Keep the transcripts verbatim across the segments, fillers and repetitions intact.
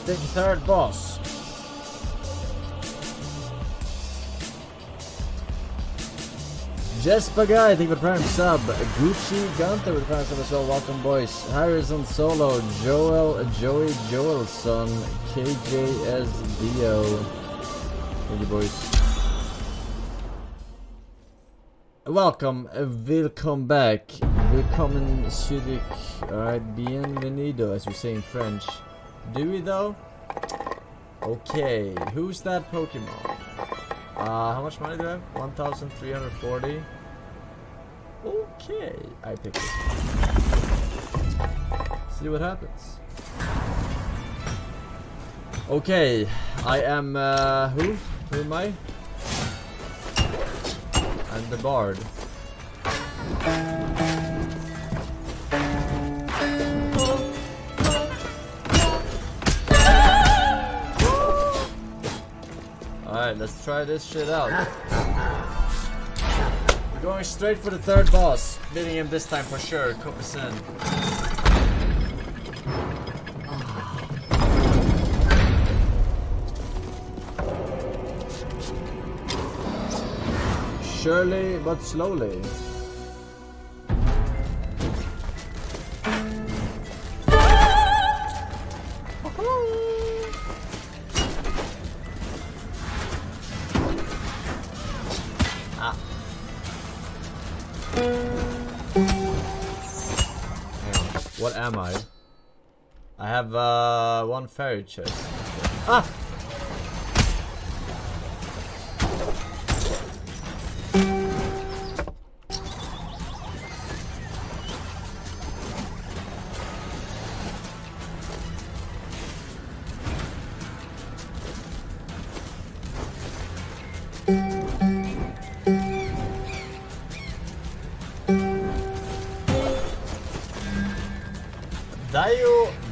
the, the third boss. Jespa Guy, thank you for prime sub. Gucci Gunther with prime sub as well. Welcome, boys. Harrison Solo, Joel, Joey Joelson, K J S D O. Thank you, boys. Welcome, welcome back. Willkommen zurück. Alright, bienvenido, as we say in French. Do we though? Okay, who's that Pokemon? Uh, how much money do I have? one thousand three hundred forty. Okay, I pick it. See what happens. Okay, I am, uh, who? Who am I? I'm the Bard. Alright, let's try this shit out. We're going straight for the third boss. Beating him this time for sure, Forsen. Surely, but slowly. What am I? I have uh, one fairy chest. Ah!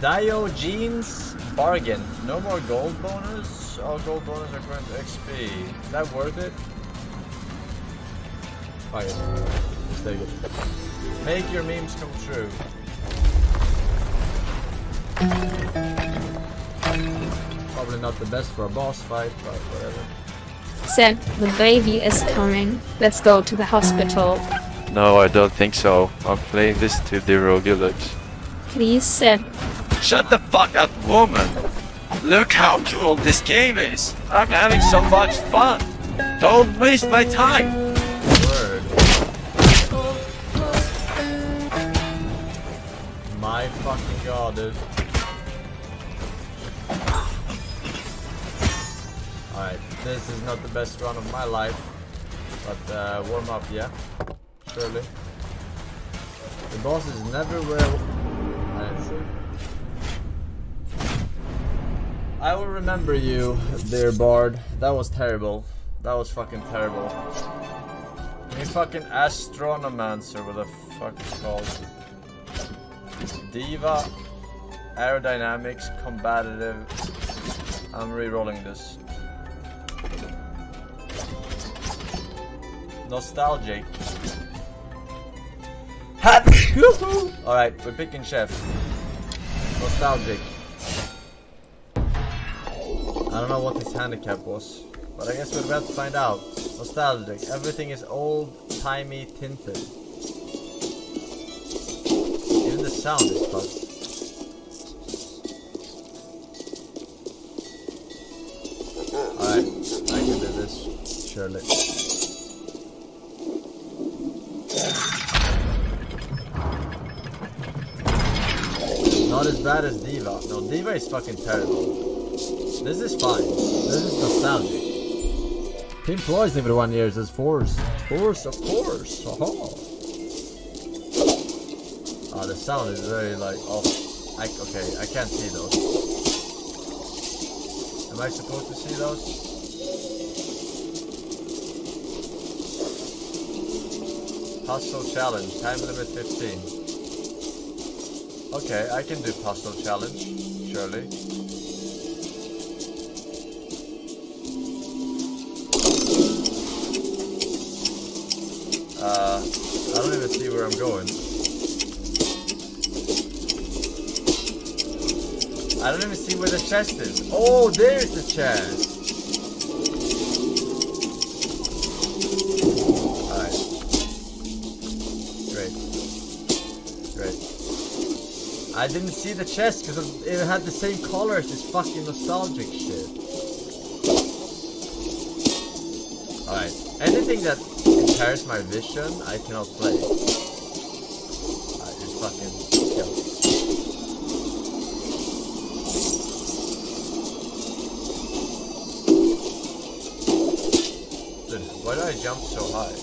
Diogenes bargain. No more gold bonus. All gold bonus are going to X P. Is that worth it? Fuck it. Just take it. Make your memes come true. Probably not the best for a boss fight, but whatever. Seb, the baby is coming. Let's go to the hospital. No, I don't think so. I'm playing this to the Rogulux. Please, Seb. Shut the fuck up, woman! Look how cool this game is! I'm having so much fun! Don't waste my time! Word. My fucking god, dude. Alright, this is not the best run of my life. But uh, warm up, yeah? Surely. The boss is never well. That's it. I will remember you, dear Bard. That was terrible. That was fucking terrible. Me fucking Astronomancer, what the fuck is called? Diva, Aerodynamics, Combative. I'm rerolling this. Nostalgic. Happy! Alright, we're picking Chef. Nostalgic. I don't know what his handicap was, but I guess we're about to find out. Nostalgic. Everything is old-timey tinted. Even the sound is fun. Alright, I can do this, surely. Not as bad as Diva. No, Diva is fucking terrible. This is fine. This is nostalgic. Team Ploy's even one year is Force. Force, of course. Ah, oh. Oh, the sound is very like off. I, okay, I can't see those. Am I supposed to see those? Puzzle challenge. Time limit fifteen. Okay, I can do puzzle challenge. Surely. Uh, I don't even see where I'm going. I don't even see where the chest is. Oh, there's the chest. Alright. Great. Great. I didn't see the chest because it had the same color as this fucking nostalgic shit. Alright. Anything that impairs my vision, I cannot play. Alright, just fucking kill. Why did I jump so high?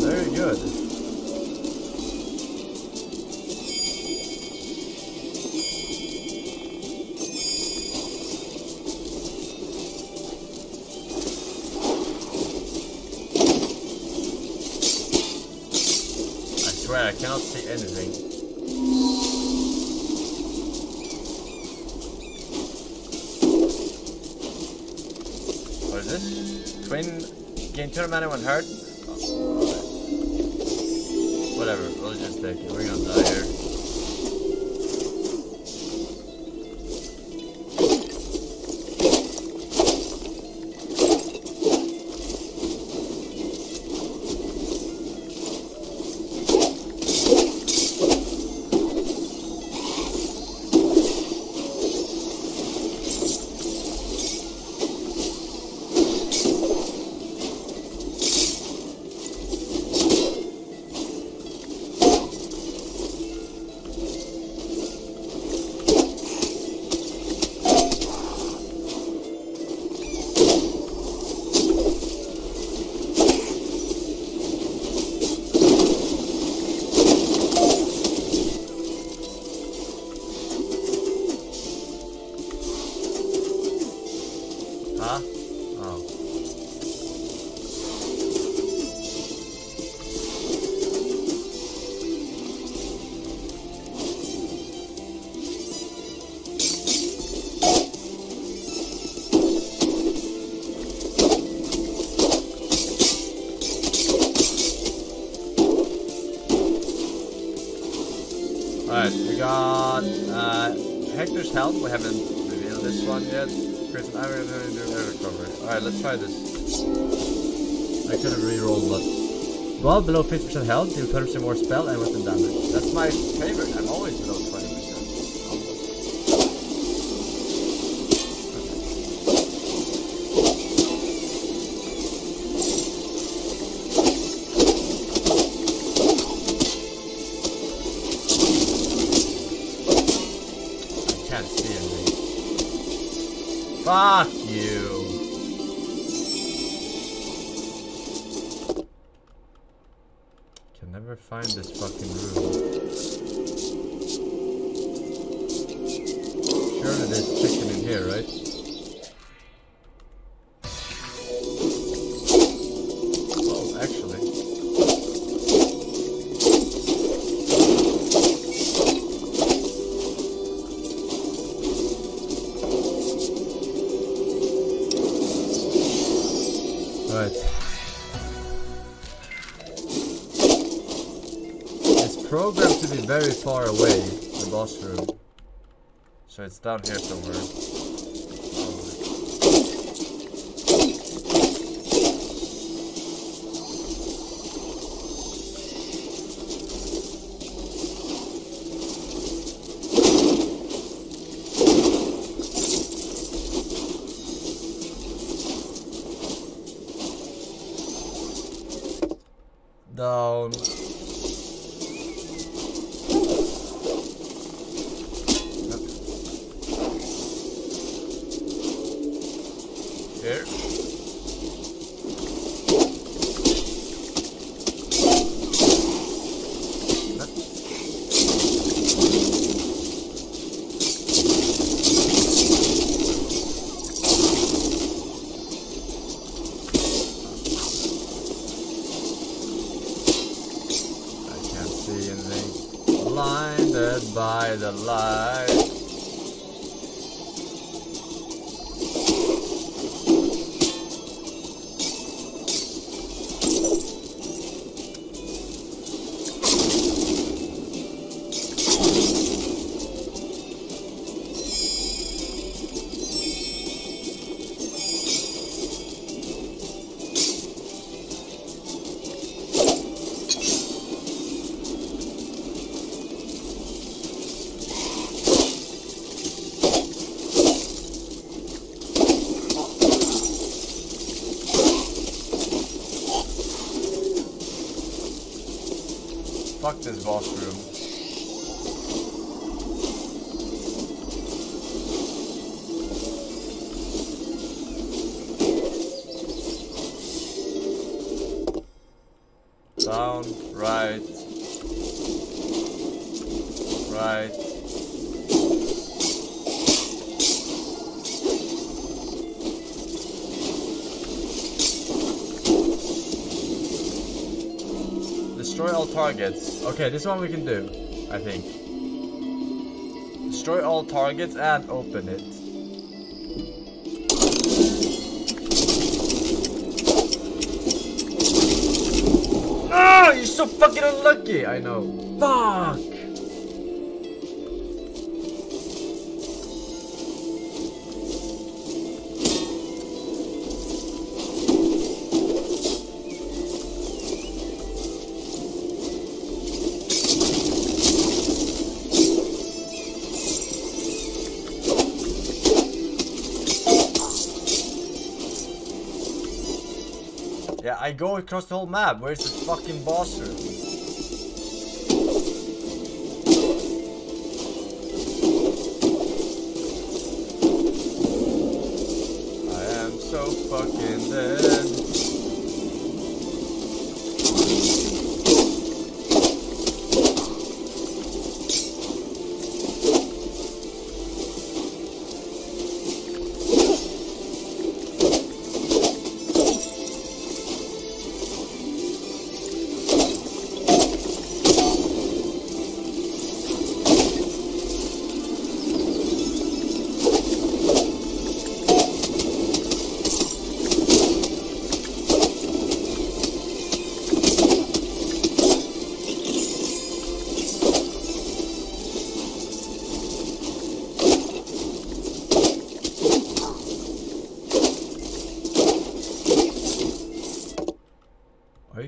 Very good. I swear I cannot see anything. Twin game tournament, anyone hurt? Oh, right. Whatever, we'll just take it. We're gonna die here. We haven't revealed this one yet. Alright, let's try this. I could have rerolled, but... Well, below fifty percent health, do twenty percent more spell and weapon damage. That's my favorite. I'm always below fuck you! Can never find this fucking room. Surely there's chicken in here, right? Oh, actually. Very far away, the boss room. So it's down here somewhere. Down. By the light. Fuck this boss room. Down, right, right. Destroy all targets. Okay, this one we can do, I think. Destroy all targets and open it. So fucking unlucky, I know. Fuck. Yeah, I go across the whole map. Where's the fucking boss room? I am so fucking dead.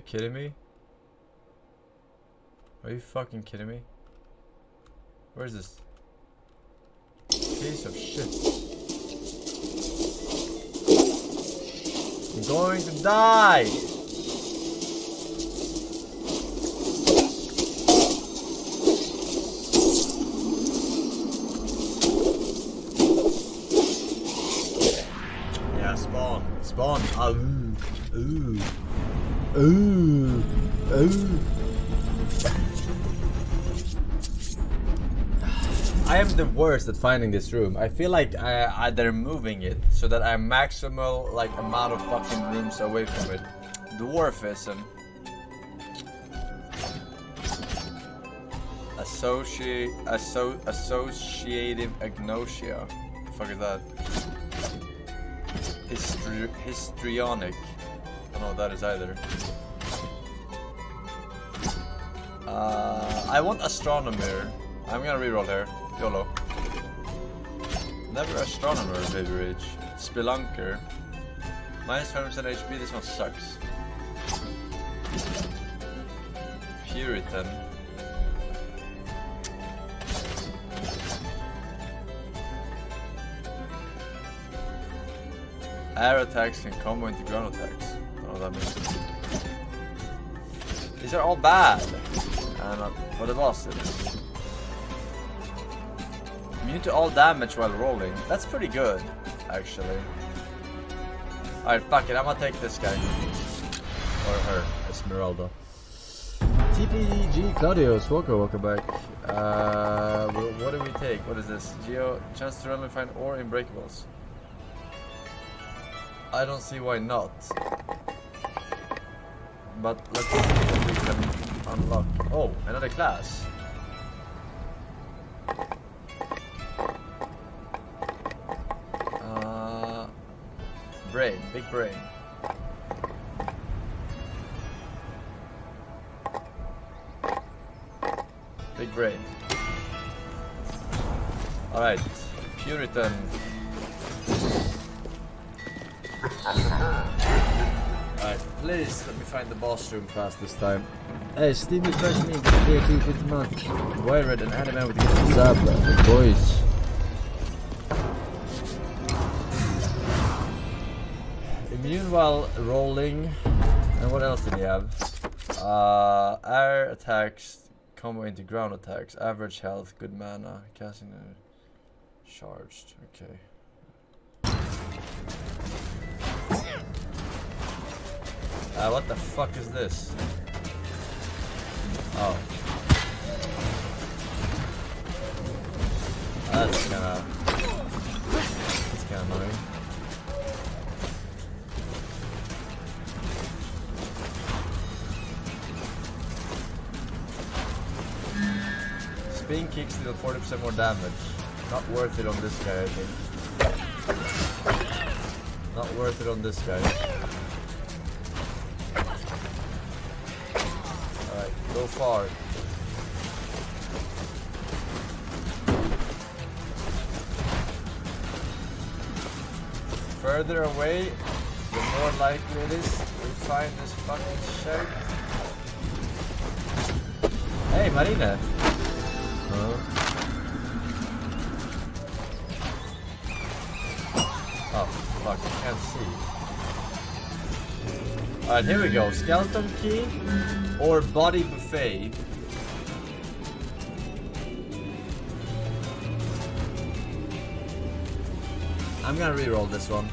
Kidding me? Are you fucking kidding me? Where is this piece of shit? I'm going to die! Yeah, spawn. Spawn. Ooh. Ooh. Ooh, ooh. I am the worst at finding this room. I feel like I, I, they're moving it so that I'm maximal like amount of fucking rooms away from it. Dwarfism. Associate, asso, associative agnosia. The fuck is that? Histri histrionic. I don't know what that is either. Uh, I want astronomer. I'm gonna reroll here. YOLO. Never astronomer, baby rich. Spelunker. Minus five percent H P, this one sucks. Puritan. Air attacks can combo into ground attacks. That means. These are all bad. And uh, what the boss is. Immune to all damage while rolling. That's pretty good, actually. Alright, fuck it. I'm gonna take this guy. Or her, Esmeralda. T P D G Claudius. Welcome, welcome back. Uh, what do we take? What is this? Geo, chance to randomly find ore in breakables. I don't see why not. But let's see if we can unlock. Oh, another class. Uh, brain, big brain. Big brain. Alright, Puritan. Alright, please let me find the boss room fast this time. Hey, Steve, you trust me, here too pretty much. Why read an anime with the Zabla, the boys? Immune while rolling. And what else did he have? Uh, air attacks, Combo into ground attacks. Average health, good mana. Casting a charged. Okay. Uh, what the fuck is this? Oh. That's kinda... That's kinda annoying. Spin kicks deal forty percent more damage. Not worth it on this guy, I think. Not worth it on this guy. Go far. Further away, the more likely it is we find this fucking shape. Hey, Marina. Huh? Oh, fuck, I can't see. Alright, here we go. Skeleton key. Or body buffet. I'm gonna reroll this one.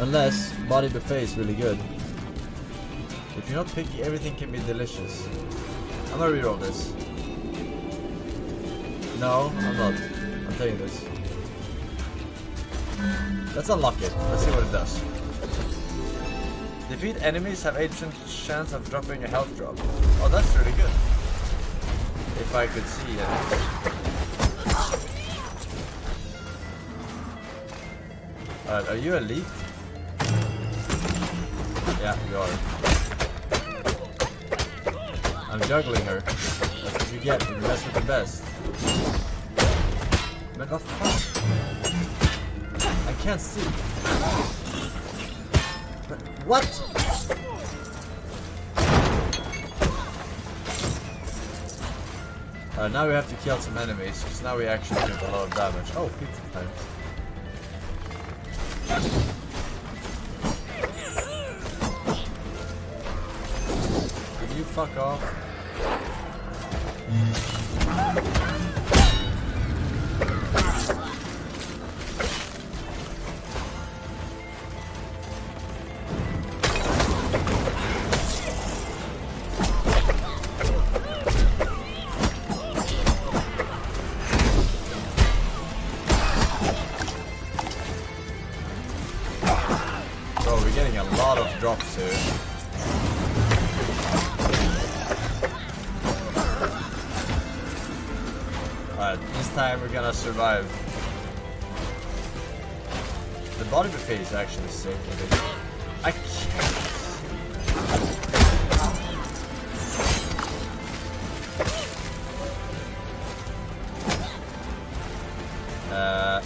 Unless body buffet is really good. If you're not picky, everything can be delicious. I'm gonna reroll this. No, I'm not. I'm taking this. Let's unlock it. Let's see what it does. Defeat enemies have eight percent chance of dropping a health drop. Oh, that's really good. If I could see it. Alright, are you elite? Yeah, you are. I'm juggling her. That's what you get when you mess with the best. But the fuck? I can't see. What? Uh, now we have to kill some enemies, because now we actually did a lot of damage. Oh, pizza time. Can you fuck off? Survive. The body buffet is actually sick. I can't. Uh.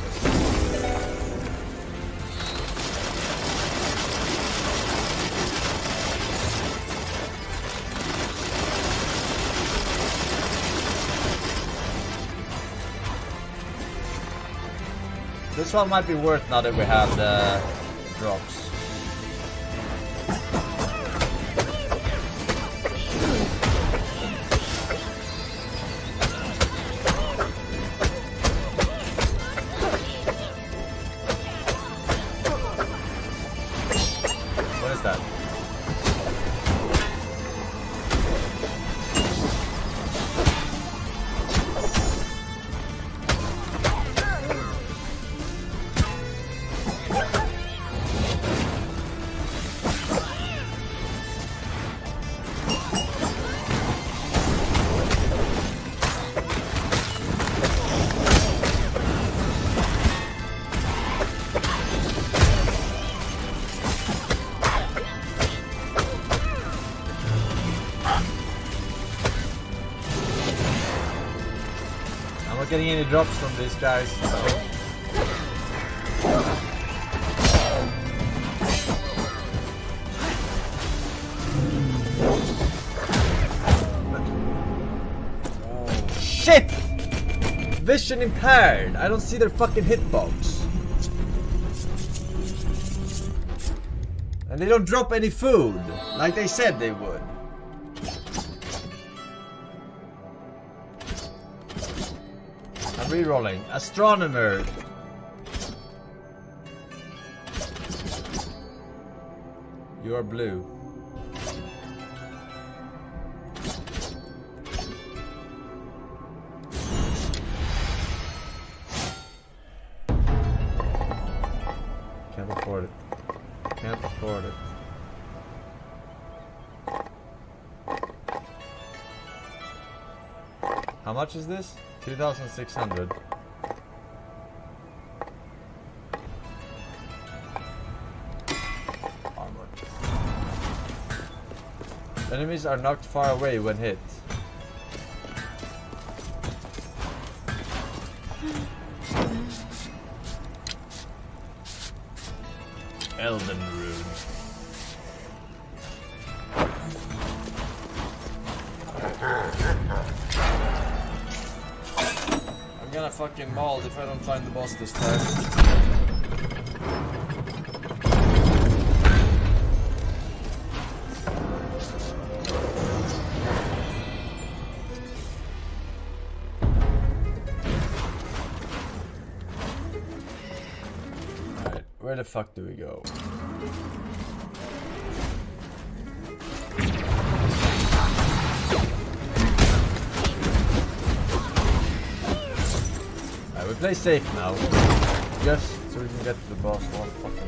This one might be worth now that we have the drops. Getting any drops from these guys, so. Oh shit! Vision impaired! I don't see their fucking hitbox. And they don't drop any food, like they said they would. Rerolling. Astronomer. You are blue. Can't afford it. Can't afford it. How much is this? two thousand six hundred. Armor. Enemies are knocked far away when hit. Elden Rune. Fucking mauled if I don't find the boss this time. Alright, where the fuck do we go? Play safe now, just so we can get to the boss one fucking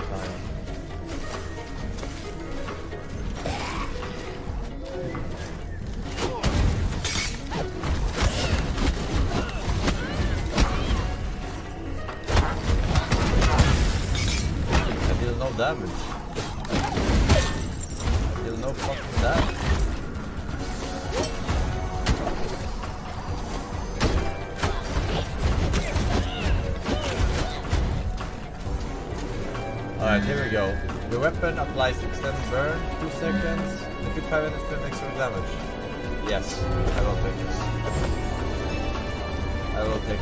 time. I deal no damage. I deal no fucking damage. Alright, here we go. The weapon applies extended burn, two seconds. If you have an extended extra damage. Yes, I will take this. I will take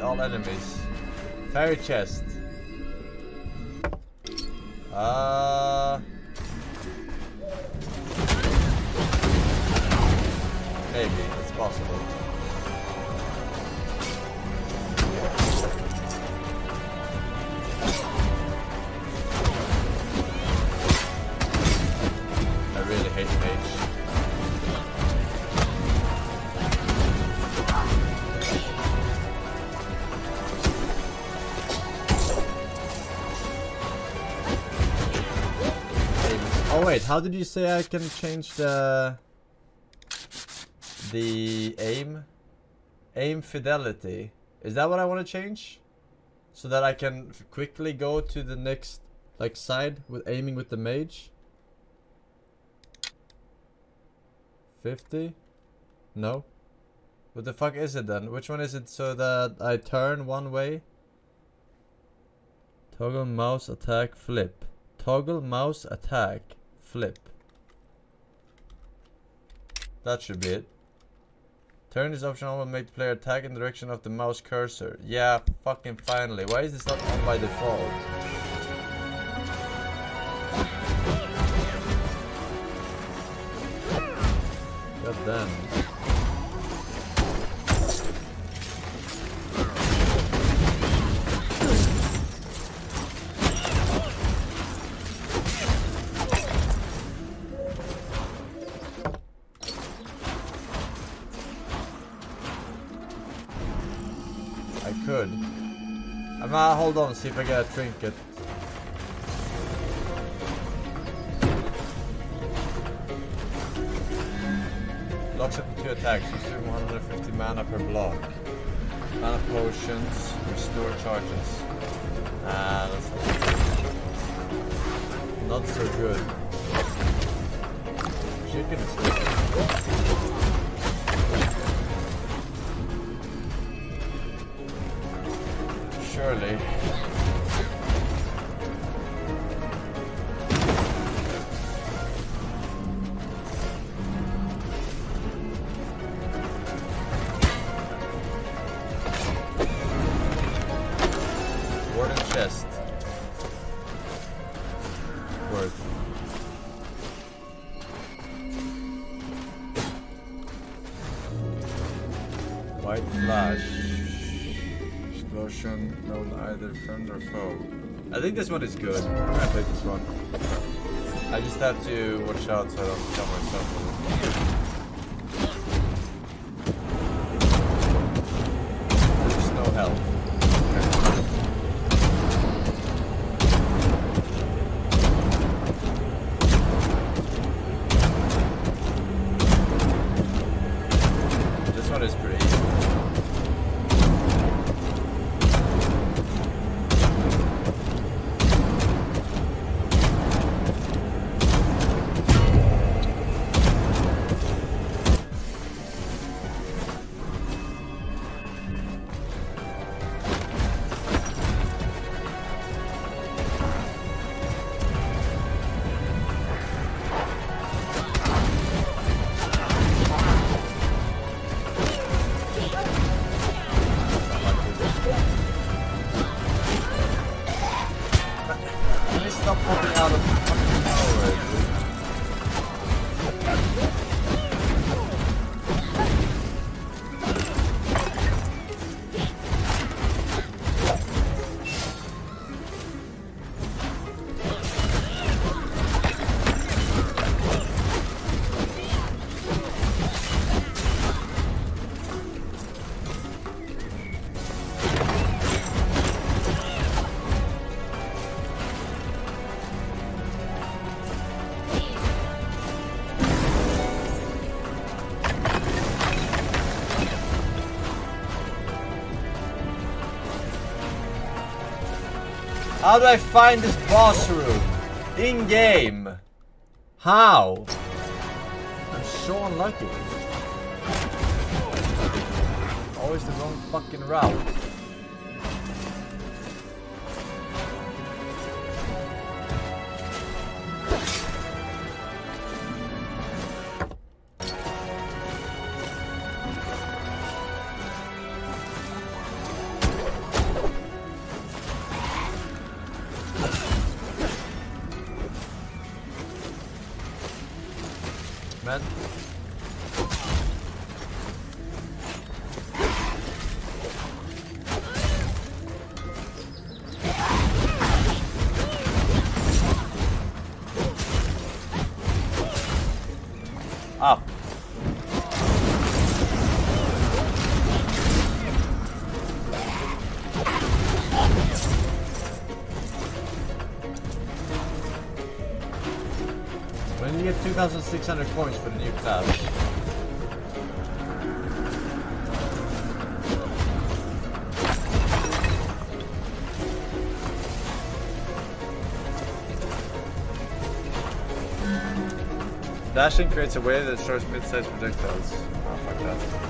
all enemies. Fairy chest. Uh maybe it's possible. I really hate mage. Wait, how did you say I can change the the aim? Aim fidelity. Is that what I want to change? So that I can f quickly go to the next like side with aiming with the mage? fifty? No. What the fuck is it then? Which one is it so that I turn one way? Toggle mouse attack flip. Toggle mouse attack. Flip. That should be it. Turn is optional and make the player attack in the direction of the mouse cursor. Yeah, fucking finally. Why is this not on by default? God damn. Nah, hold on, see if I get a trinket. Locks up to two attacks, consume one hundred fifty mana per block. Mana potions, restore charges. Ah, that's not so good. Chicken is good. Surely. White flash. Explosion, known either friend or foe. I think this one is good. I'm gonna play this one. I just have to watch out so I don't become myself. How do I find this boss room? In game. How? I'm so unlucky. Always the wrong fucking route. two thousand six hundred coins for the new class. Dashing creates a wave that destroys mid-sized projectiles. Oh, fuck that.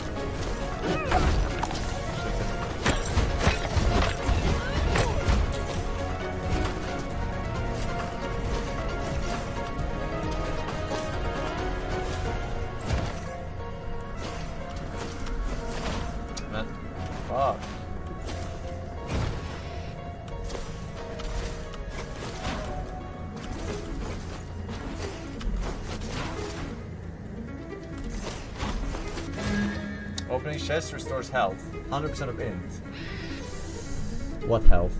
Chest restores health. one hundred percent of int. What health?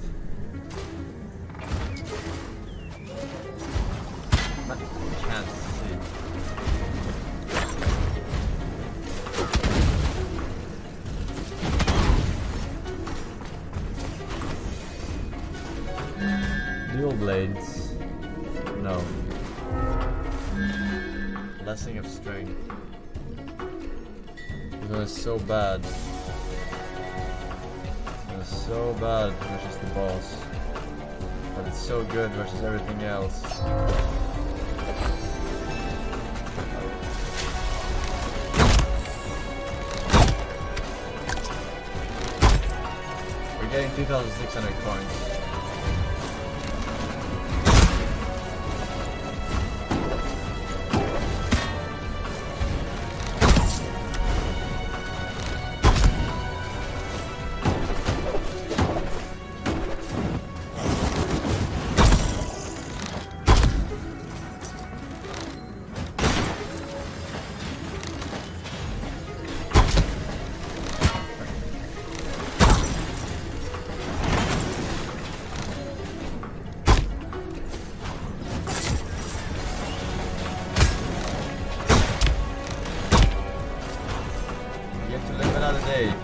I can't see. Dual blades. No. Blessing of strength. That's so bad. That's so bad versus the boss. But it's so good versus everything else. We're getting two thousand six hundred coins. grenade.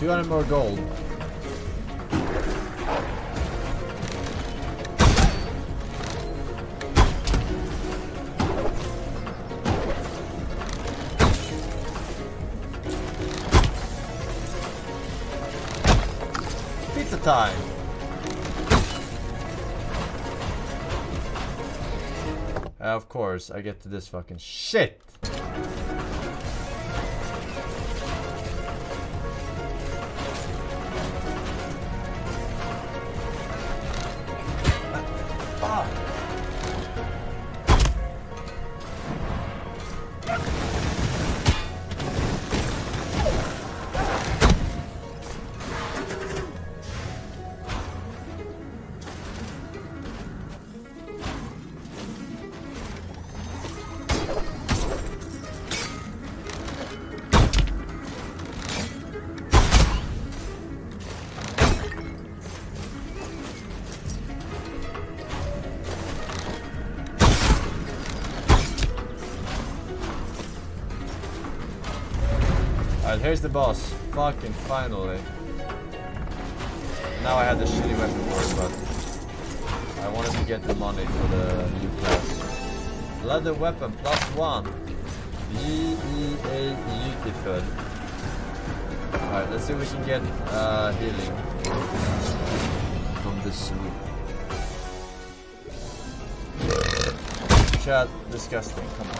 two hundred more gold. Pizza time. Of course, I get to this fucking shit. Here's the boss. Fucking finally. Now I had the shitty weapon for it, but I wanted to get the money for the new class. Leather weapon plus one. V E A beautiful. Alright, let's see if we can get uh, healing from this suit. Chat, disgusting. Come on.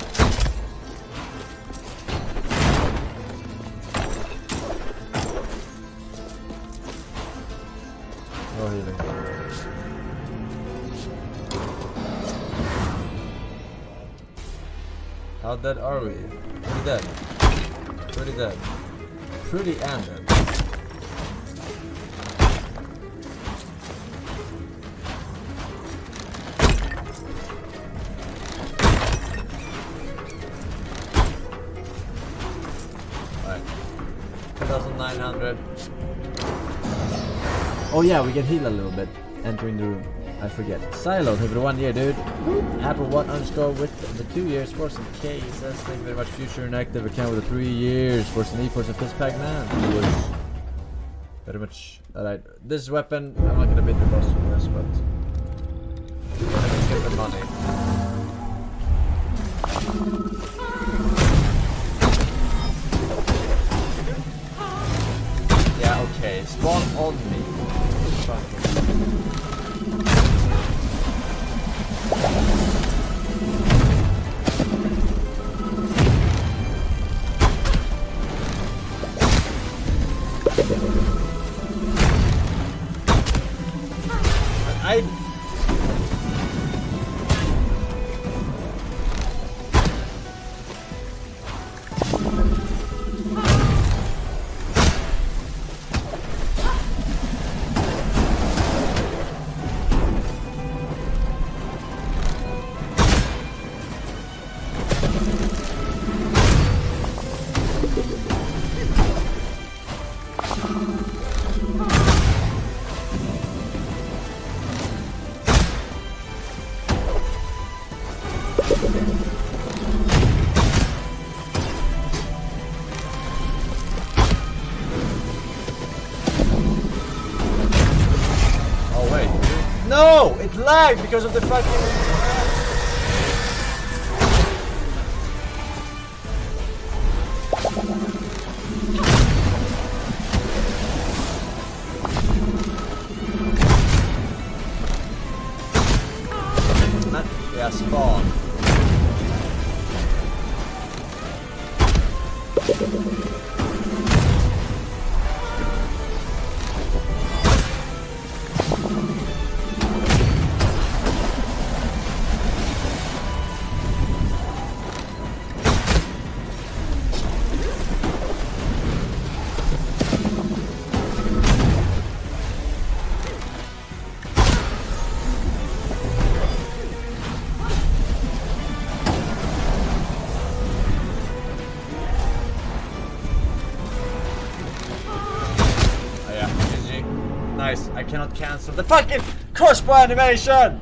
How dead are we? Pretty dead. Pretty dead. Pretty and dead. Alright. two thousand nine hundred. Oh yeah, we can heal a little bit. Entering the room. I forget. Siloed, over one year, dude. Apple one underscore with the two years. Forsen K says, thank you very much. Future inactive account with the three years. Forsen E, Forsen Fist Pac Man. He was very much. Alright. This weapon, I'm not gonna beat the boss with this, but I'm gonna get the money. Yeah, okay. Spawn on me. Fuck. I No! It lagged because of the fucking... Cannot cancel the fucking crossbow animation!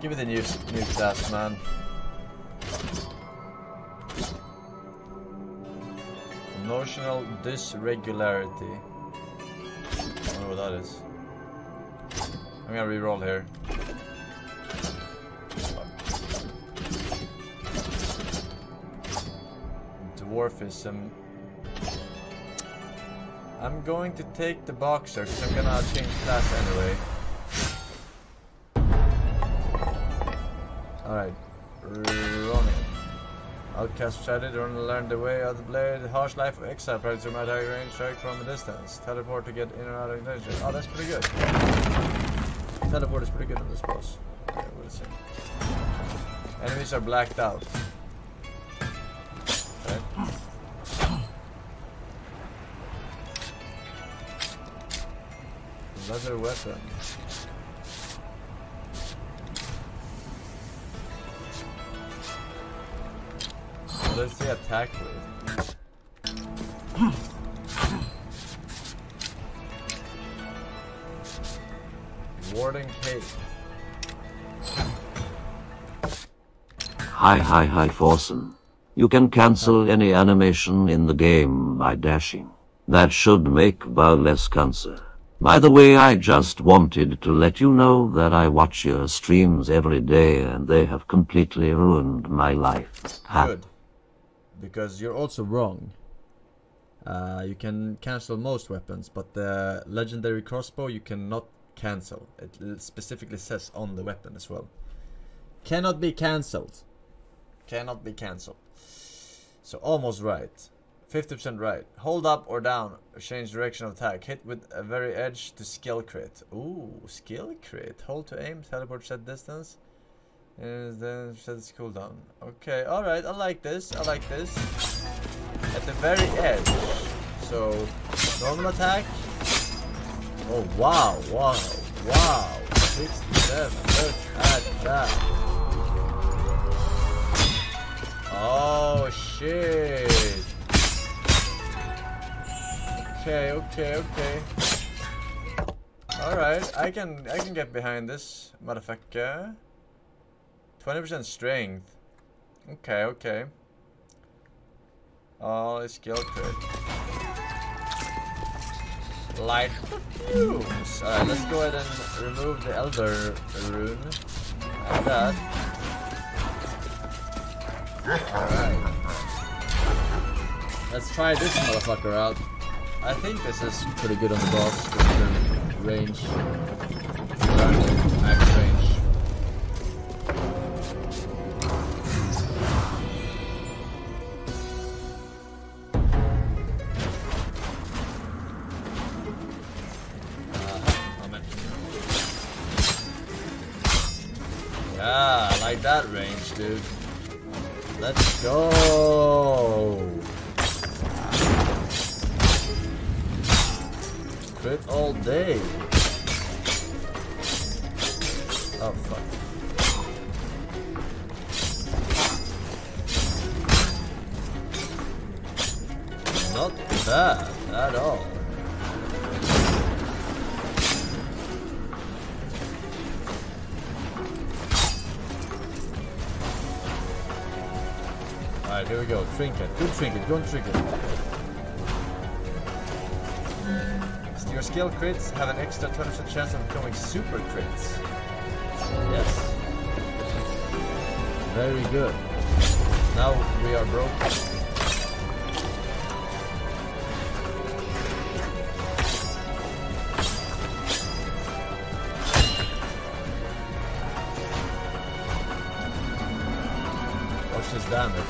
Give me the new new task, man. Emotional dysregularity. What that is. I'm gonna reroll here. Dwarfism. I'm going to take the boxer because I'm gonna change class anyway. Alright. Running. Outcast strategy, don't learn the way of the blade, harsh life of exile, practice your magic range, strike from a distance, teleport to get in and out of danger. Oh, that's pretty good. Teleport is pretty good on this boss. Okay, what is it? Enemies are blacked out. Okay. Leather weapon. Let's see attack with. Warden Cape. Hi hi hi Forsen. You can cancel any animation in the game by dashing. That should make Bow less cancer. By the way, I just wanted to let you know that I watch your streams every day and they have completely ruined my life. Ha. Good. Because you're also wrong. Uh, you can cancel most weapons, but the legendary crossbow you cannot cancel. It specifically says on the weapon as well. Cannot be cancelled. Cannot be cancelled. So almost right. fifty percent right. Hold up or down. Change direction of attack. Hit with a very edge to skill crit. Ooh, skill crit. Hold to aim. Teleport set distance. And then set its cooldown. Okay, alright, I like this, I like this. At the very edge. So, normal attack. Oh, wow, wow, wow. sixty-seven, look at that. Oh, shit. Okay, okay, okay. Alright, I can, I can get behind this, motherfucker. twenty percent strength. Okay, okay. Oh, it's skill crit. Light fumes. Alright, let's go ahead and remove the Elder Rune. Like that. Alright. Let's try this motherfucker out. I think this is pretty good on the boss. Good range. Max range. That range, dude. Let's go. Crit all day. Oh fuck. Not bad at all. Alright, here we go. Trinket. Good trinket. Go on trinket. So your skill crits have an extra twenty percent chance of becoming super crits. Yes. Very good. Now we are broken. Damage.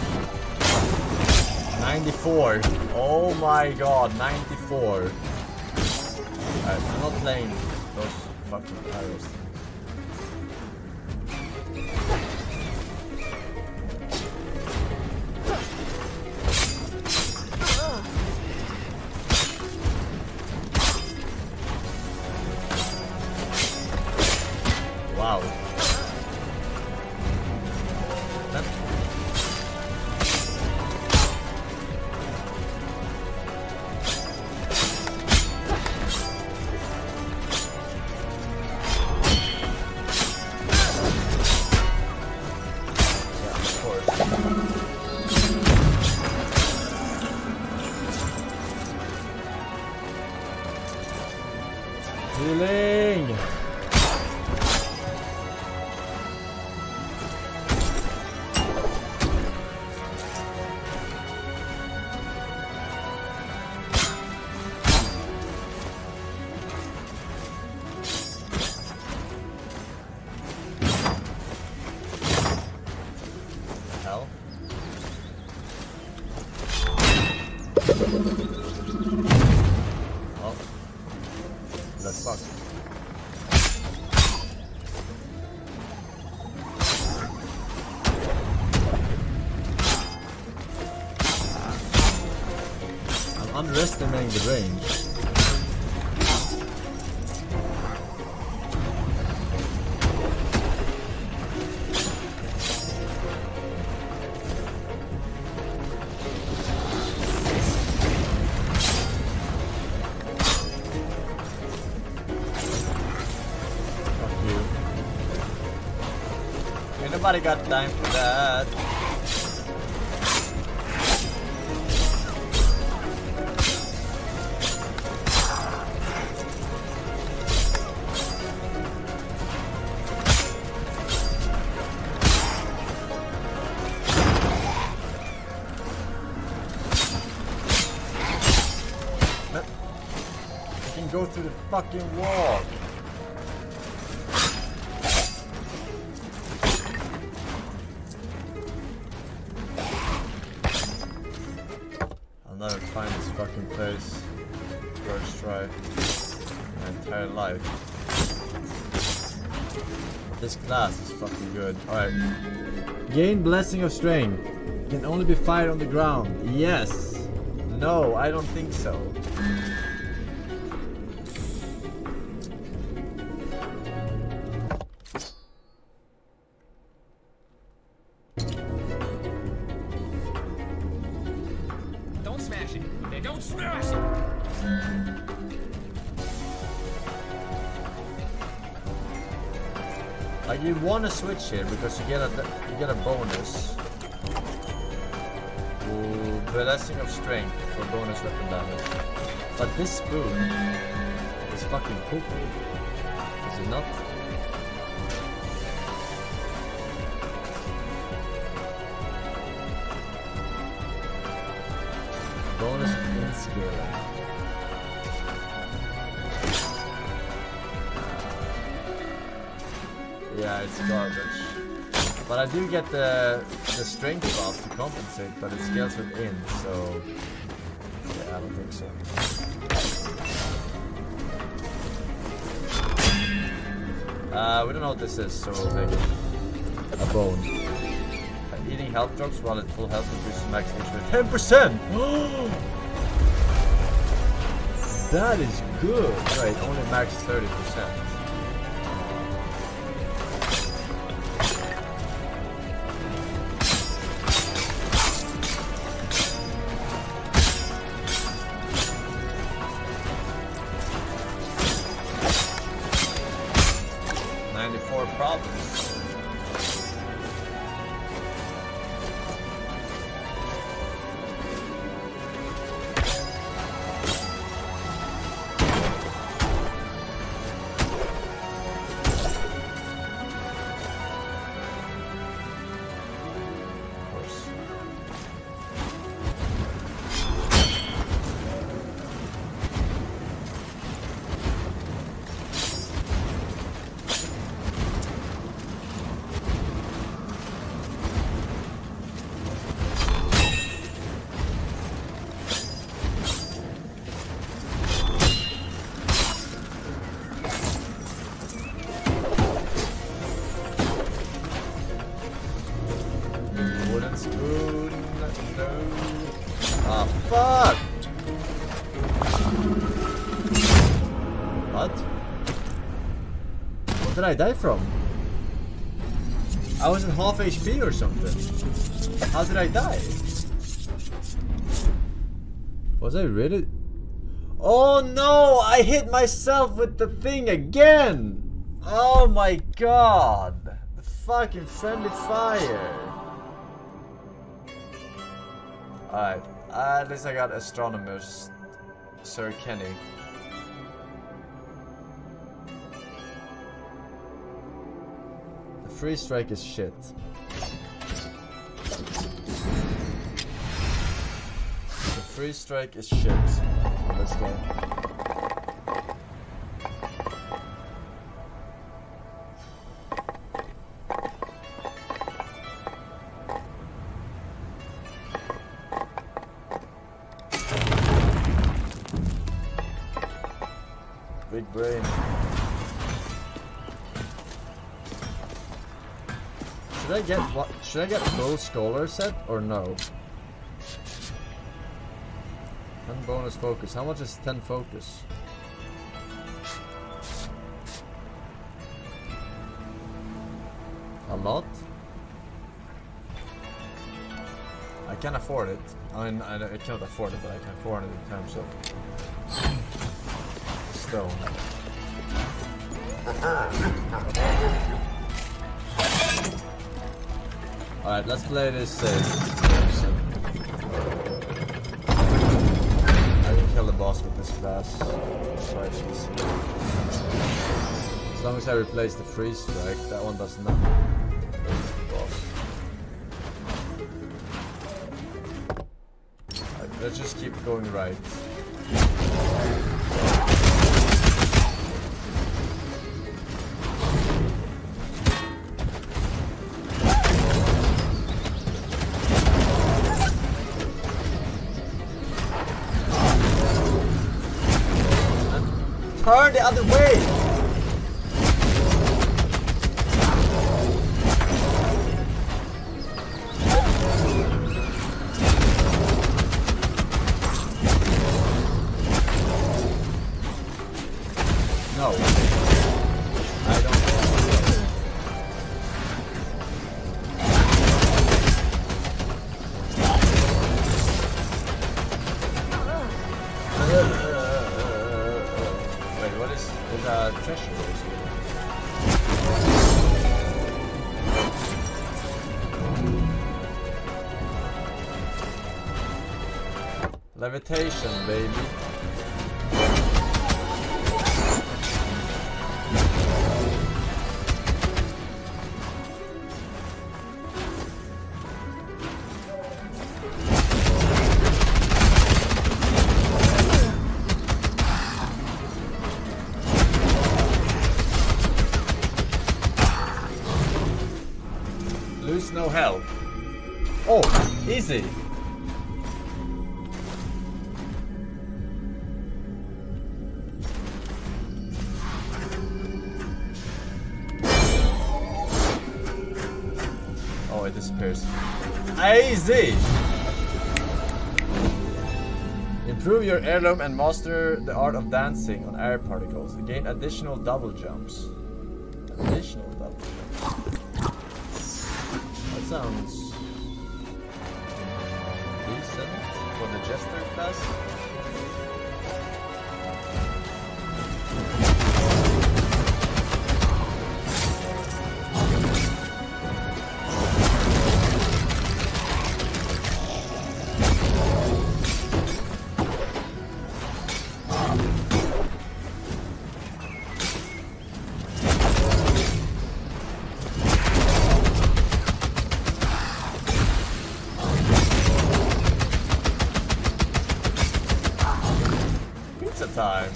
ninety-four. Oh my god, ninety-four. Right, I'm not playing those fucking arrows. Underestimating the range. Fuck you. Ain't nobody got time for that. Fucking wall. I'll never find this fucking place first try my entire life. This class is fucking good. Alright. Gain blessing of strength. Can only be fired on the ground. Yes. No, I don't think so. I want to switch here because you get a you get a bonus. Ooh, blessing of strength for bonus weapon damage. But this spoon is fucking poopy, is it not? Bonus inspiration. Yeah, it's garbage. But I do get the, the strength buff to compensate, but it scales within, so... yeah, I don't think so. Uh, we don't know what this is, so we'll take it. A bone. Uh, eating health drops while at full health increases max ten percent! That is good! Right, only max thirty percent. What? What did I die from? I was at half H P or something. How did I die? Was I really? Oh no! I hit myself with the thing again! Oh my god! The fucking friendly fire! Alright, at least I got Astronomer's Sir Kenny. The free strike is shit. The free strike is shit. Let's go. Big brain. Should I get what? Should I get full scholar set or no? ten bonus focus. How much is ten focus? A lot? I can afford it. I mean, I, I can't afford it, but I can afford it in terms of stone. Alright, let's play this safe. Uh, the boss with this class. As long as I replace the freeze strike, that one does nothing. That's the boss. Right, let's just keep going right. Turn the other way! No. I don't Levitation, baby. Lose no health. Oh, easy. Easy! Improve your heirloom and master the art of dancing on air particles. Gain additional double jumps. Additional double jumps. That sounds decent for the Jester class. Time.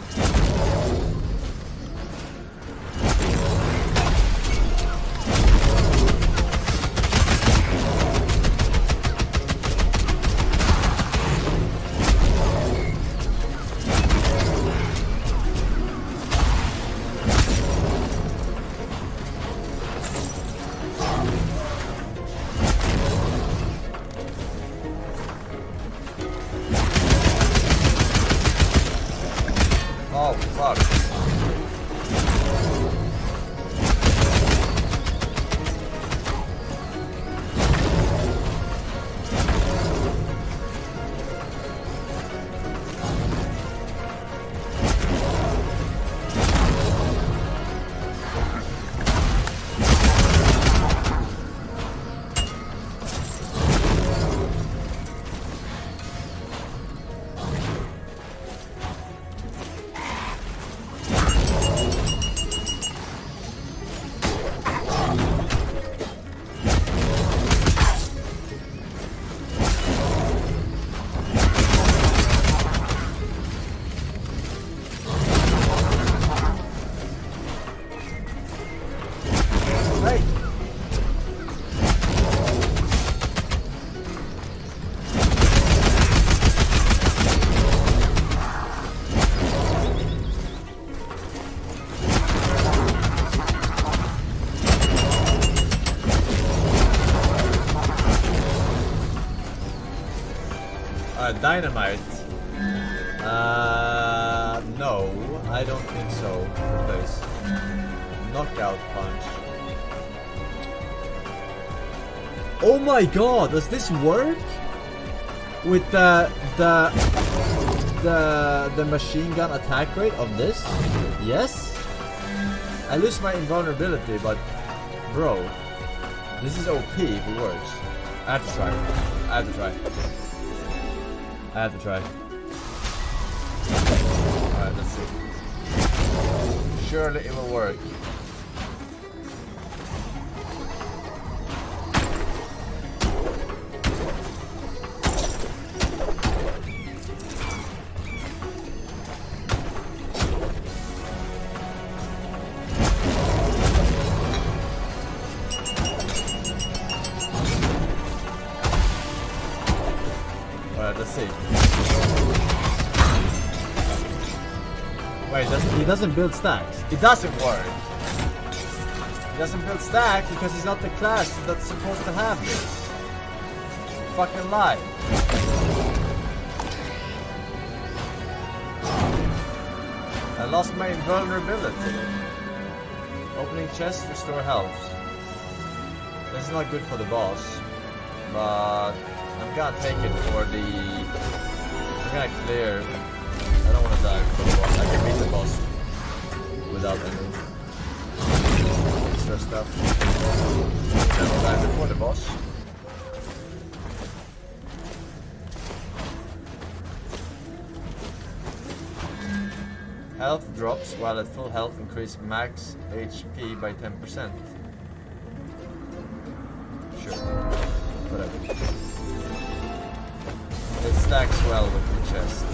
Oh, fuck. uh, dynamite. Uh, no, I don't think so. Replace. Knockout punch. Oh my god, does this work? With the the the the machine gun attack rate of this? Yes. I lose my invulnerability, but bro, this is O P if it works. I have to try. I have to try. I have to try. Alright, let's see. Surely it will work. It doesn't build stacks. It doesn't work. It doesn't build stacks because he's not the class that's supposed to have this. Fucking lie. I lost my invulnerability. Opening chest, restore health. This is not good for the boss, but I'm gonna take it for the. I'm gonna clear. I don't wanna die for the boss. I can beat the boss. Without any extra stuff. Never died before the boss. Health drops while at full health, increase max H P by ten percent. Sure. Whatever. It stacks well with the chest.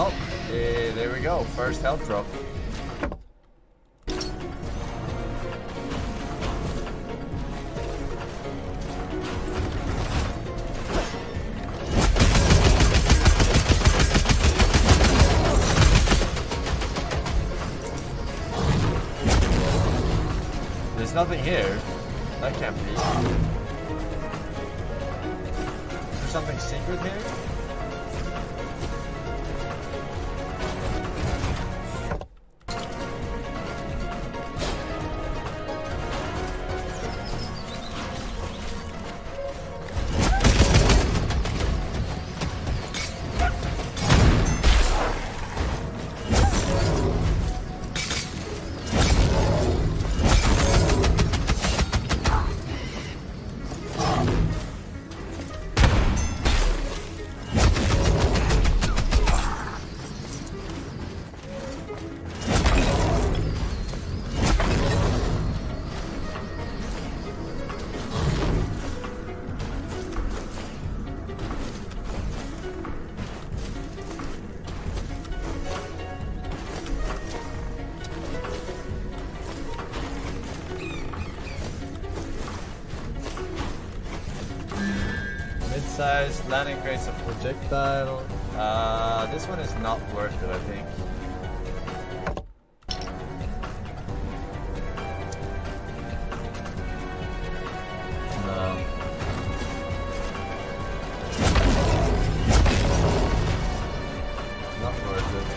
Oh, eh, there we go. First health drop. There's nothing here. That can't be. Is there something secret here? Landing creates a projectile. Uh, this one is not worth it, I think. No. Not worth it.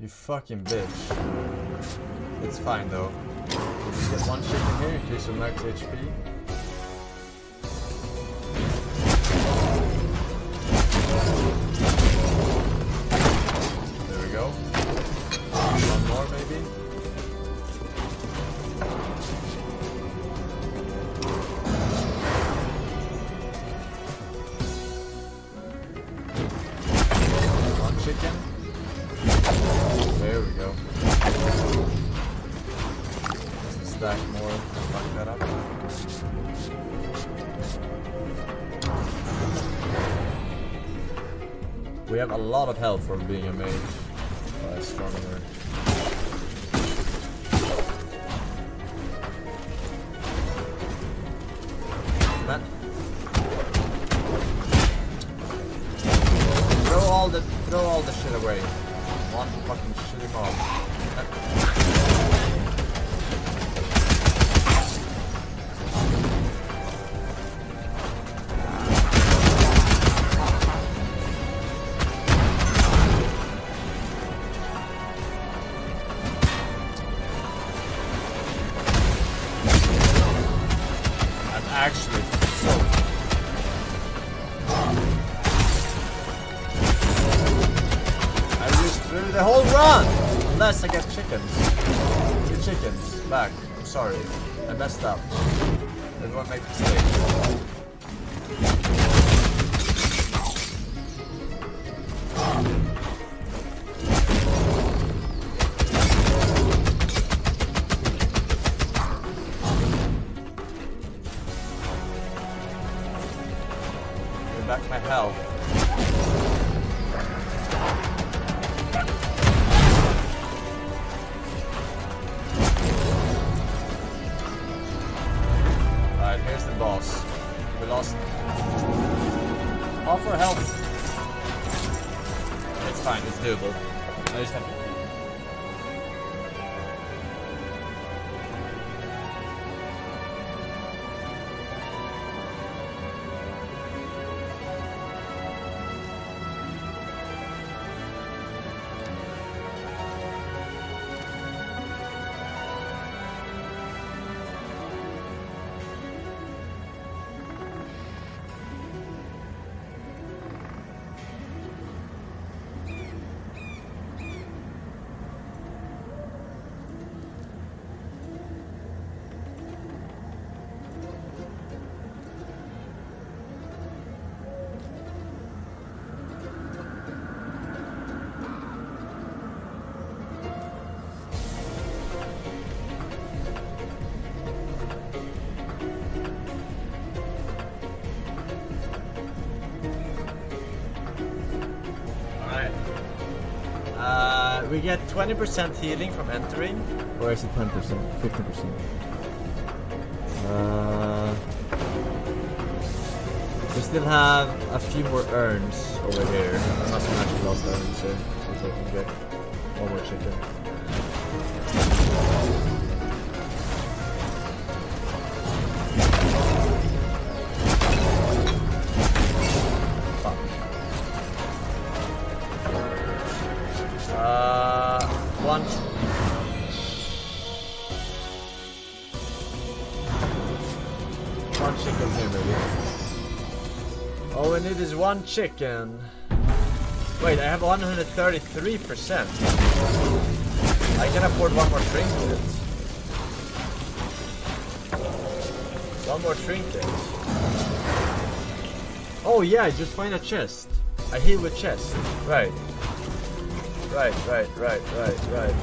You fucking bitch. It's fine though. If you get one ship in here, increase your max H P. There we go. One more maybe. One chicken. There we go. Let's stack more and fuck that up. We have a lot of health from being a mage. Uh, astronomer. that. Throw all the throw all the shit away. One fucking shitty bomb. Actually, so I just threw the whole run! Unless I get chickens. Two chickens back. I'm sorry. I messed up. Everyone make mistakes. Back my health. Alright, here's the boss. We lost all for health. It's fine, it's doable. I just have to we get twenty percent healing from entering. Or is it ten percent? fifteen percent? Uh, we still have a few more urns over here. I must have actually lost urns here, so I can get one more chicken. One chicken here, maybe. All we need is one chicken. Wait, I have one hundred thirty-three percent. I can afford one more trinket. One more trinket. Oh yeah, I just find a chest. I heal a chest. Right. Right, right, right, right, right.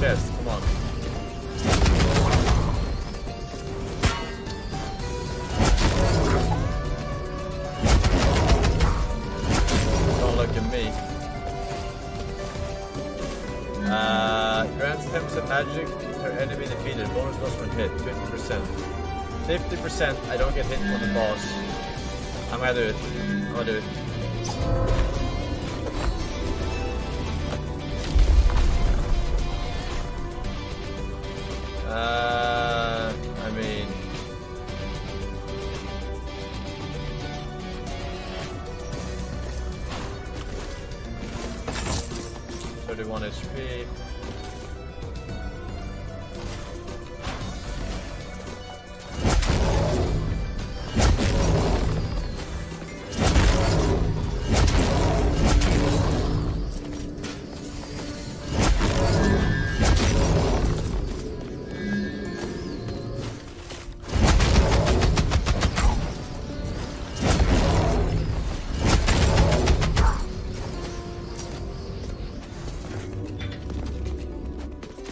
Chest, come on. Don't look at me. Uh, grants ten percent magic per enemy defeated. Bonus loss from hit, fifty percent. fifty percent, I don't get hit from the boss. I'm gonna do it. I'm gonna do it. Uh, I mean, thirty-one H P.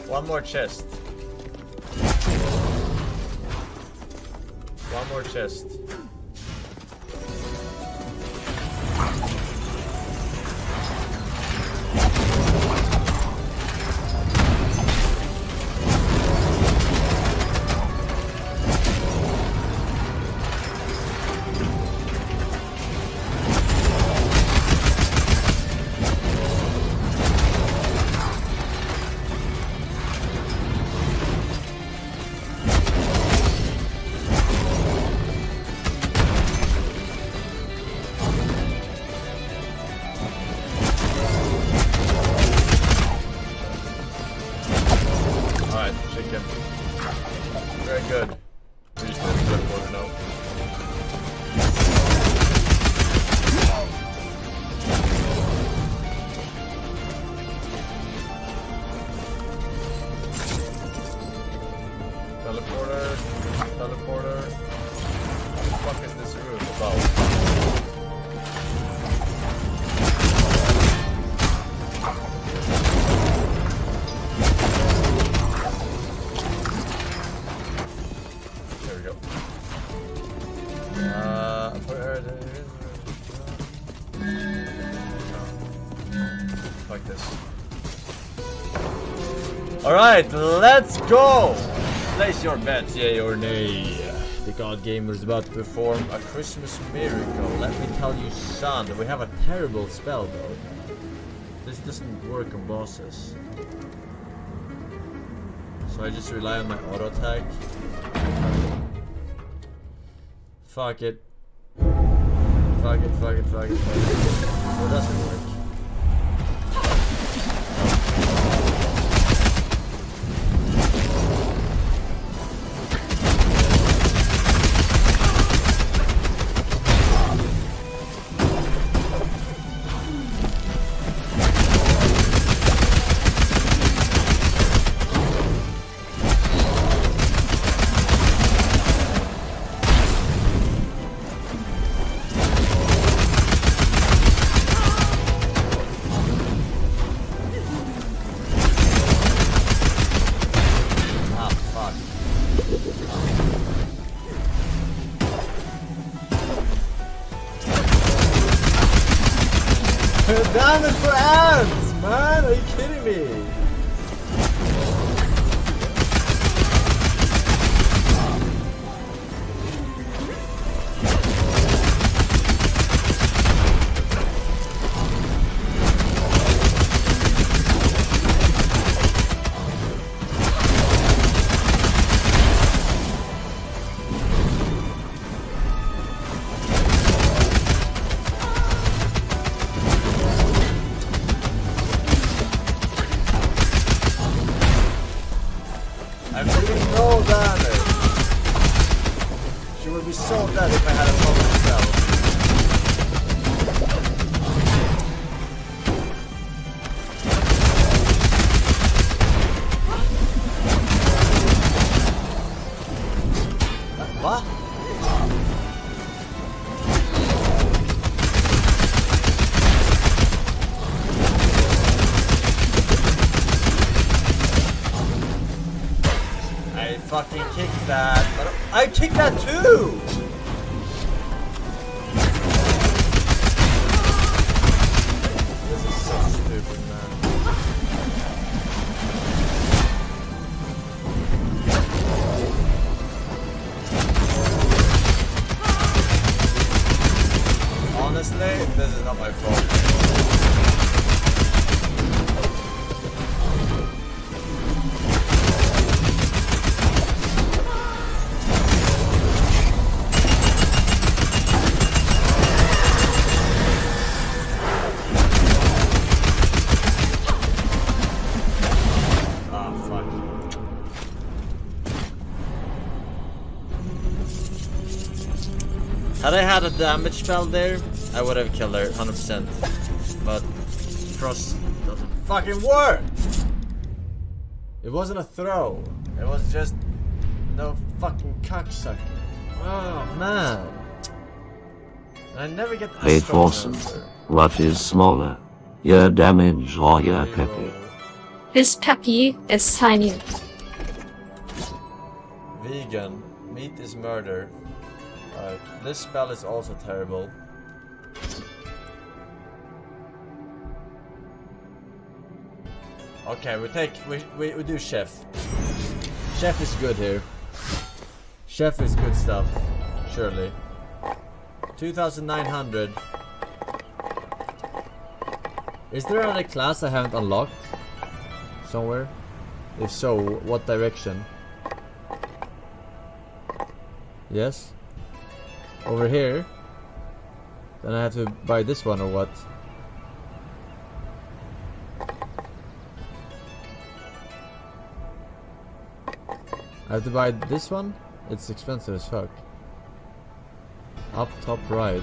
One more chest. One more chest. Alright, let's go! Place your bet, yay or nay. The God Gamer is about to perform a Christmas miracle. Let me tell you, son, we have a terrible spell though. This doesn't work on bosses. So I just rely on my auto attack. Fuck it. Fuck it, fuck it, fuck it, fuck it. It doesn't work. Kick that too! This is so stupid, man. Honestly, this is not my fault. Had I had a damage spell there, I would have killed her one hundred percent. But cross doesn't fucking work! It wasn't a throw. It was just no fucking cocksucker. Oh man. I never get the hey Forsen, what is smaller? Your damage or your peppy? This puppy is tiny. Vegan. Meat is murder. Alright, this spell is also terrible. Okay, we take we, we we do chef. Chef is good here. Chef is good stuff, surely. two thousand nine hundred. Is there another class I haven't unlocked somewhere? If so, what direction? Yes. Over here. Then I have to buy this one or what? I have to buy this one? It's expensive as fuck. Up top right.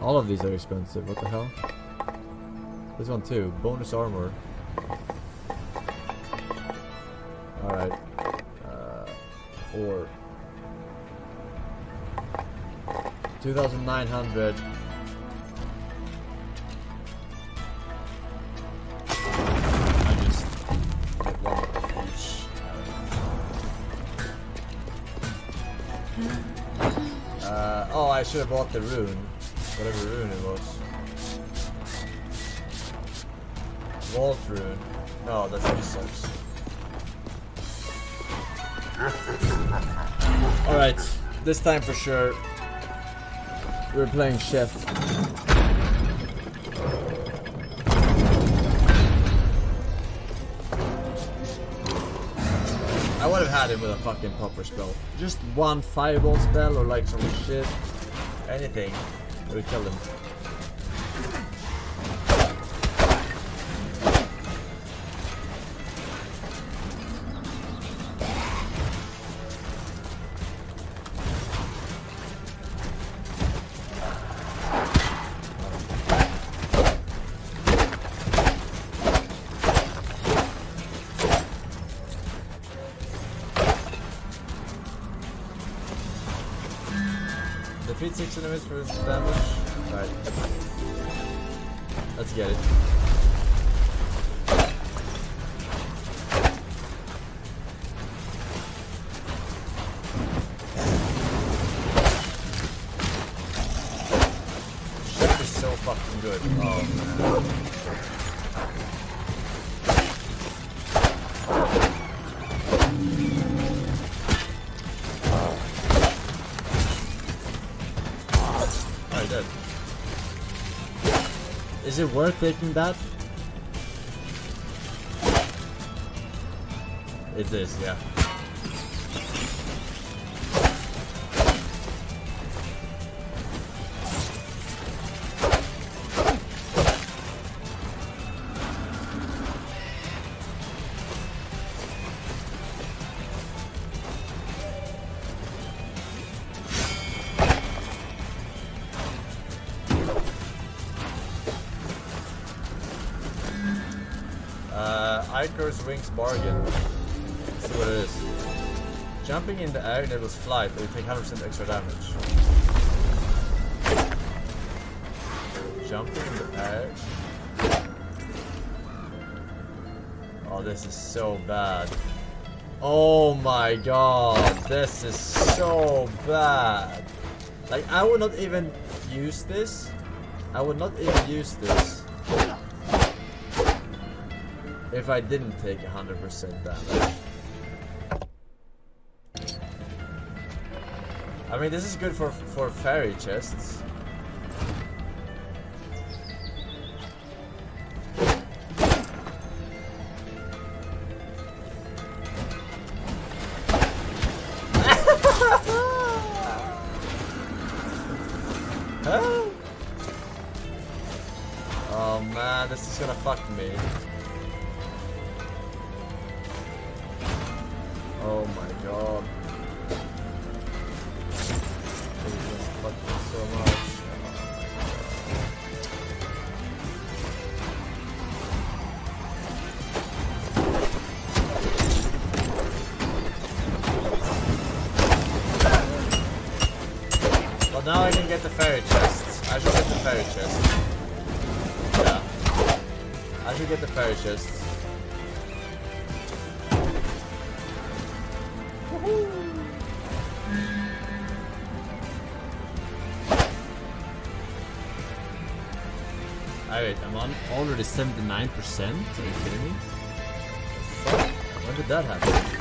All of these are expensive, what the hell? This one too, bonus armor. Alright. Uh, or... two thousand nine hundred. I should have bought the rune, whatever rune it was. Vault rune. No, that really sucks. Alright, this time for sure. We're playing chef. I would have had it with a fucking popper spell. Just one fireball spell or like some shit. Anything, we kill them. six enemies for damage. Right. Let's get it. Shit is so fucking good. Oh man. Is it worth taking that? It is, yeah. Wings bargain. Let's see what it is. Jumping in the air enables flight, but you take one hundred percent extra damage. Jumping in the air. Oh, this is so bad. Oh my god, this is so bad. Like, I would not even use this. I would not even use this. If I didn't take one hundred percent damage. I mean, this is good for, for fairy chests. Oh man, this is gonna fuck me. Oh my god. Fucking so much. Well, now I can get the fairy chest. I should get the fairy chest. Yeah. I should get the fairy chest. Alright, I'm on already seventy-nine percent. Are you kidding me? Fuck? When did that happen?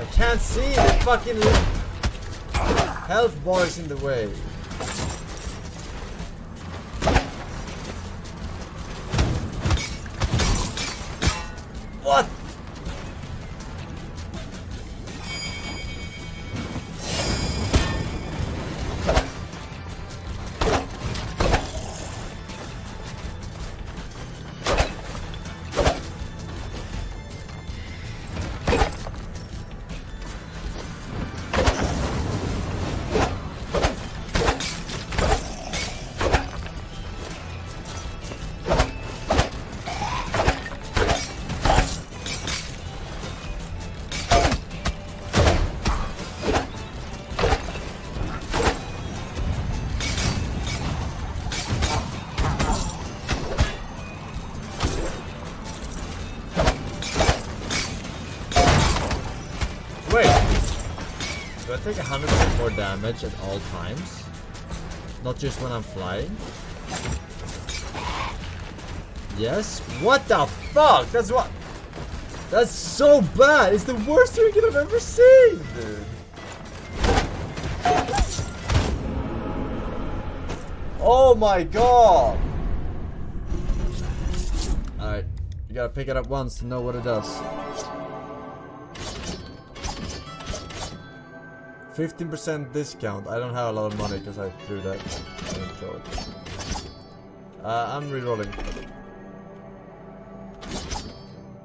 I can't see the fucking health bars in the way. What? I take one hundred percent more damage at all times, not just when I'm flying. Yes. What the fuck? That's what. That's so bad. It's the worst thing I've ever seen, dude. Oh my god. All right, you gotta pick it up once to know what it does. fifteen percent discount. I don't have a lot of money because I threw that. I didn't throw it. Uh, I'm rerolling.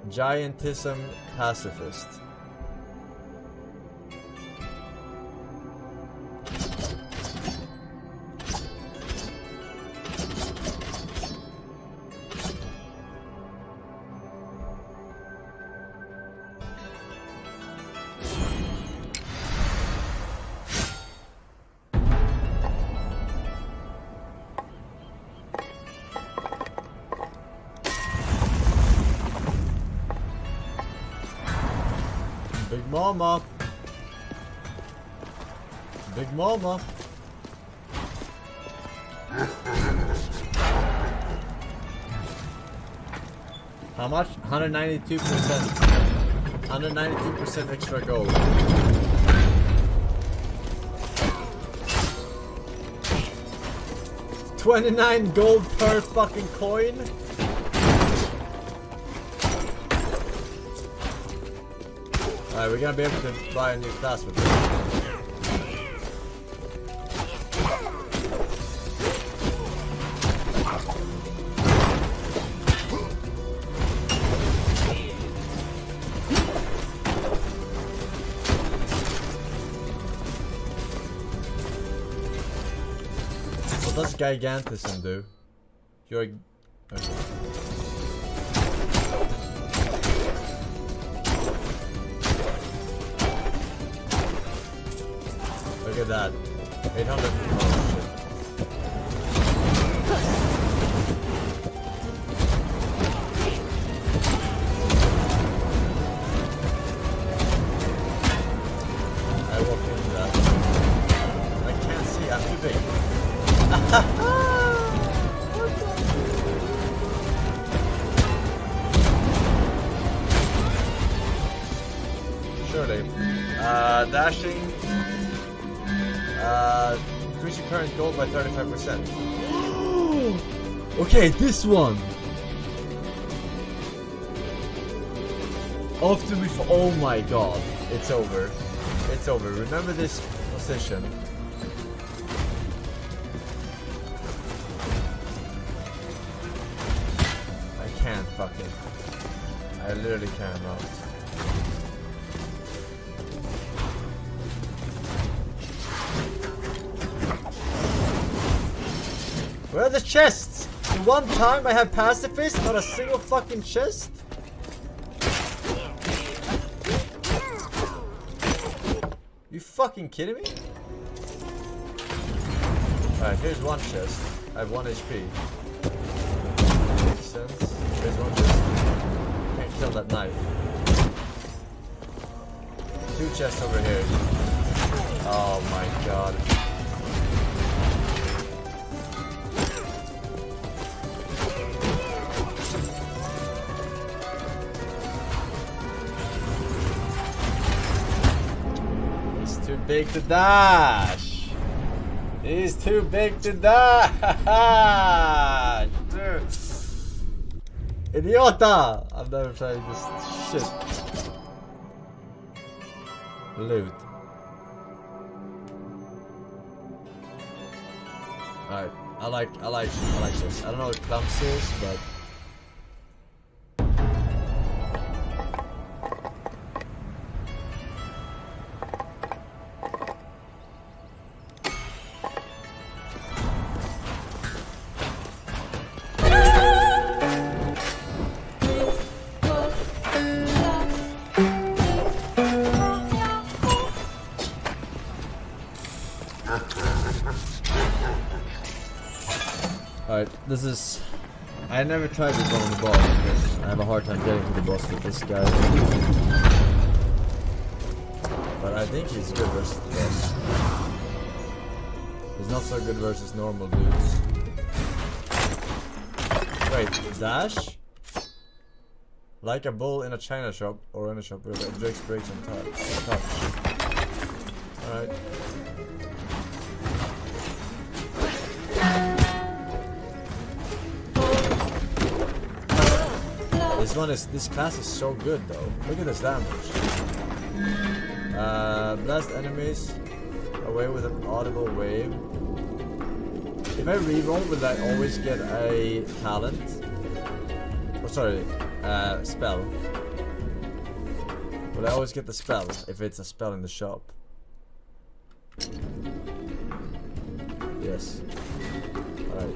Giantism pacifist. Big mama. Big mama. How much? one hundred ninety-two percent. one hundred ninety-two percent extra gold. twenty-nine gold per fucking coin? Alright, we're gonna be able to buy a new class with this. What does Gigantism do? You're a... Okay. Look at that. eight hundred. I walked into that. I can't see. I'm too big. Surely. Uh, dashing. Uh... Increase your current gold by thirty-five percent. Okay, this one. After we, oh my god, it's over. It's over. Remember this position. I can't fucking. I literally cannot. Where are the chests? In one time I had pacifist, not a single fucking chest. You fucking kidding me? Alright, here's one chest. I have one H P. Makes sense. Here's one chest. Can't kill that knife. Two chests over here. Oh my god. Big to dash. He's too big to dash. Dude. Idiota! I've never played this shit. Loot. Alright, I like I like I like this. I don't know what clumsy is, but this is... I never tried this on the boss because I have a hard time getting to the boss with this guy. But I think he's good versus the boss. He's not so good versus normal dudes. Wait, dash? Like a bull in a china shop or in a shop with objects, breaks and touch. Alright. This one is, this class is so good though. Look at this damage. Uh, blast enemies away with an audible wave. If I reroll, will I always get a talent? Oh, sorry, uh, spell. Will I always get the spell if it's a spell in the shop? Yes. Alright.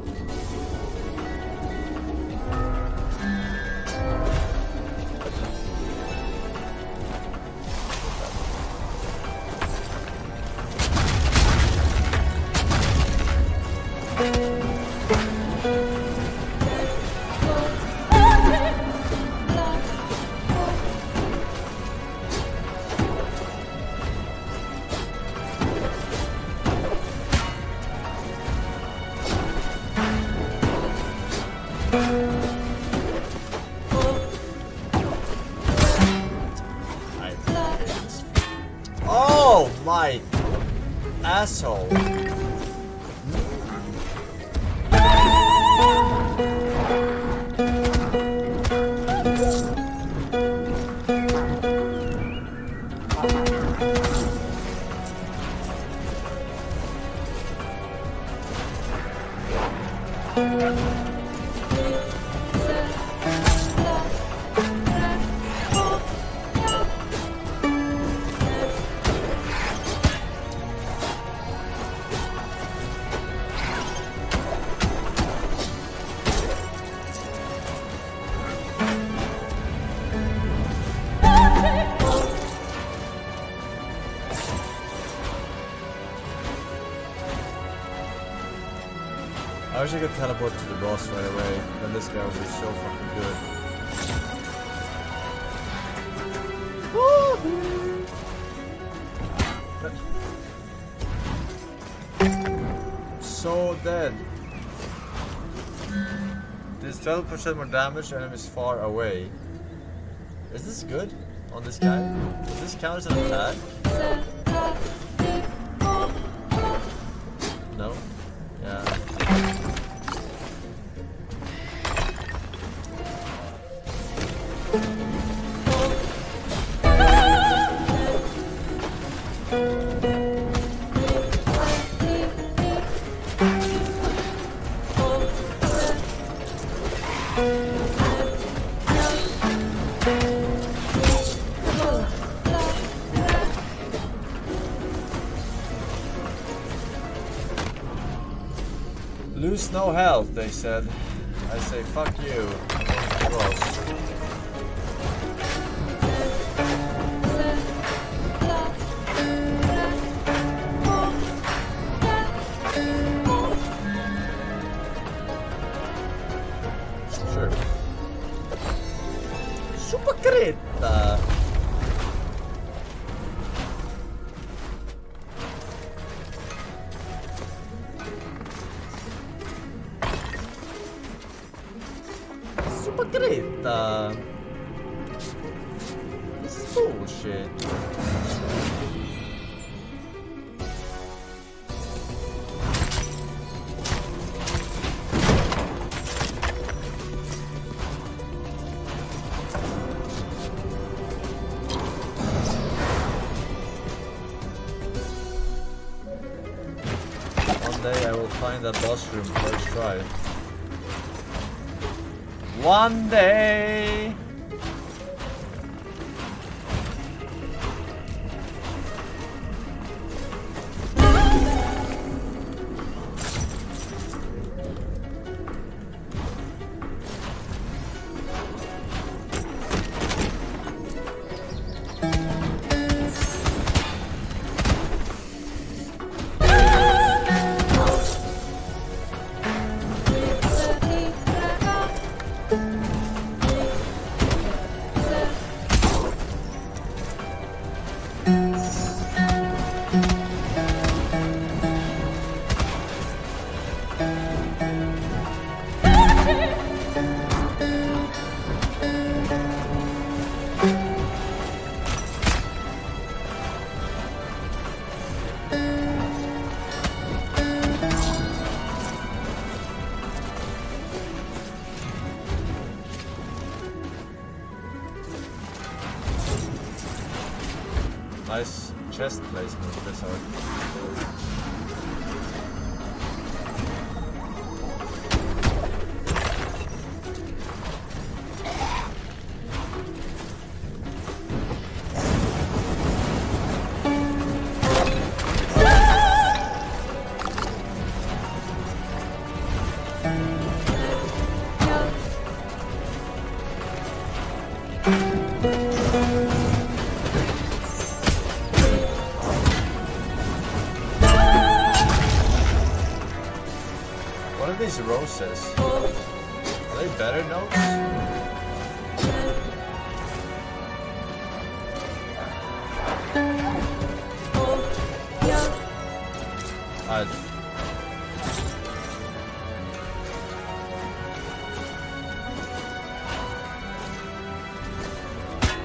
Asshole. I wish I could teleport to the boss right away, but this guy would be so fucking good. Woohoo! So dead. There's twelve percent more damage and enemies far away. Is this good on this guy? Does this count as an attack? No? Yeah. Lose no health, they said. I say, fuck you. Gross. Sure. Super creta. Creta. This is bullshit. One day I will find that boss room first try. One day. Nice chest placement for this hard. These roses, are they better notes?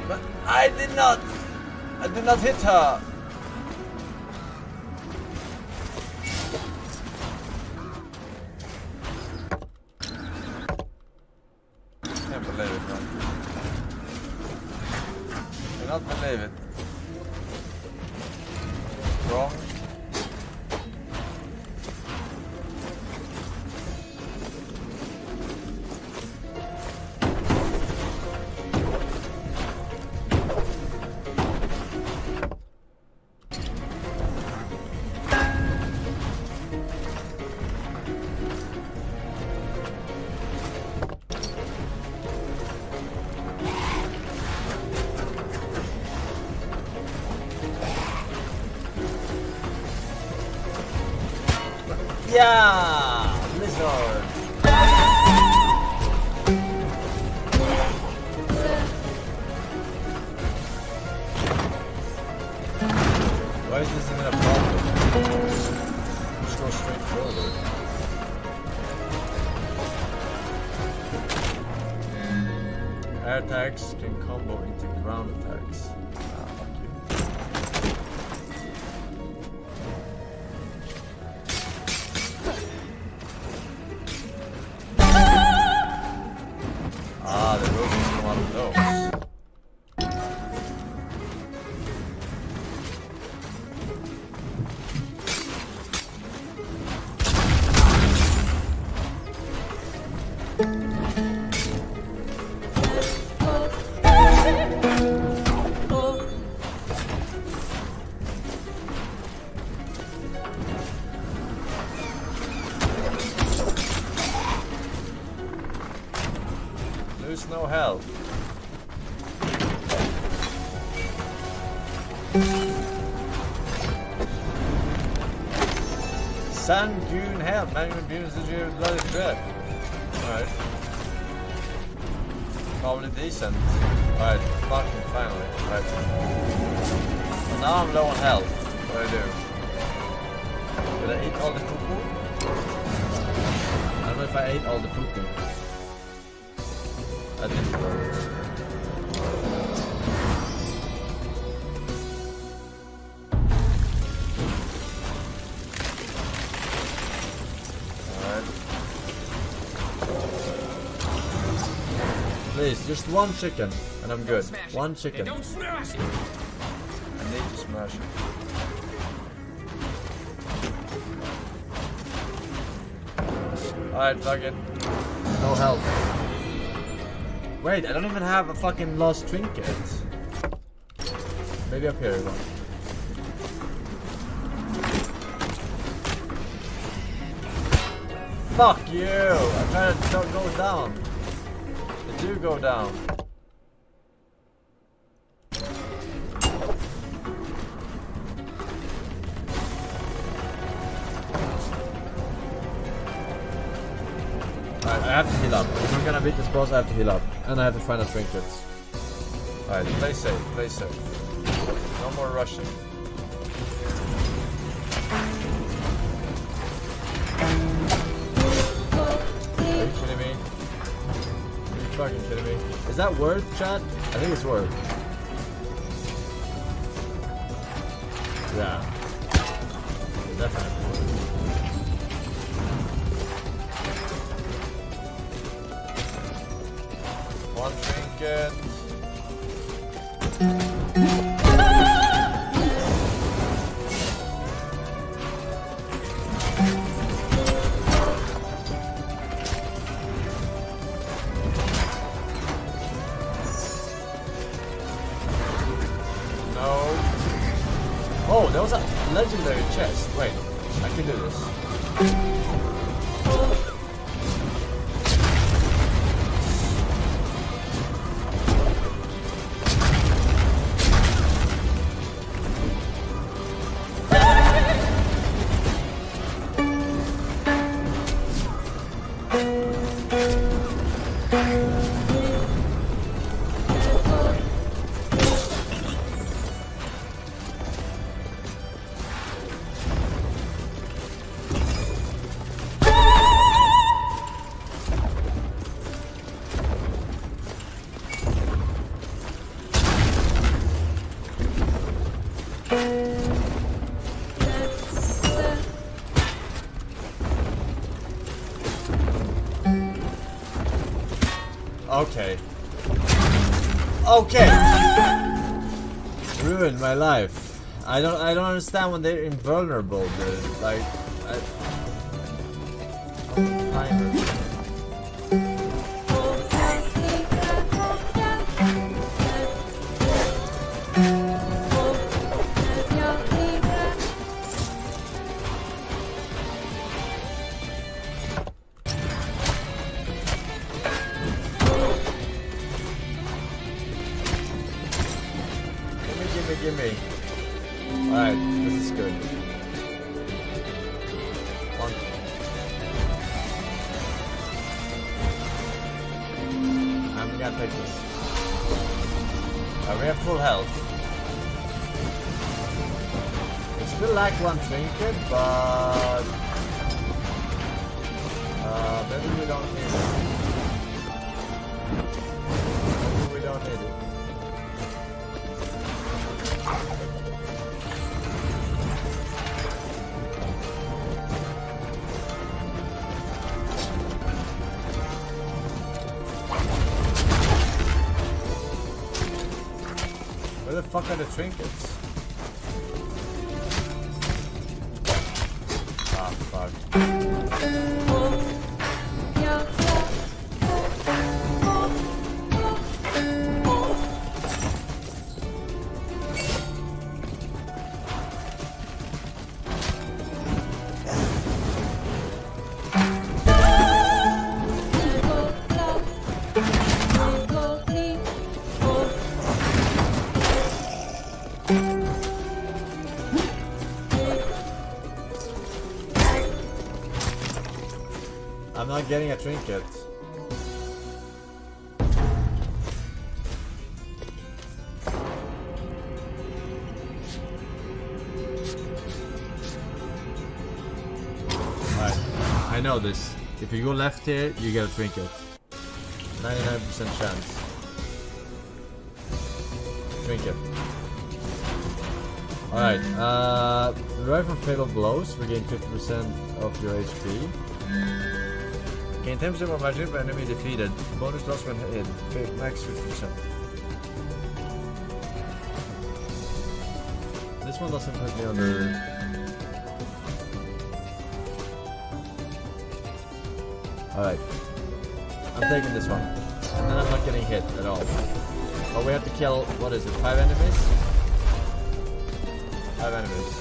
But I did not, I did not hit her. I cannot believe it. Wrong. Yeah, lizard. Why is this even a problem? Just go straight forward. Air attacks can combo into ground attacks. health. Sun Dune health. Not even Dune is the Jew of bloody threat. Alright. Probably decent. Alright, fucking finally. Alright. So now I'm low on health. What do I do? Did I eat all the poo-poo? I don't know if I ate all the poo-poo. I didn't. Alright. Please, just one chicken and I'm good. One chicken. I need to smash it. Alright, fuck it. No health. Wait, I don't even have a fucking lost trinket. Maybe up here one. Fuck you! I'm trying to don't go down. They do go down. Alright, I have to heal up. If I'm gonna beat this boss, I have to heal up. And I have to find a trinket. Alright, play safe, play safe. No more rushing. Are you kidding me? Are you fucking kidding me? Is that worth, chat? I think it's worth. Yeah. Definitely worth. One trinket. No. Oh, there was a legendary chest. Wait, I can do this. Okay. Okay. Ruined my life. I don't. I don't understand when they're invulnerable, dude. Like, I. Timer. Gimme. Alright, this is good. One. I'm gonna take this. Alright, we have full health. We still lack one trinket, but uh maybe we don't need it. Maybe we don't need it. Where the fuck are the trinkets? Ah, fuck. not getting a trinket. Alright, I know this. If you go left here, you get a trinket. ninety-nine percent chance. Trinket. Alright, uh, right from fatal blows, regain fifty percent of your H P. Gain ten percent of magic if enemy defeated. Bonus loss when hit. Max fifty percent. This one doesn't hurt me on the... Alright. I'm taking this one. And then I'm not getting hit at all. But we have to kill, what is it, five enemies? Five enemies.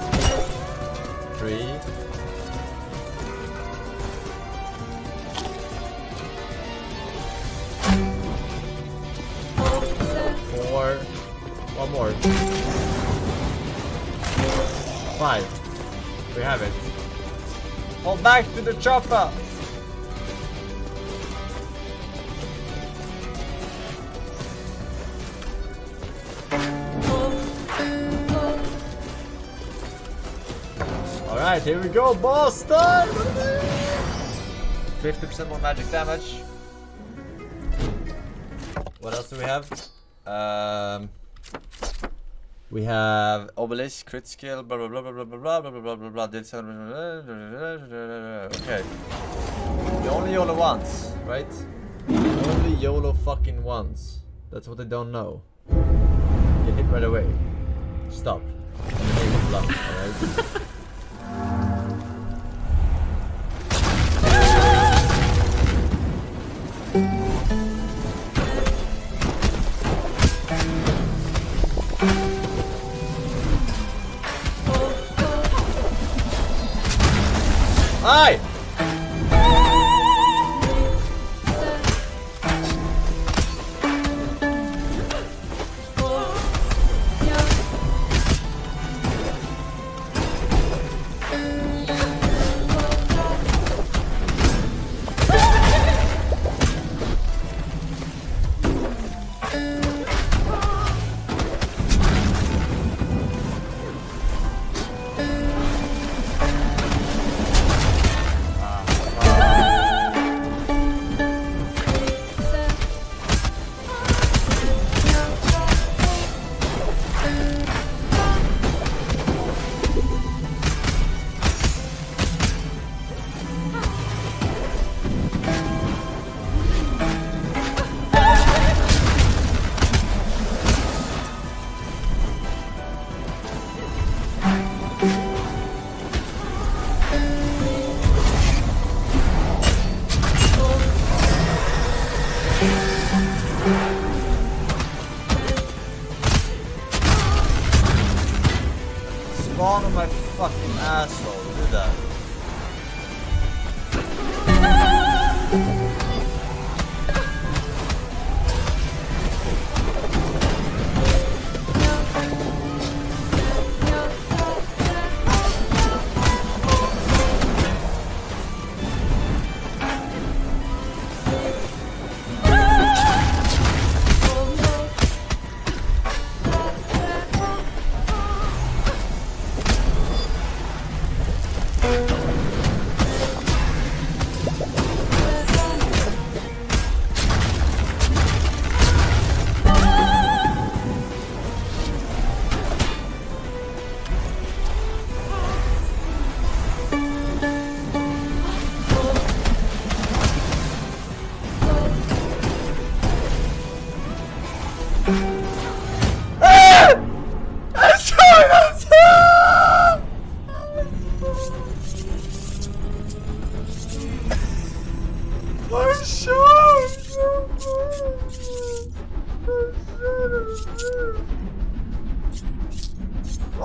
We have it. All back to the chopper! Alright, here we go, boss time! fifty percent more magic damage. What else do we have? Um... We have obelisk, crit skill, blah blah blah blah blah blah blah blah blah blah. Did something. Okay. You only YOLO once, right? You only YOLO fucking once. That's what they don't know. You hit right away. Stop. Blood, right? Hi! Spawn on my fucking asshole, do that.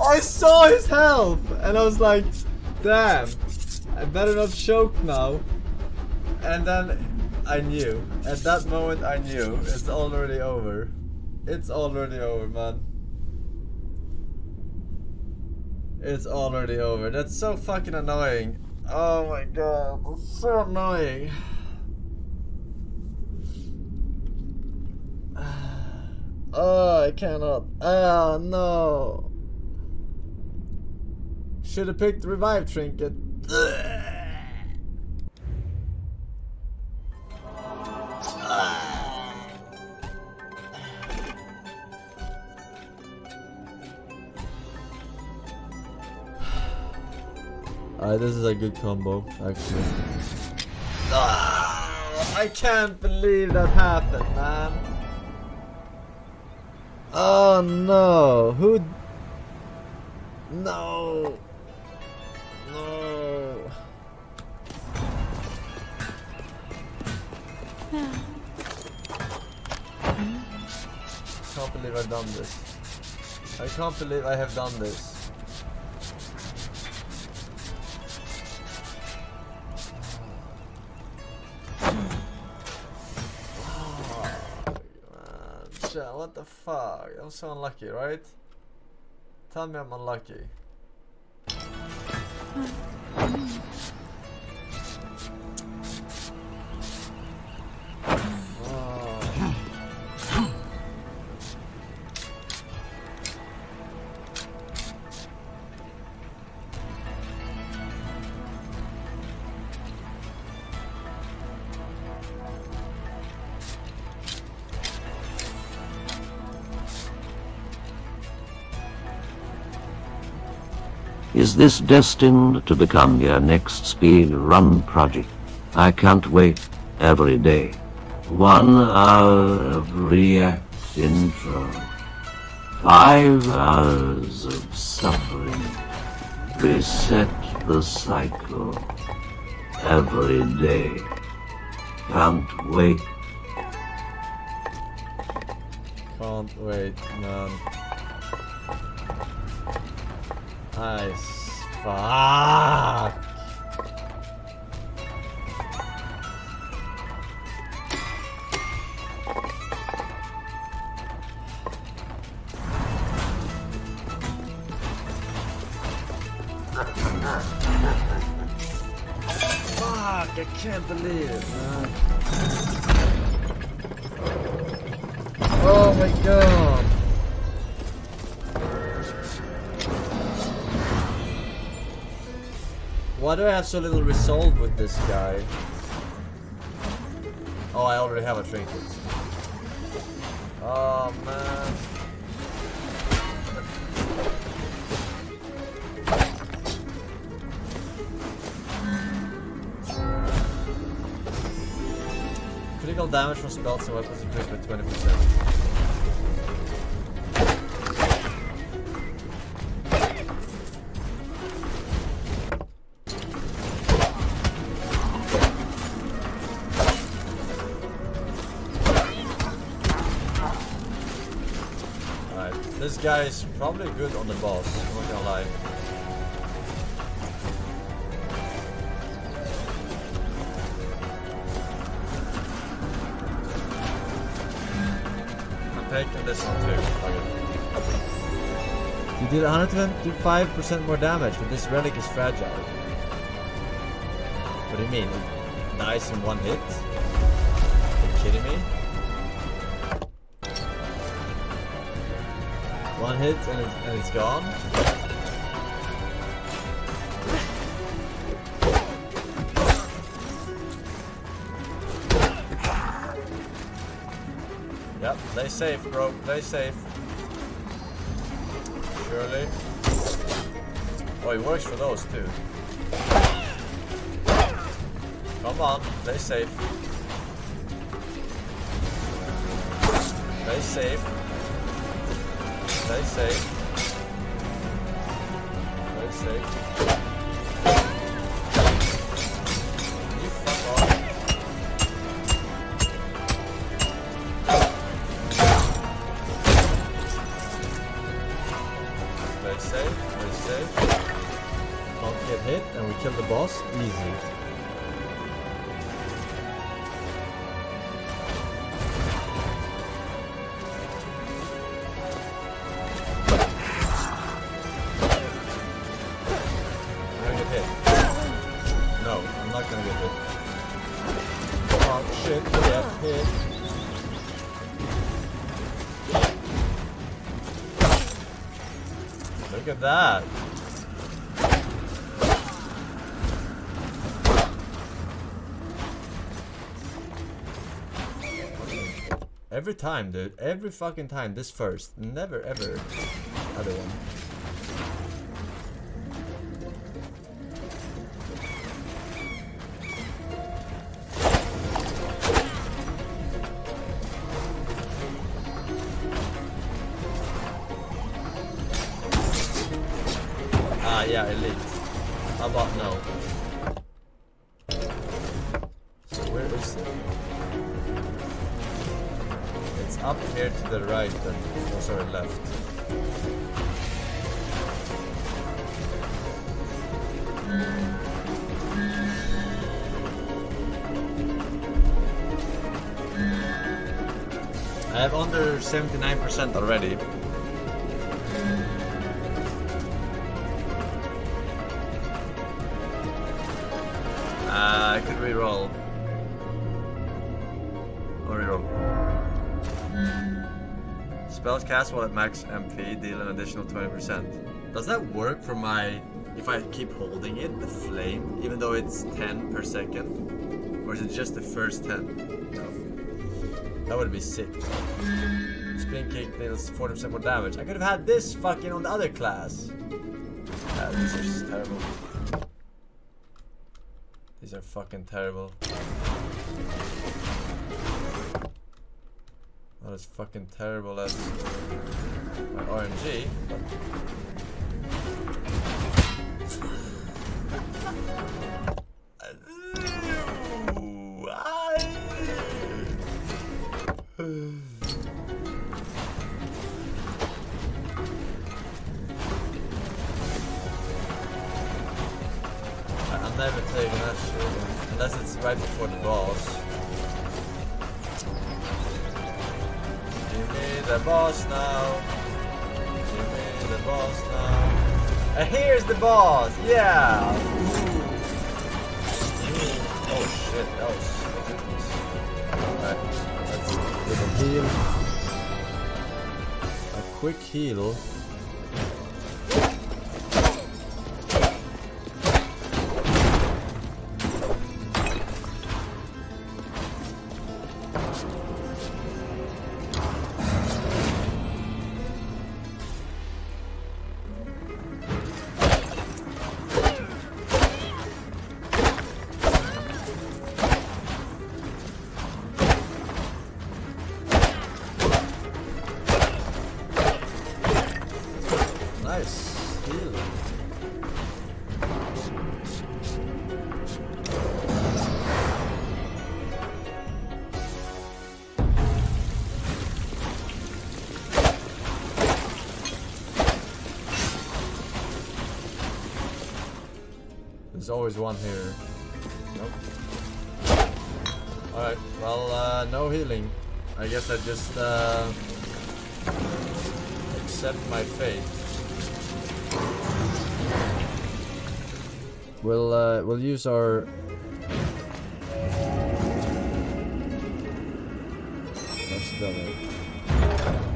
I saw his health and I was like, damn, I better not choke now. And then I knew. At that moment I knew it's already over. It's already over, man. It's already over. That's so fucking annoying. Oh my god, that's so annoying. Oh, I cannot. Oh no. Should have picked the revive trinket. Ugh. Alright, this is a good combo, actually. Oh, I can't believe that happened, man. Oh no, who? No. No. I can't believe I've done this. I can't believe I have done this. What the fuck? I'm so unlucky, right? Tell me I'm unlucky. Is this destined to become your next speedrun project? I can't wait every day. One hour of React intro. Five hours of suffering. Reset the cycle. Every day. Can't wait. Can't wait, man. Nice. Fuck. Fuck, I can't believe it, man. Oh my god. Why do I have so little resolve with this guy? Oh, I already have a trinket. Oh man. Critical damage from spells and weapons increased by twenty percent. This guy is probably good on the boss, I'm not gonna lie. I'm taking this one too. Okay. You did one hundred twenty-five percent more damage, but this relic is fragile. What do you mean? It dies in one hit? Are you kidding me? One hit and it's, and it's gone. Yep, they safe, bro. They safe. Surely. Oh, it works for those too. Come on, they safe. They safe. Stay safe. Stay safe. You fuck off. Stay safe. Stay safe. Don't get hit and we kill the boss. Easy. Oh shit, get that hit. Look at that. Every time, dude. Every fucking time. This first. Never ever other one. Ah, yeah, elite. How about no? So where is it? It's up here to the right and oh, sorry, left. I have under seventy-nine percent already. Uh, I could reroll. Or reroll. Spells cast while at max M P deal an additional twenty percent. Does that work for my, if I keep holding it, the flame, even though it's ten per second? Or is it just the first ten? No. That would be sick. Spring kick deals forty percent more damage. I could have had this fucking on the other class. Uh, this is terrible. These are fucking terrible. Not as fucking terrible as my R N G. I'm never taking that shit unless it's right before the boss. Give me the boss now. Give me the boss now. And here's the boss. Yeah. Oh shit. That was so good. Alright. Let's heal. A quick heal. There's always one here. Nope. Alright, well, uh, no healing. I guess I just uh, accept my fate. We'll, uh, we'll use our... That's better.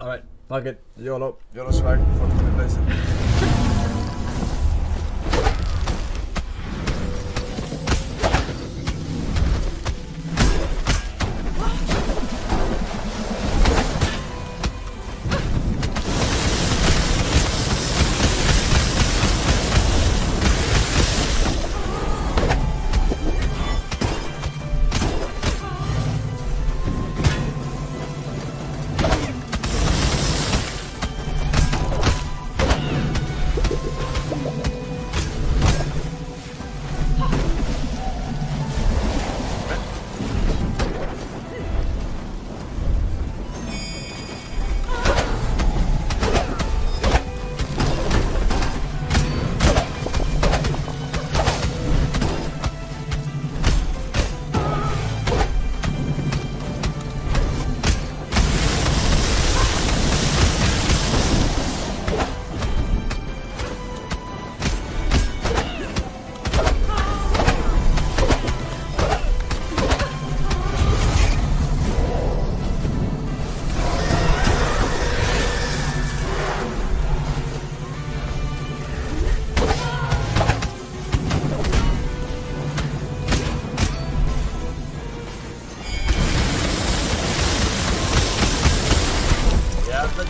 Alright, fuck it. YOLO. YOLO swag for the place.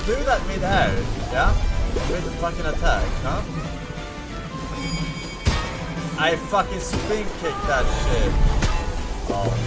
do that mid-air, yeah? With the fucking attack, huh? I fucking spin kick that shit. Oh my god.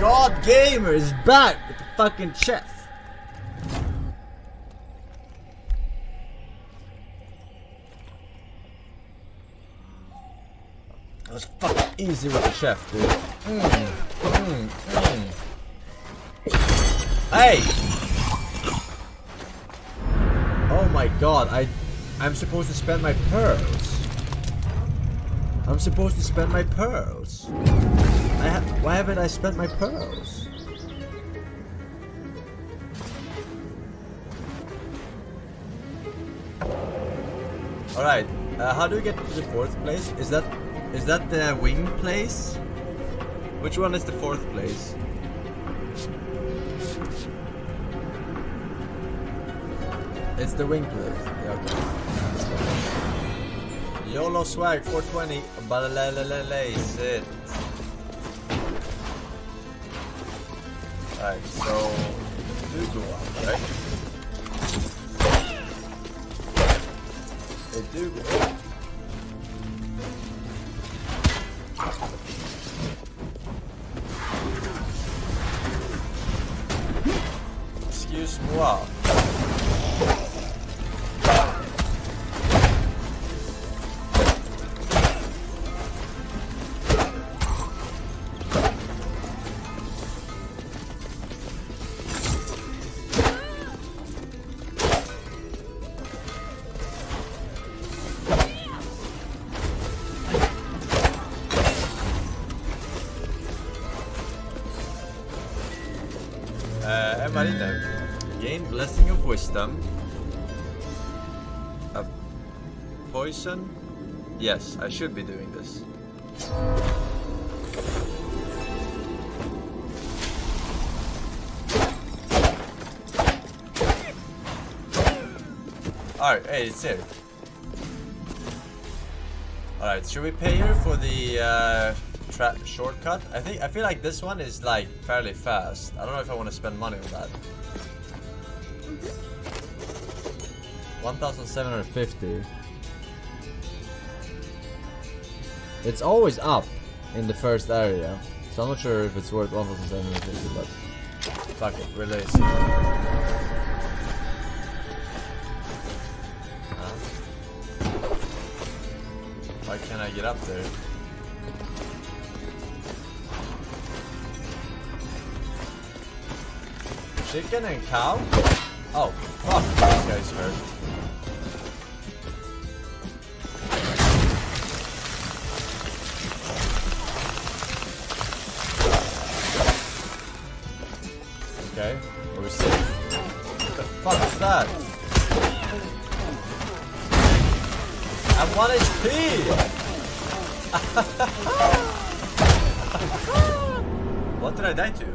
God Gamer is back with the fucking chest. That was fucking easy with the chef, dude. Mm, mm, mm. Hey! Oh my god, I I'm supposed to spend my pearls. I'm supposed to spend my pearls. I ha why haven't I spent my pearls? Alright, uh, how do we get to the fourth place? Is that is that the wing place? Which one is the fourth place? It's the wing place. Yeah, okay. YOLO swag four twenty. Balalalalalay, sit. Alright, so we do go up, right? They do go up. Excuse moi. Gain blessing of wisdom. A poison? Yes, I should be doing this. Alright, hey, it's here. Alright, should we pay her for the uh Tra- shortcut? I think I feel like this one is like fairly fast. I don't know if I want to spend money on that. one thousand seven hundred fifty. It's always up in the first area, so I'm not sure if it's worth one thousand seven hundred fifty, but fuck it, release. Huh? Why can't I get up there? Chicken and cow? Oh, fuck, this guy's hurt. Okay, we're safe. What the fuck is that? I'm one H P! What did I die to?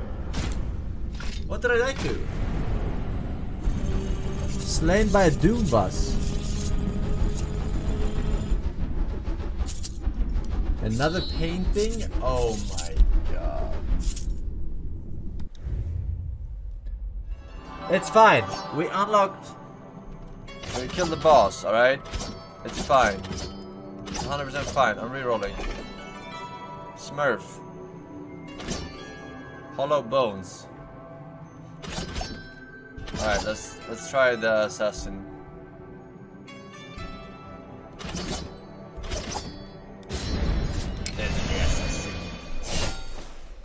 What did I like to? Slain by a doom bus. Another painting? Oh my god. It's fine. We unlocked. We killed the boss, alright? It's fine. It's one hundred percent fine. I'm re-rolling. Smurf. Hollow bones. Alright, let's let's try the assassin.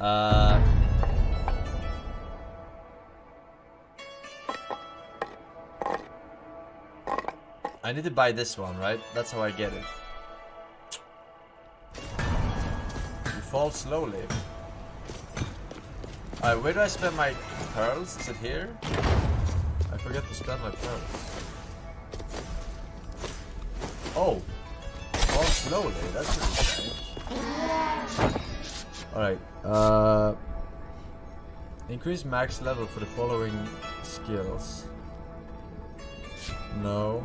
Uh I need to buy this one, right? That's how I get it. You fall slowly. Alright, where do I spend my pearls? Is it here? I forget to spend my pearls. Oh! Fall slowly, that's pretty strange. Alright, uh, increase max level for the following skills. No.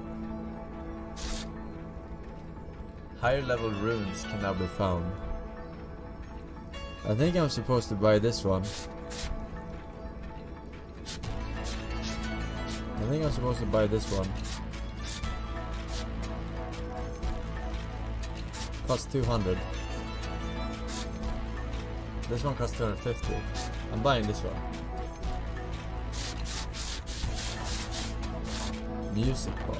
Higher level runes can now be found. I think I'm supposed to buy this one. I think I'm supposed to buy this one. Costs two hundred. This one costs two hundred fifty. I'm buying this one. Music box.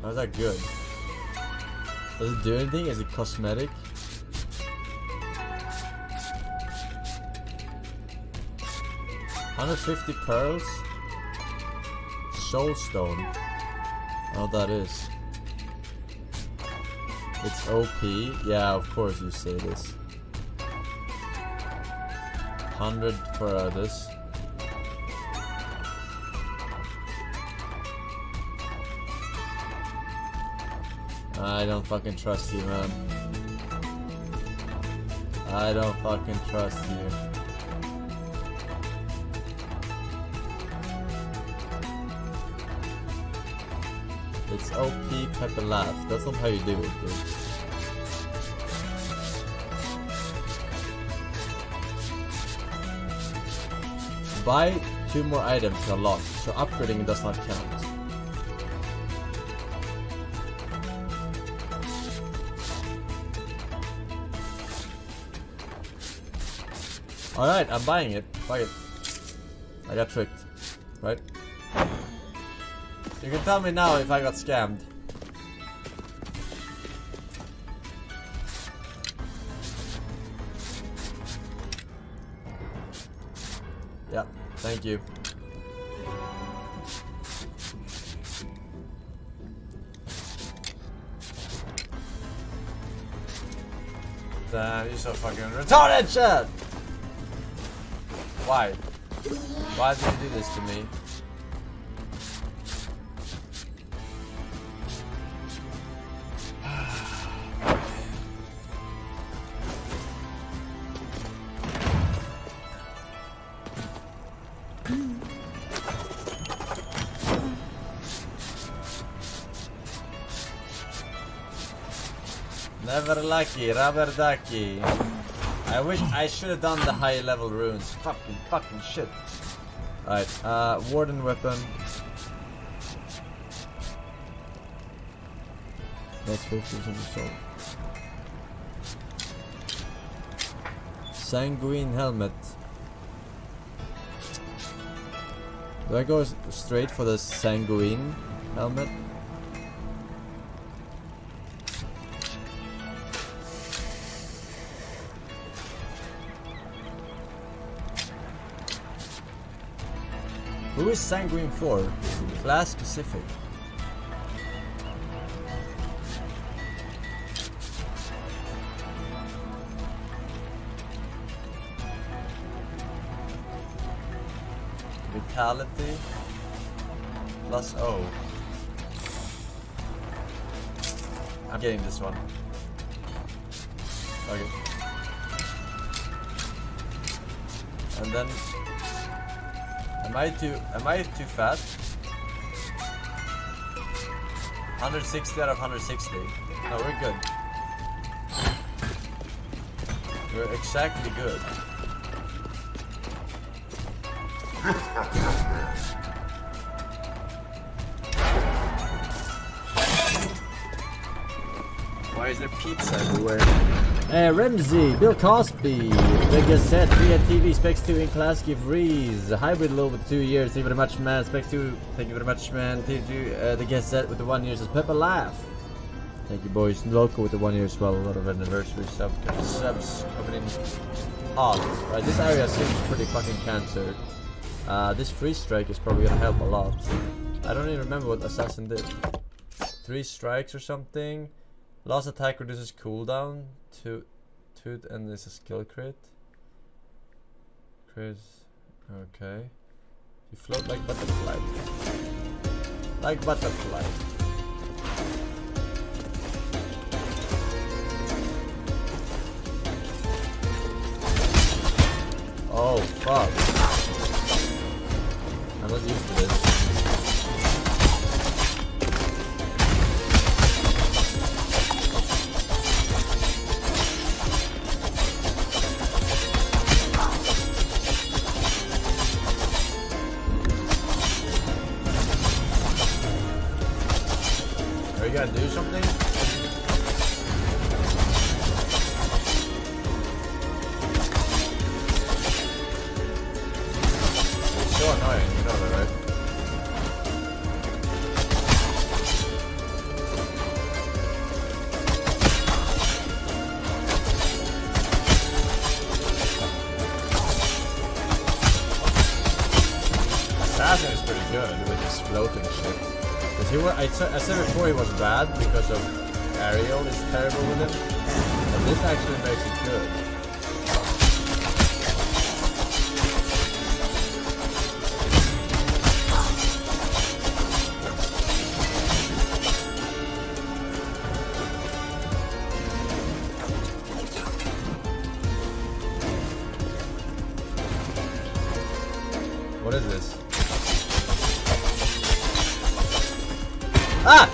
How's that good? Does it do anything? Is it cosmetic? one hundred fifty pearls? Soulstone. I don't know what that is. It's O P. Yeah, of course you say this. one hundred for uh, this. I don't fucking trust you, man. I don't fucking trust you. It's O P pepper laugh. That's not how you do it, dude. Buy two more items to unlock, so upgrading does not count. Alright, I'm buying it. Fuck it. I got tricked. Right? You can tell me now if I got scammed. Yeah, thank you. Damn, you're so fucking retarded, shit! Why? Why did you do this to me? Never lucky, rubber ducky. I wish I should have done the higher level runes. Fucking fucking shit. Alright, uh warden weapon. That's fifty percent assault. Sanguine helmet. Do I go straight for the sanguine helmet? Who is sanguine for? Class specific. Vitality plus O. I'm getting this one. Okay. And then Am I too am I too fat? one hundred sixty out of one hundred sixty. No, we're good. We're exactly good. is there pizza everywhere? Uh, Ramsey, Bill Cosby, the Gazette, Via T V, Specs two in class, give Reese, hybrid low with two years, thank you very much, man. Specs two, thank you very much, man. T V, uh, the Gazette with the one year says Pepper Laugh. Thank you, boys. Local with the one year as well, a lot of anniversary sub subs coming in. Odd, right? This area seems pretty fucking cancer. Uh, this free strike is probably gonna help a lot. I don't even remember what Assassin did. Three strikes or something. Last attack reduces cooldown to two, and this is skill crit. Chris, okay. You float like butterfly. Like butterfly. Oh fuck! I'm not used to this. I said before he was bad because of Ariel is terrible with him, but this actually makes it good. What is this? Ah!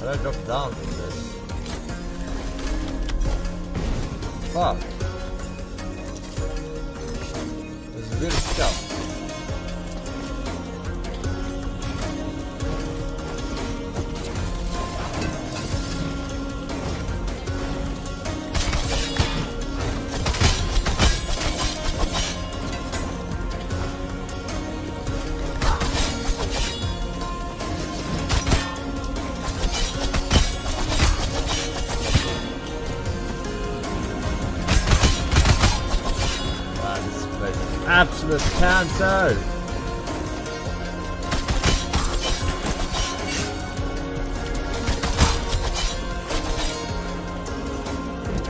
How did I drop down from this? Fuck. This is weird stuff. Absolute cancer!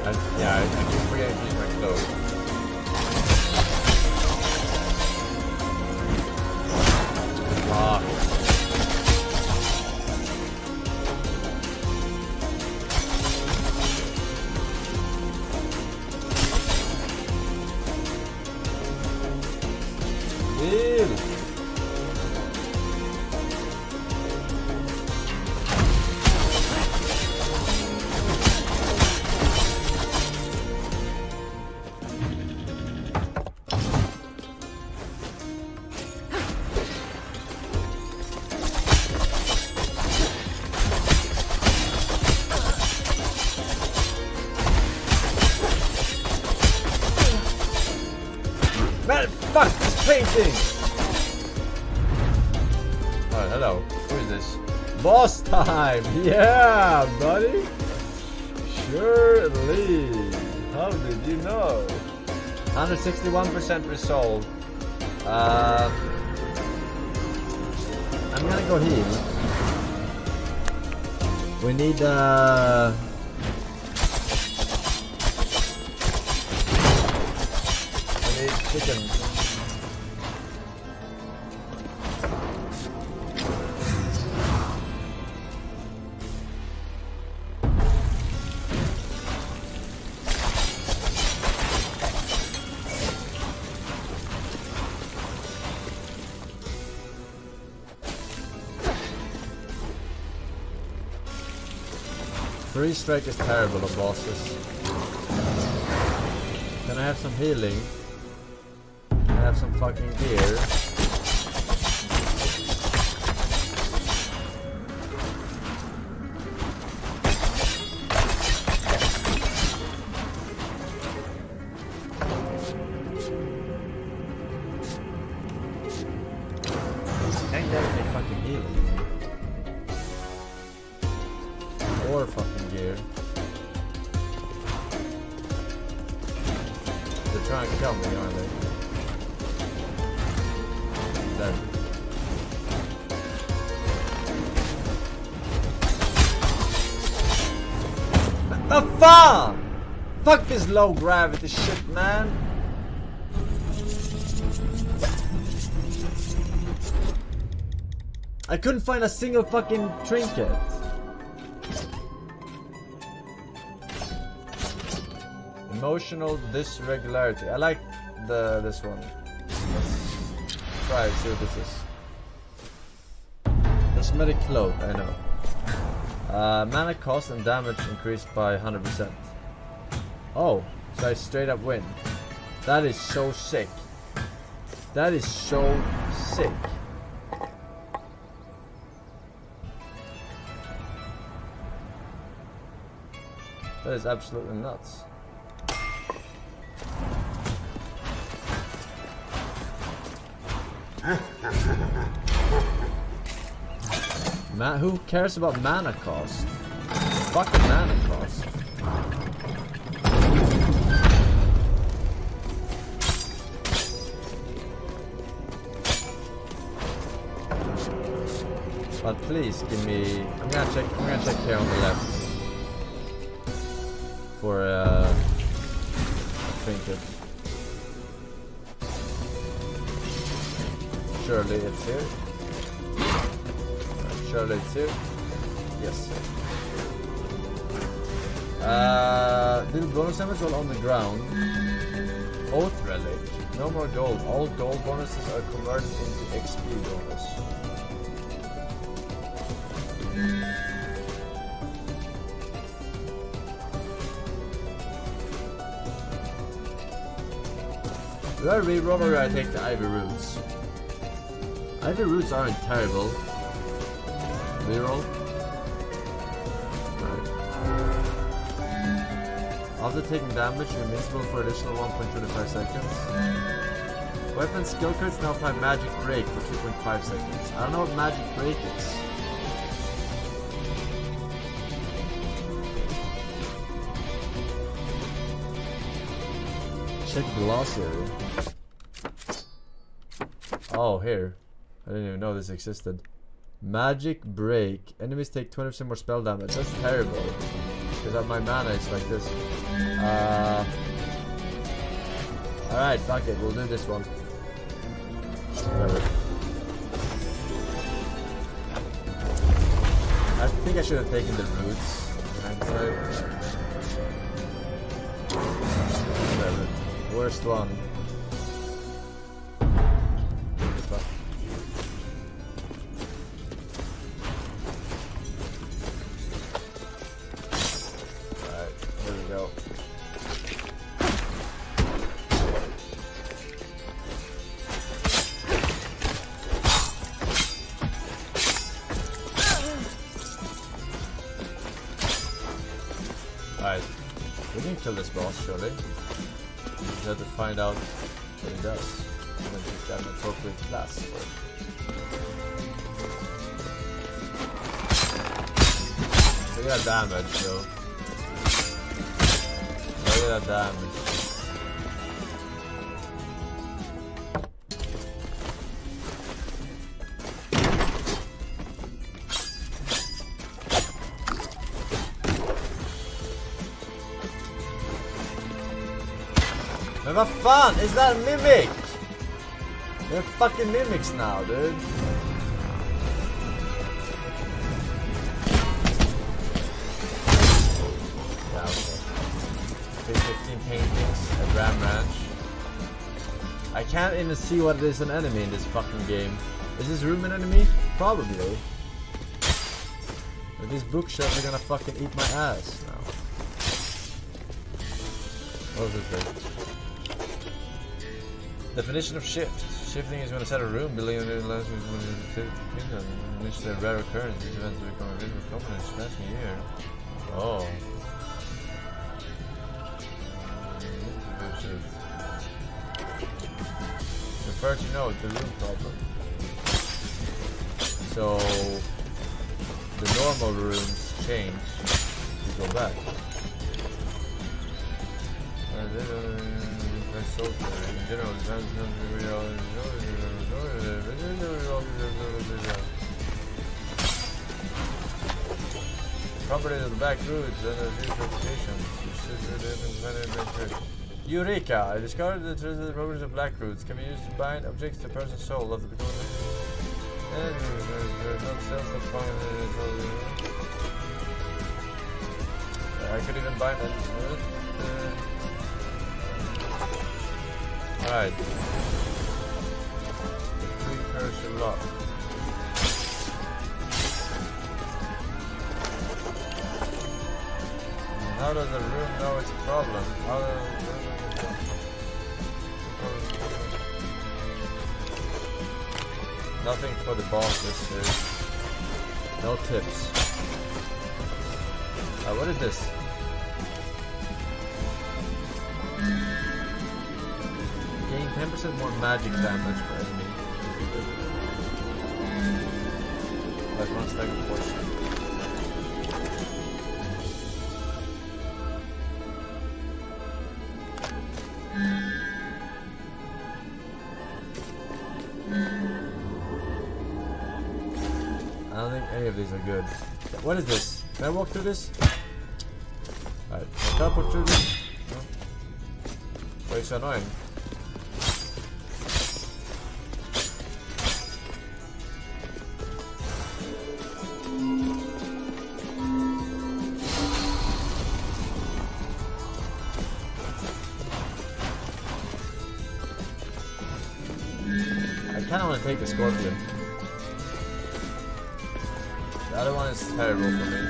I, yeah, I, I keep forgetting to use my clothes. Ah. Man, fuck this painting! Oh, hello. Who is this? Boss time! Yeah, buddy! Surely! How did you know? one hundred sixty-one percent resolve. Uh, I'm gonna go heal. We need uh... chicken. Three strike is terrible on bosses. Can I have some healing? Can I have some fucking gear? Fuck this low gravity shit, man. I couldn't find a single fucking trinket. Emotional dysregularity. I like the this one. Let's try and see what this is. This medic cloak, I know. Uh, mana cost and damage increased by one hundred percent. Oh, so I straight up win. That is so sick. That is so sick. That is absolutely nuts. Man, who cares about mana cost? Fuck the mana cost. But please give me. I'm gonna check. I'm gonna check here on the left for uh, a trinket. Surely it's here. Surely it's here. Yes. Uh, deal bonus damage all on the ground. Oath relic. No more gold. All gold bonuses are converted into X P bonus. Do I reroll or do I take the Ivy Roots? Ivy Roots aren't terrible. Reroll. Right. After taking damage, you're invincible for additional one point two five seconds. Weapon skill cards now apply Magic Break for two point five seconds. I don't know what Magic Break is. Check glossary. Oh, here. I didn't even know this existed. Magic break. Enemies take twenty percent more spell damage. That's terrible. Because my mana is like this. Uh, Alright, fuck it. We'll do this one. Whatever. I think I should have taken the roots. Whatever. Worst one. Alright, here we go. Alright, we can kill this boss, surely. You have to find out what he does. I'm going to just get an appropriate class for it. Look at that damage, yo. Look at that damage. What fun is that mimic? They're fucking mimics now, dude. Yeah, okay. fifteen paintings at Ram Ranch. I can't even see what is an enemy in this fucking game. Is this room an enemy? Probably. But these bookshelves are gonna fucking eat my ass now. What was this thing? Definition of shift. Shifting is when I set a room, believing it allows me to live in which the rare occurrence, these events will become a rhythm of confidence, smashing here. Oh. Refer to note, the room problem. So, the normal rooms change to go back. In general, property of the back routes and a few complications. Eureka! I discovered that the properties of black roots can be used to bind objects to a person's soul of the I could even bind it. Alright. Precursor lock. How does the room know it's a problem? How does nothing for the boss this is. No tips. Uh, what is this? Gain ten percent more magic damage per enemy. That's one stack of Forsen. I don't think any of these are good. What is this? Can I walk through this? Alright, can I teleport through this? No. Why are you so annoying? I kinda wanna take the scorpion. The other one is terrible for me.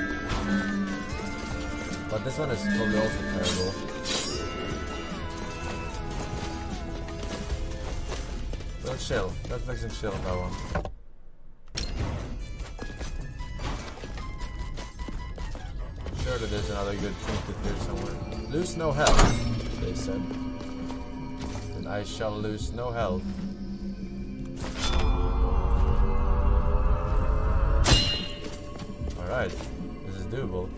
But this one is probably also terrible. Don't chill. Let's make some chill on that one. Surely there's another good trinket here somewhere. Lose no health, they said. Then I shall lose no health. Alright, this is doable.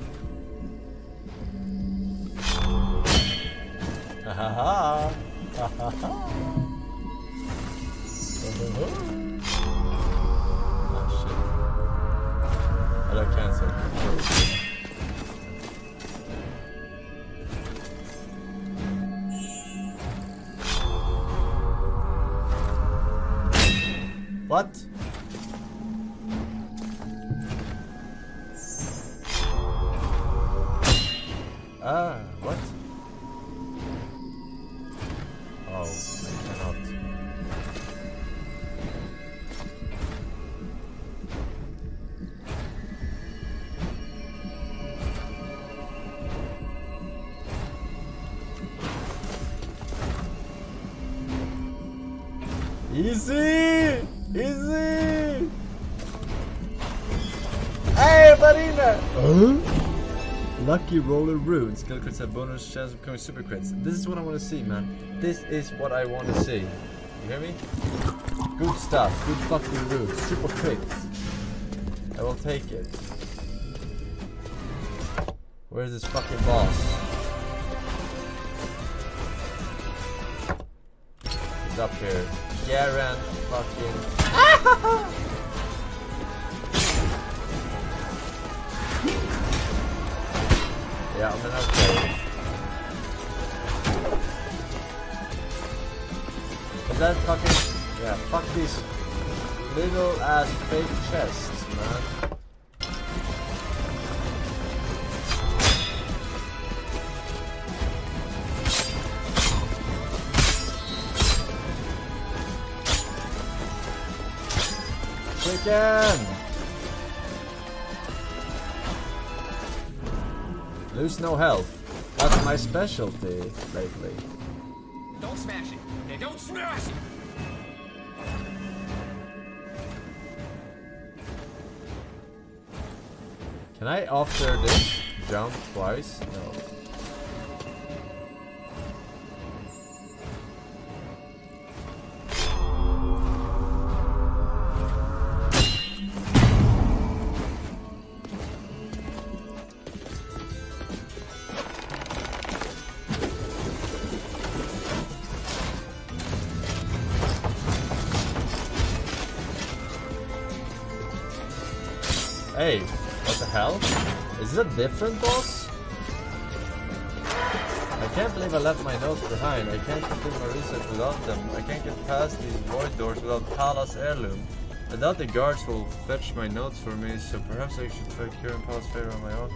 Ha ha ha! Ha ha ha! Oh shit. I got cancer. What? Ah, what? Oh, I cannot. Easy! Easy! Hey, Marina! Huh? Lucky roller runes. Skill crits have bonus chance of becoming super crits. This is what I want to see, man. This is what I want to see. You hear me? Good stuff. Good fucking runes. Super crits. I will take it. Where's this fucking boss? He's up here. Garan fucking. Yeah, I'm gonna okay. Is that fucking... Yeah, fuck these little ass fake chests, man. Chicken! Lose no health. That's my specialty lately. Don't smash it. They don't smash it. Can I after this jump twice? No. Hey, what the hell? Is this a different boss? I can't believe I left my notes behind. I can't complete my research without them. I can't get past these void doors without Palace Heirloom. I doubt the guards will fetch my notes for me, so perhaps I should try curing Palace favor on my own.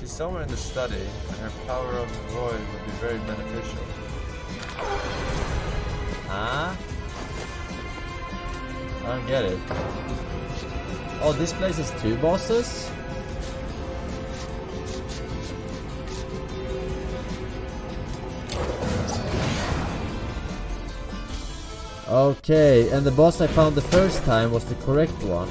She's somewhere in the study, and her power of the void would be very beneficial. Huh? I don't get it. Oh, this place is two bosses? Okay, and the boss I found the first time was the correct one.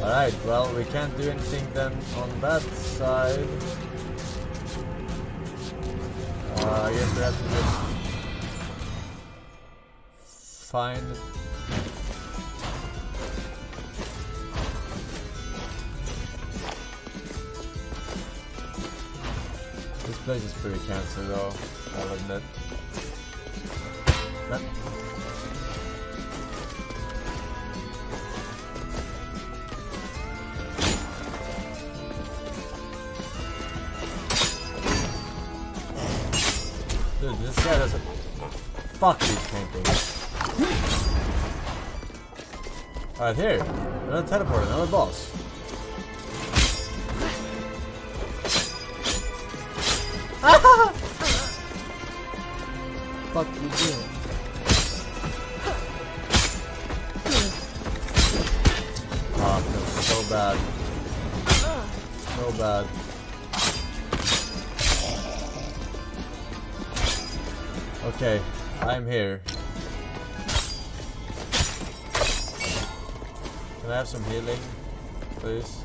Alright, well, we can't do anything then on that side. Uh, I guess we have to just find... This place is pretty cancer though, I'll admit. But this guy doesn't... Fuck these paintings. Alright, here. Another teleport, another boss. Ah! Fuck you doing? Ah, oh, feels so bad. So bad. Okay, I'm here. Can I have some healing, please?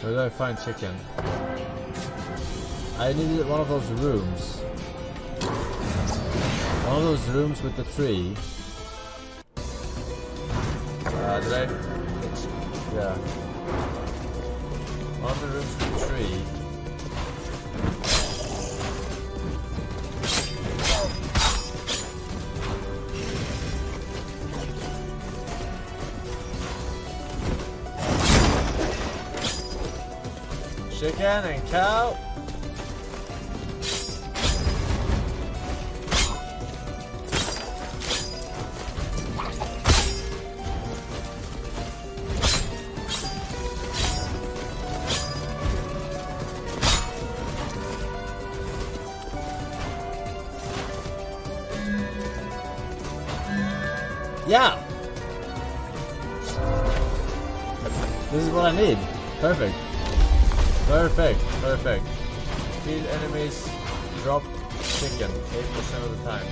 Where did I find chicken? I needed one of those rooms. One of those rooms with the tree. Uh, did I? Yeah. One of the rooms with the tree. Chicken and cow. Yeah! This is what I need. Perfect. Perfect. Perfect. Kill enemies, drop chicken eight percent of the time.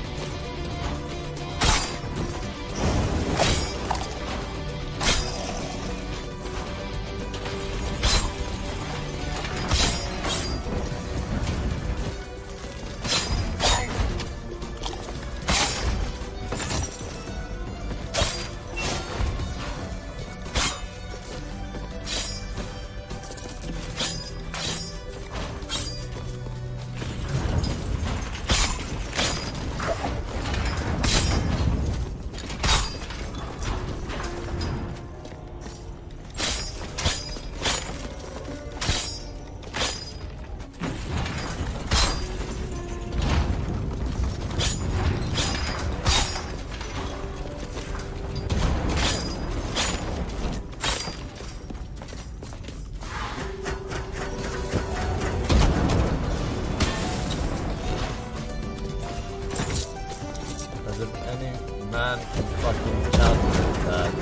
man. Fucking chance with that.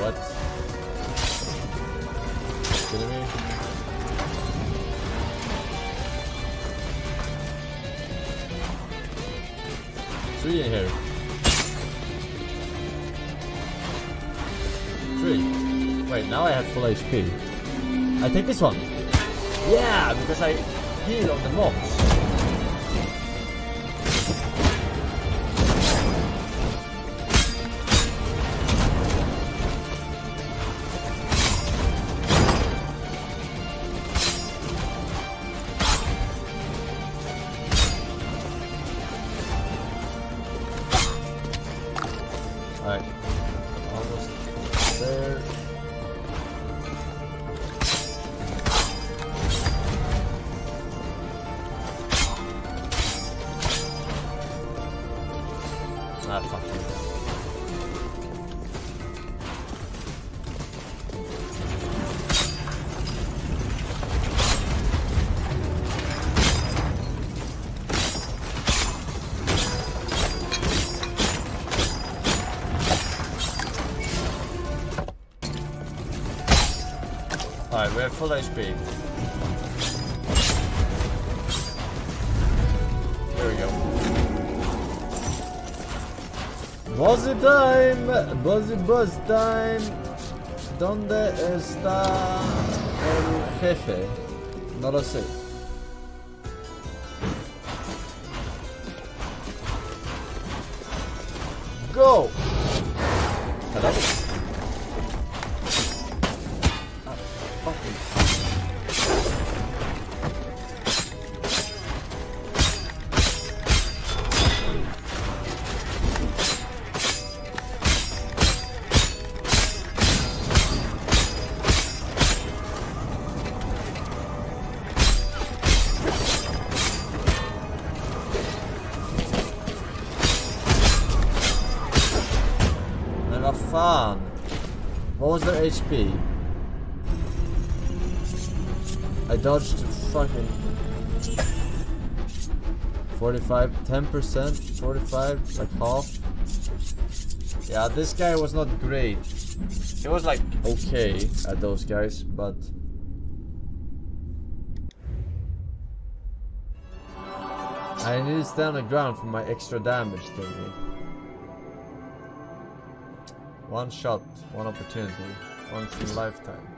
What? Are you kidding me? Three in here. Three. Wait, now I have full H P. I take this one. Yeah, because I heal on the mobs. Alright, we have full H P. Here we go. Buzzy time! Buzzy buzz time! ¿Dónde está el jefe? No lo sé. Go! Hello? H P. I dodged fucking forty-five, ten percent, forty-five, like half. Yeah, this guy was not great. He was like okay at those guys, but I need to stay on the ground for my extra damage thingy. One shot, one opportunity. Once in a lifetime.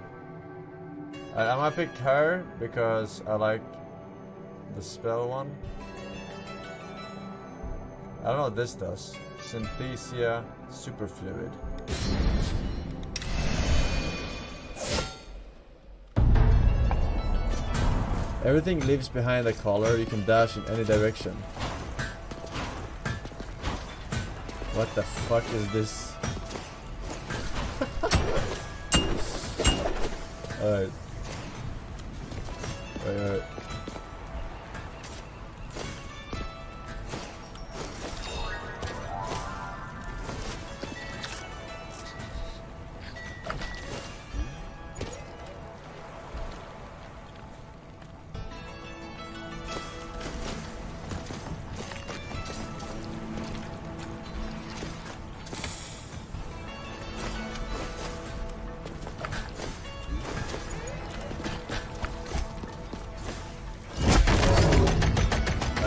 I, I might pick her because I like the spell one. I don't know what this does. Synthesia Superfluid. Everything lives behind the collar. You can dash in any direction. What the fuck is this? Alright. Alright, alright.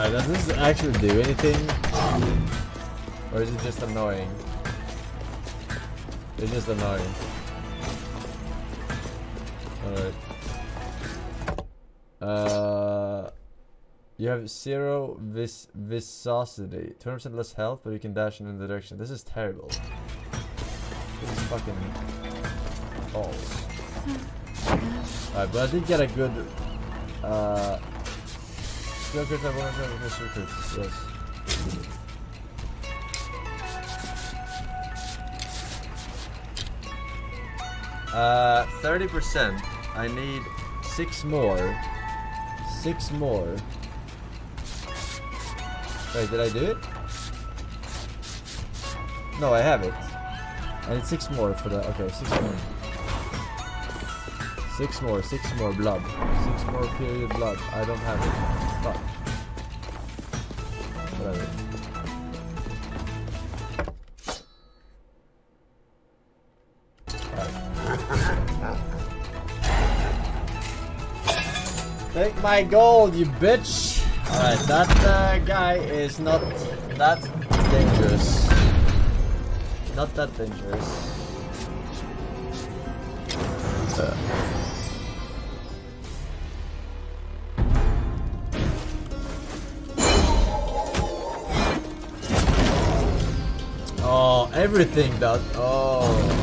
Does this actually do anything? Or is it just annoying? It's just annoying. Alright. Uh, you have zero vis viscosity. twenty percent less health, but you can dash in any direction. This is terrible. This is fucking false. Alright, but I did get a good... Uh, Yes. Uh, thirty percent. I need six more. Six more. Wait, did I do it? No, I have it. I need six more for the. Okay, six more. Six more, six more blood. Six more period blood. I don't have it. Fuck. Whatever. Take my gold, you bitch! Alright, that uh, guy is not that dangerous. Not that dangerous. Uh. Oh, everything that. Oh.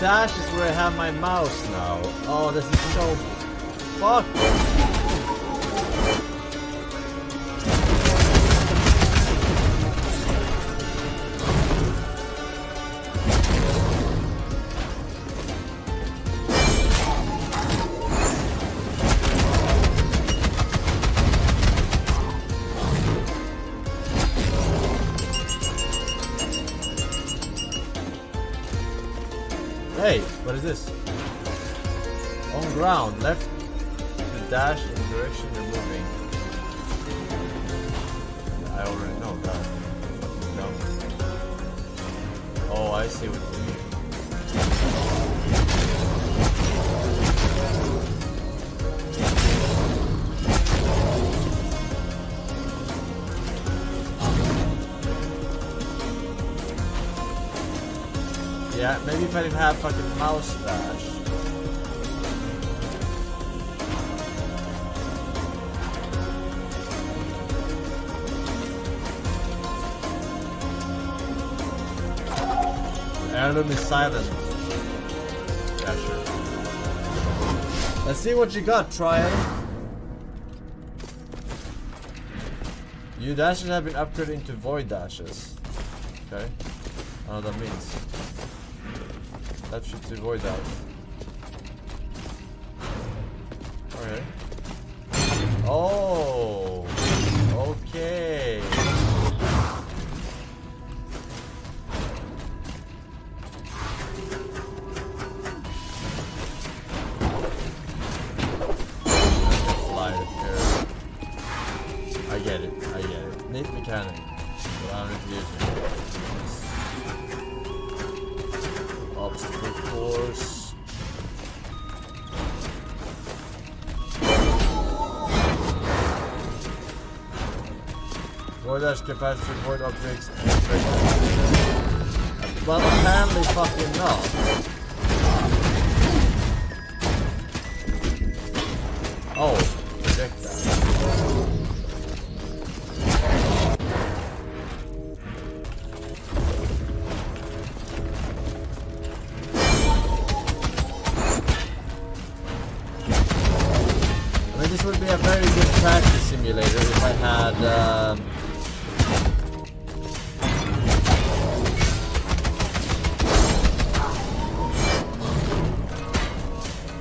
Dash is where I have my mouse now. Oh, this is so fucked. Hey, what is this? On ground, left to dash in the direction you're moving. I already know that. No. Oh, I see what you Yeah, maybe if I didn't have fucking mouse dash. Heirloom is silent. Yeah, sure. Let's see what you got, Trial. New dashes have been upgraded into void dashes. Okay. I don't know what that means. That should avoid that. Okay. Oh. Okay. Fly it here. I get it. I get it. Neat mechanic. But I don't refuse it. Obstacle course. Void dash capacitor, void objects. Well, apparently fucking not. Oh.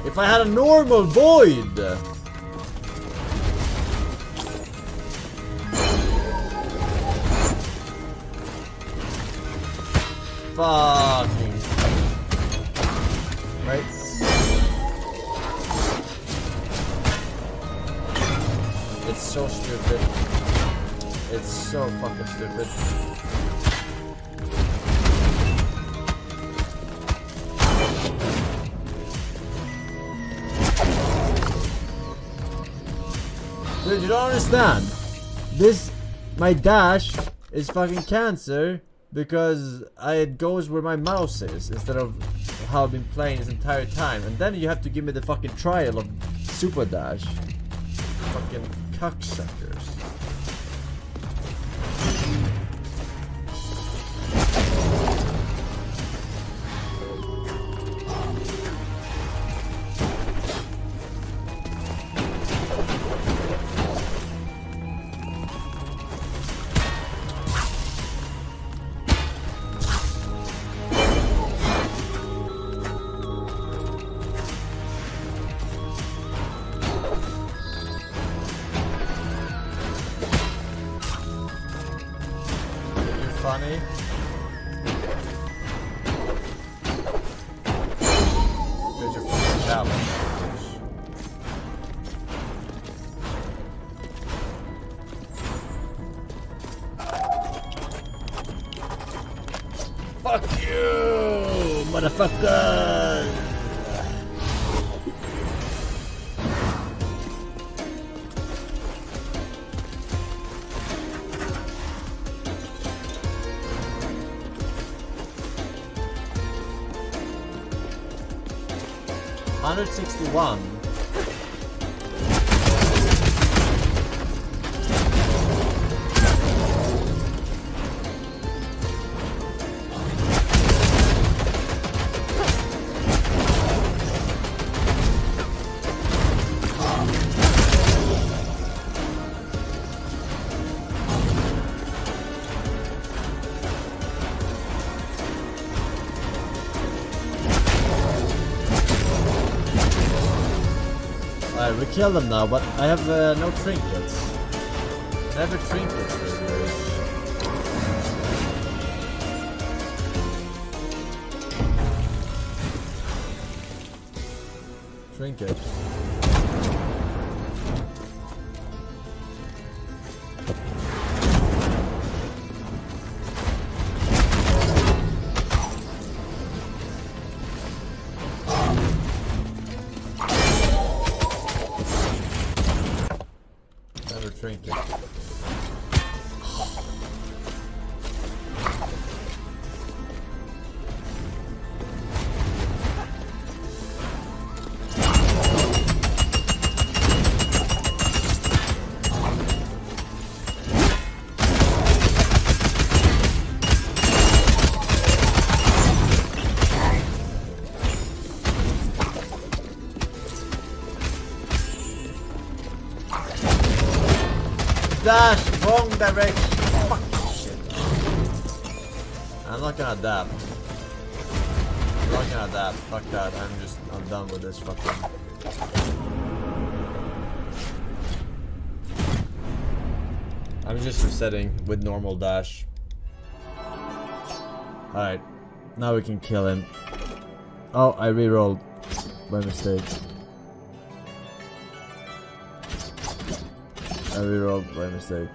If I had a normal void! Fucking. Right? It's so stupid. It's so fucking stupid. Dude, you don't understand. This, my dash is fucking cancer, because I, it goes where my mouse is instead of how I've been playing this entire time. And then you have to give me the fucking trial of Super Dash. Fucking cocksuckers. Funny. There's your fucking challenge. Fuck you, motherfucker! one sixty-one. We kill them now, but I have uh, no trinkets. Never trinkets this race. Trinkets. Trinket. Dash! Wrong direction! Fuck shit. I'm not gonna adapt. I'm not gonna adapt. Fuck that. I'm just, I'm done with this fucking. I'm just resetting with normal dash. Alright. Now we can kill him. Oh, I rerolled by mistake. I rerolled by mistake.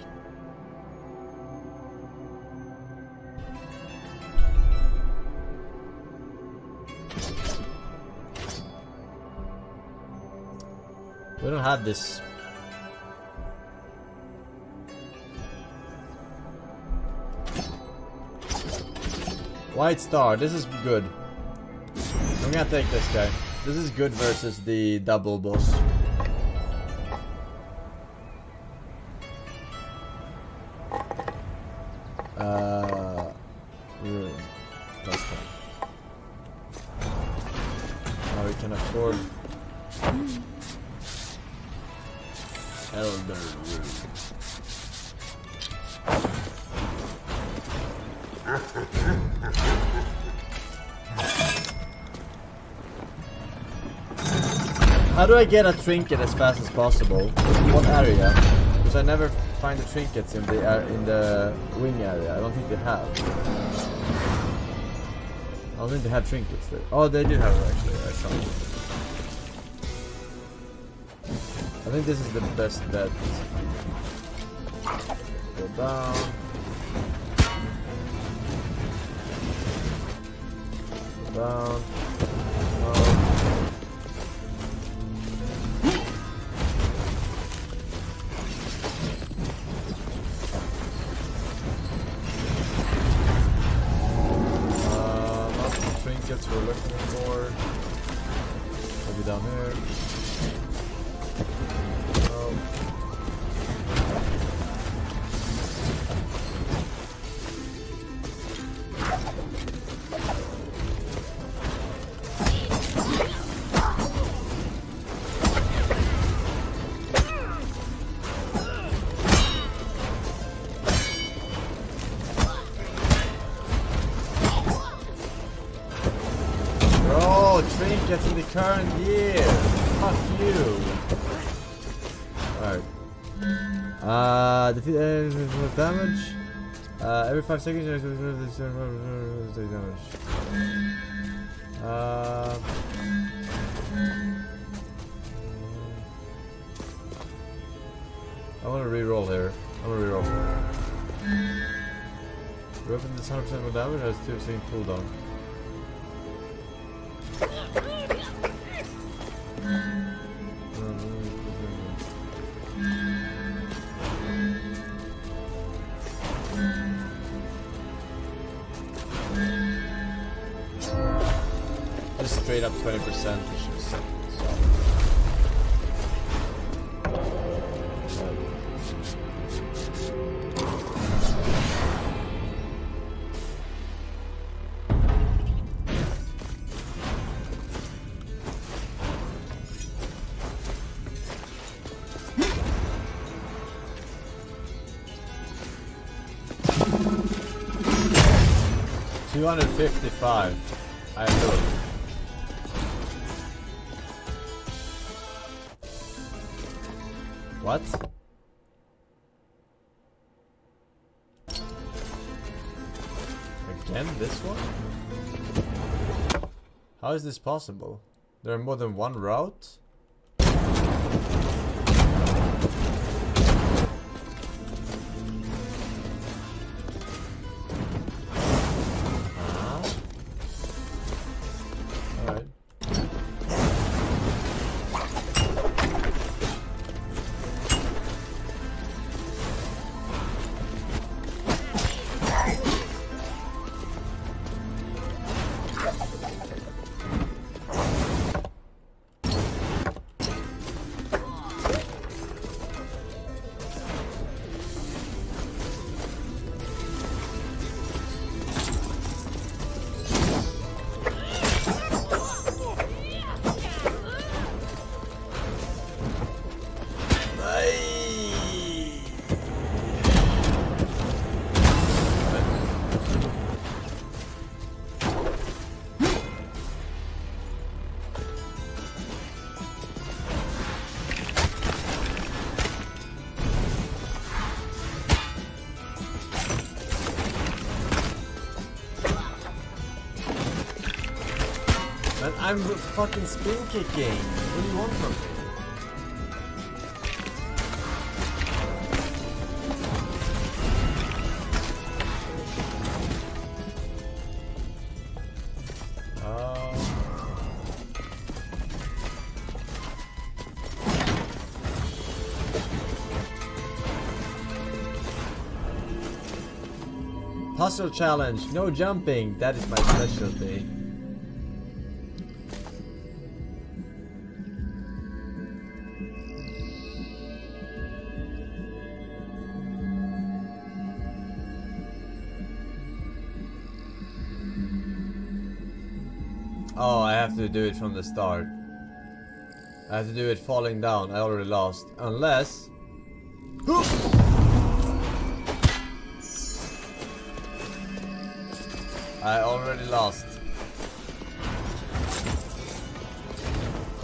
We don't have this. White Star, this is good. I'm gonna take this guy. This is good versus the double boss. Uh, really? That's fine. Now we can afford Elder How do I get a trinket as fast as possible? What area? Because I never find the trinkets in the uh, in the wing area. I don't think they have. I don't think they have trinkets there. Oh, they do have it actually. I saw it. I think this is the best bet. Go down. Go down. down there. Gets in the current year. Fuck you. Alright. Uh, the uh, damage. Uh, every five seconds, take damage. Uh, I want to reroll here. I'm gonna reroll. Weapon does one hundred percent more damage. Has two second cooldown. Just straight up twenty percent, which is so. two hundred fifty-five. I have no idea. What? Again, this one? How is this possible? There are more than one route? I'm fucking spin kicking. What do you want from me? Um. Puzzle challenge. No jumping. That is my specialty. Oh, I have to do it from the start. I have to do it falling down. I already lost. Unless... I already lost.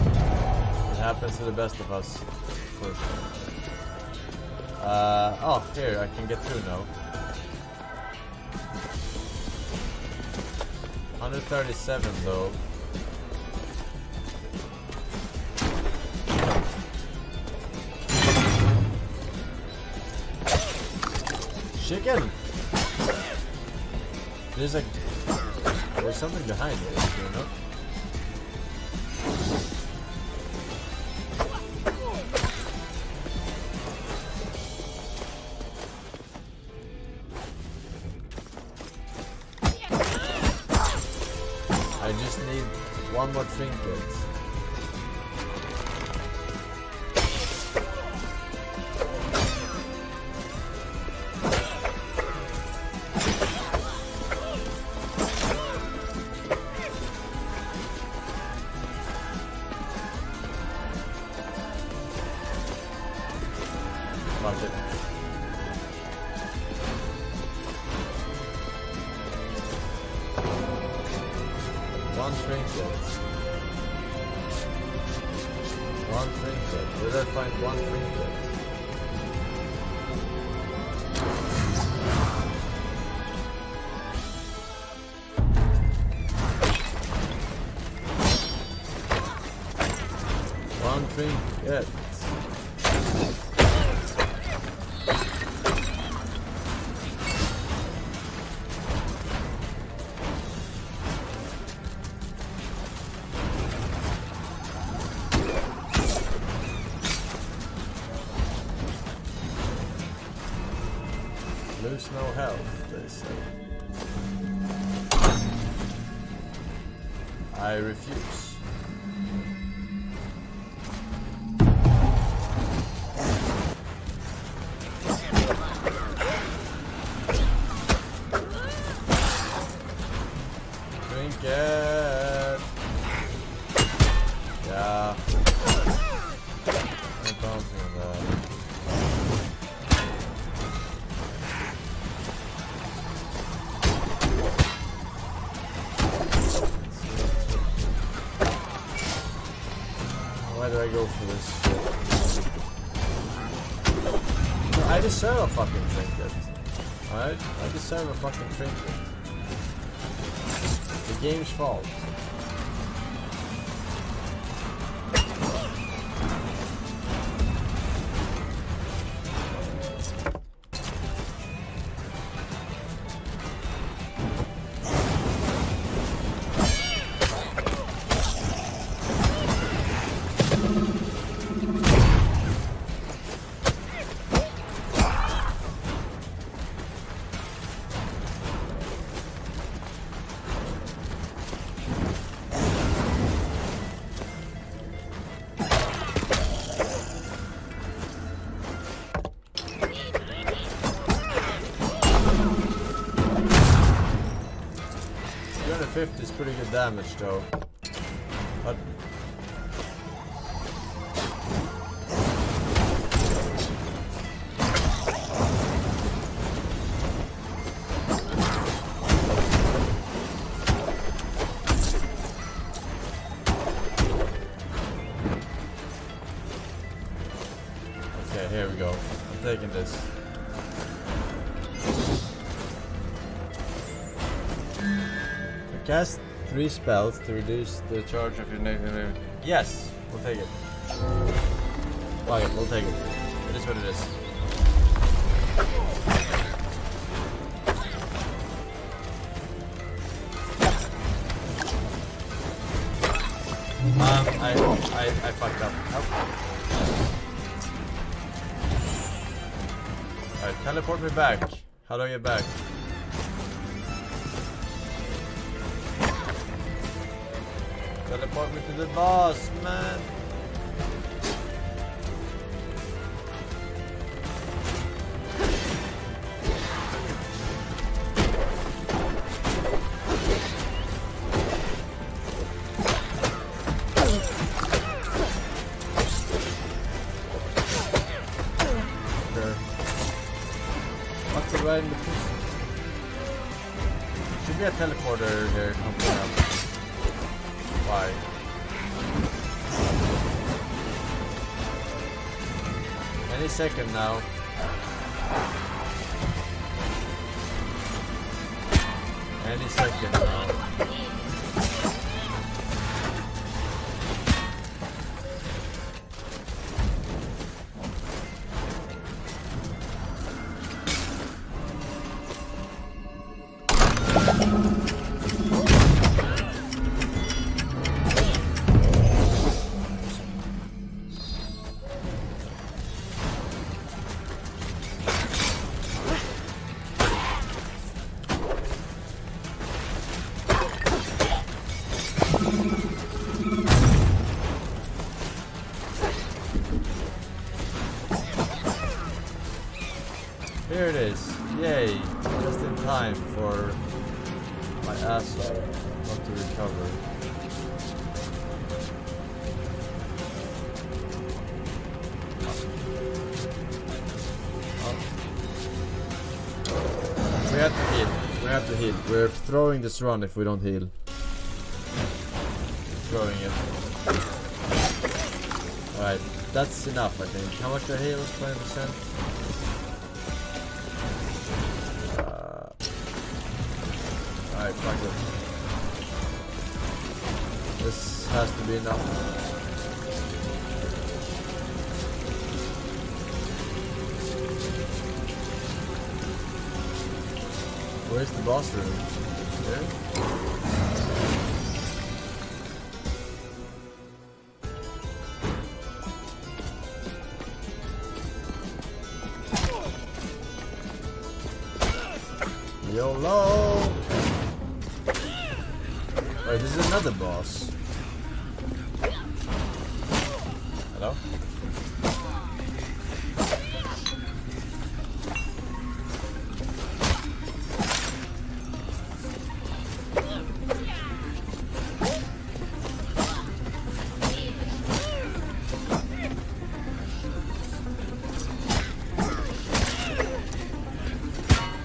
It happens to the best of us. For sure. Uh, oh, here. I can get through now. one thirty-seven though. Chicken! There's a... There's something behind it, you know? I just need one more trinket. One string set. One string set. Where did I find one string set? One string set. Lose no health, they say. I refuse. Why do I go for this shit? I deserve a fucking trinket. Alright? I deserve a fucking trinket. The game's fault. two fifty is pretty good damage though. But okay, here we go. I'm taking this. Cast three spells to reduce the charge of your negative. Yes, we'll take it. Fuck it, we'll take it. It is what it is. Um, I, I, I fucked up. Oh. Alright, teleport me back. How do I get back? Teleport me to the boss, man! Okay. What's the right in the pussy? Should be a teleporter here coming up. Why? Any second now. Any second now. Here it is, yay, just in time for my asshole not to recover. Oh. We have to heal, we have to heal, we're throwing this run if we don't heal. throwing it. Alright, that's enough I think. How much do I heal? twenty percent? Uh, Alright, fuck it. This has to be enough. Where's the boss room? There? YOLO! Wait, this is another boss. Hello?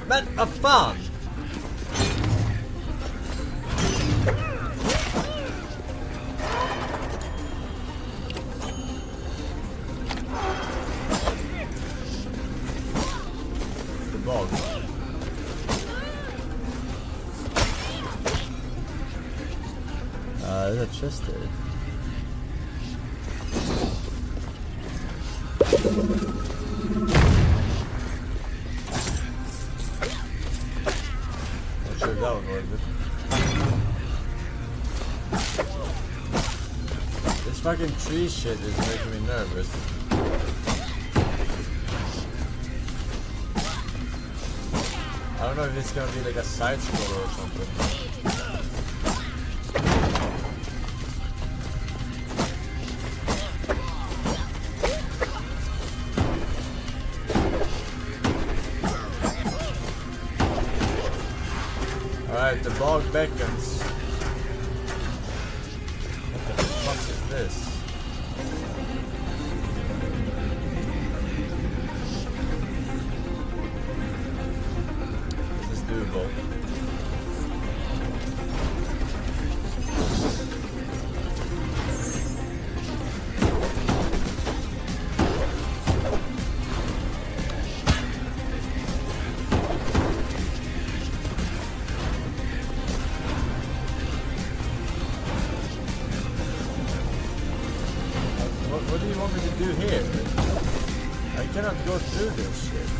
What a fun! The bog. Uh, there's a chest there. That one was good. This fucking tree shit is making me nervous. I don't know if it's gonna be like a side scroller or something. Alright, the bog beckons. What the fuck is this? This is doable. What do you want me to do here? I cannot go through this shit.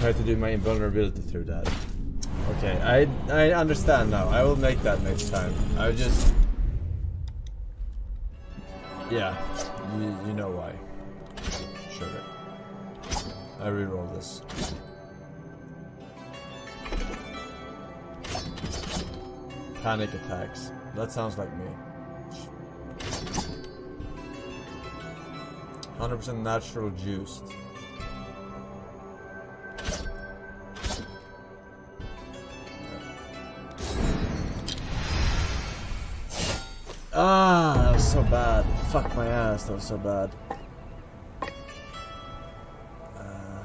Try to do my invulnerability through that. Okay, I I understand now. I will make that next time. I will just... Yeah, you, you know why. Sugar. I reroll this. Panic attacks. That sounds like me. one hundred percent natural juiced. Ah, that was so bad. Fuck my ass, that was so bad. Uh,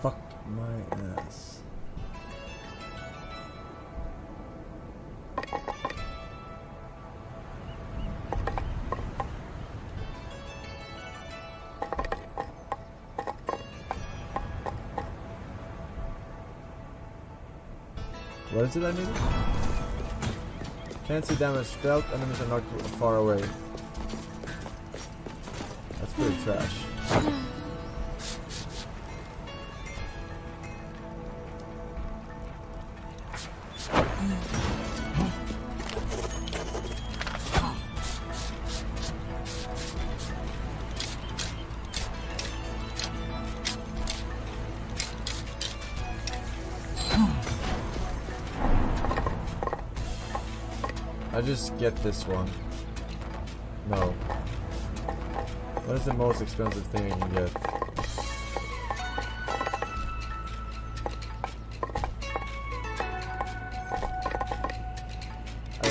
fuck my ass. What is it I need? Can't see damage dealt, enemies are not far away. That's pretty trash. I just get this one. No. What is the most expensive thing I can get? I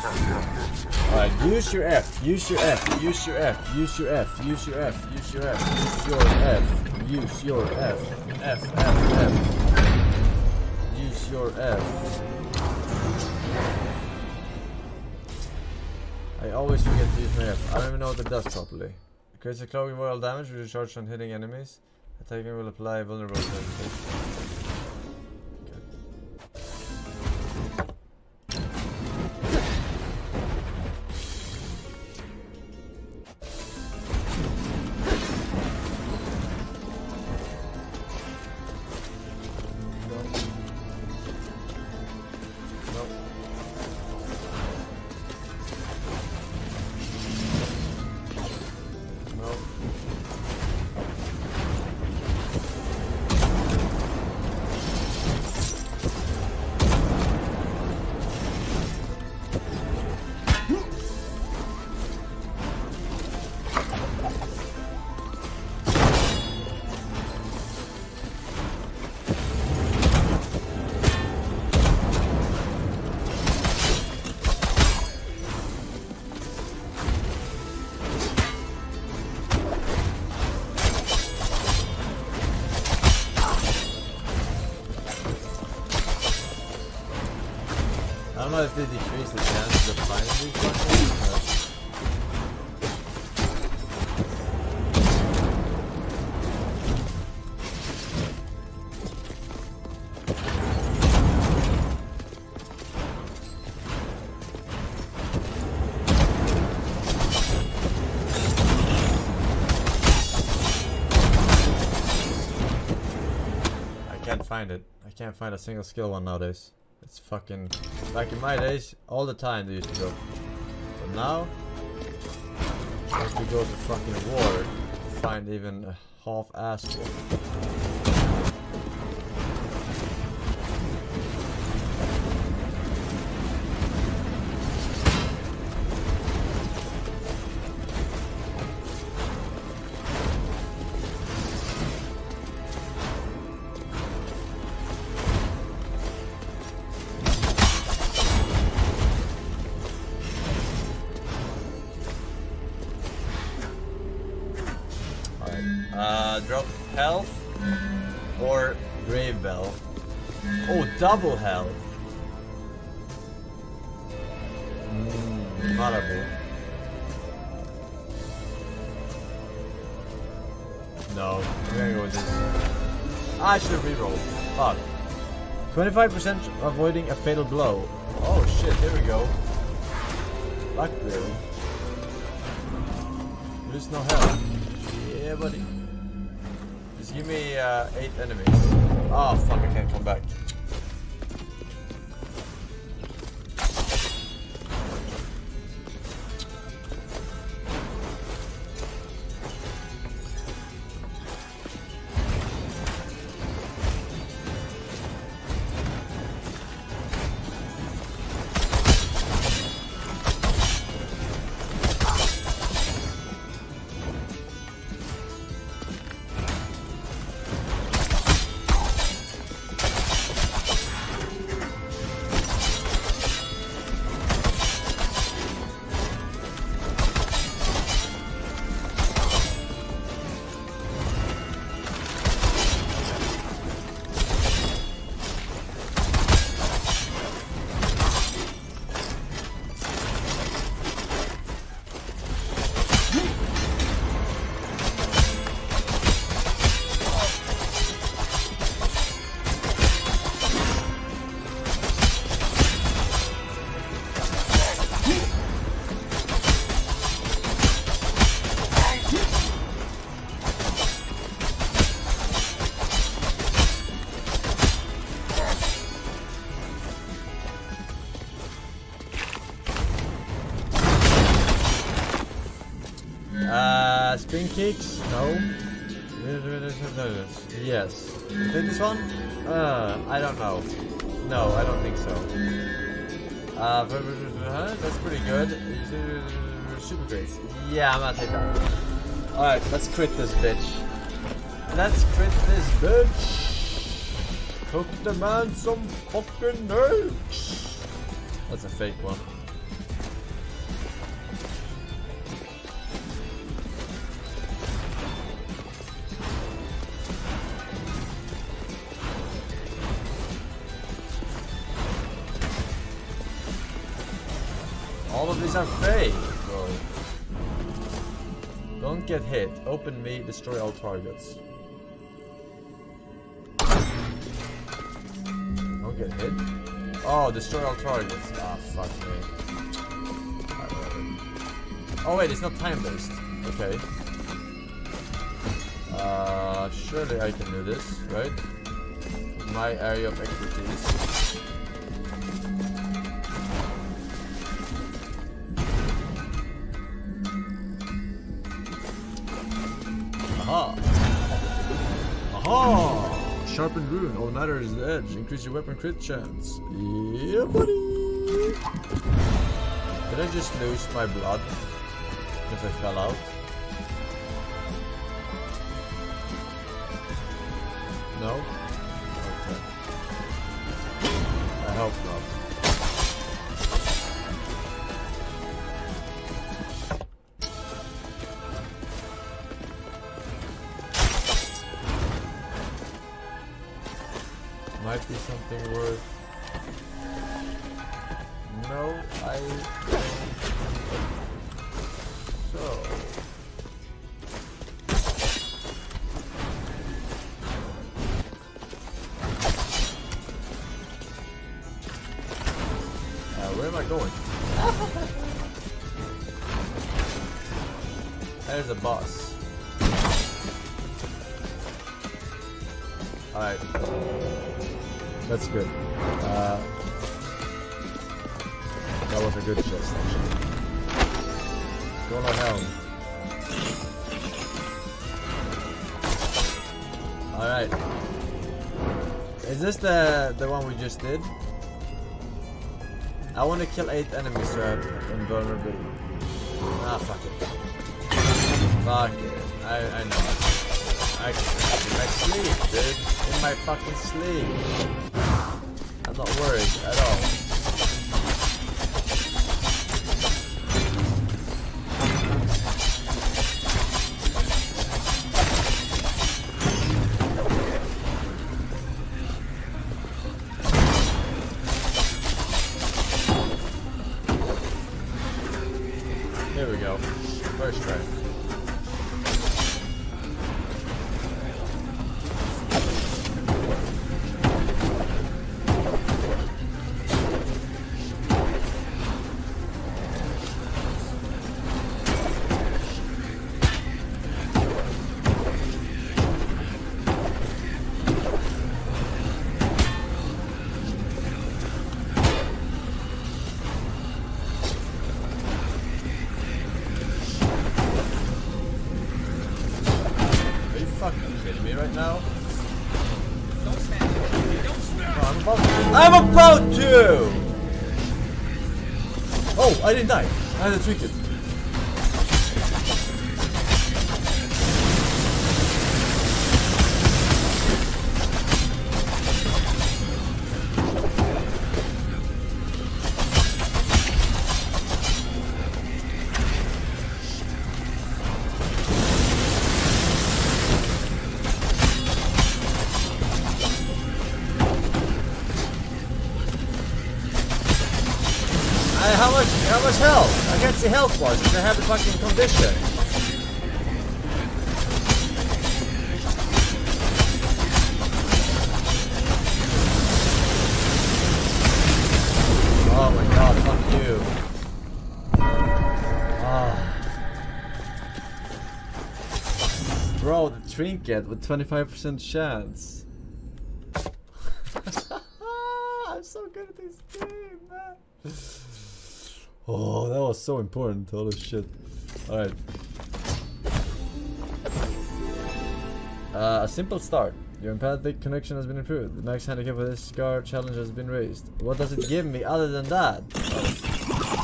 got this one. Alright, use your F, use your F, use your F, use your F, use your F, use your F, use your F, use your F, F, F, F, use your F. I always forget to use my F. I don't even know what it does properly. It creates a clogging wall damage, which is charged on hitting enemies. Attacking will apply vulnerable to everything. Okay. I don't know if they decrease the chance of finding these buttons. I can't find it. I can't find a single skill one nowadays. It's fucking, back in my days, all the time they used to go. But now, I have to go to fucking war to find even a half-assed one. Drop health or grave bell. Oh, double health. Mm, horrible. No, I'm gonna go with this. I should reroll. Fuck. twenty-five percent avoiding a fatal blow. Oh shit, here we go. Luck bill. There's no health. Yeah, buddy. Just give me uh, eight enemies. Oh fuck, I can't come back. Spin kicks? No. Yes. Is it this one? Uh, I don't know. No, I don't think so. Uh, that's pretty good. Super great. Yeah, I'm gonna take that. Alright, let's quit this bitch. Let's quit this bitch. Cook the man some fucking nerds. That's a fake one. All of these are fake, bro. Don't get hit. Open me, destroy all targets. Don't get hit? Oh, destroy all targets. Ah, oh, fuck me. Oh wait, it's not time-based. Okay. Uh, surely I can do this, right? My area of expertise. Aha! Aha! Sharpened rune, all matter is the edge. Increase your weapon crit chance. Yeah, buddy! Did I just lose my blood? Because I fell out? No? Okay. I hope not. Might be something worth. No, I. So. Uh, where am I going? There's a boss. Alright. That's good. Uh, that was a good chest, actually. Go to hell. Alright. Is this the, the one we just did? I want to kill eight enemies to have invulnerability. Ah, fuck it. Fuck it. I, I know. I can in my sleep, dude. In my fucking sleep. I'm not worried at all. Here we go. First try. Right now. Don't smash it. Don't smash it. I'm about to. I'm about to. Oh, I didn't die. I had a trinket. How much, how much health? I can't see health bars because I have the fucking condition. Oh my god, fuck you. Oh. Bro, the trinket with twenty-five percent chance. I'm so good at this game, man. Oh, that was so important. Holy shit. Alright. Uh, a simple start. Your empathic connection has been improved. The max handicap for this scar challenge has been raised. What does it give me other than that? Oh.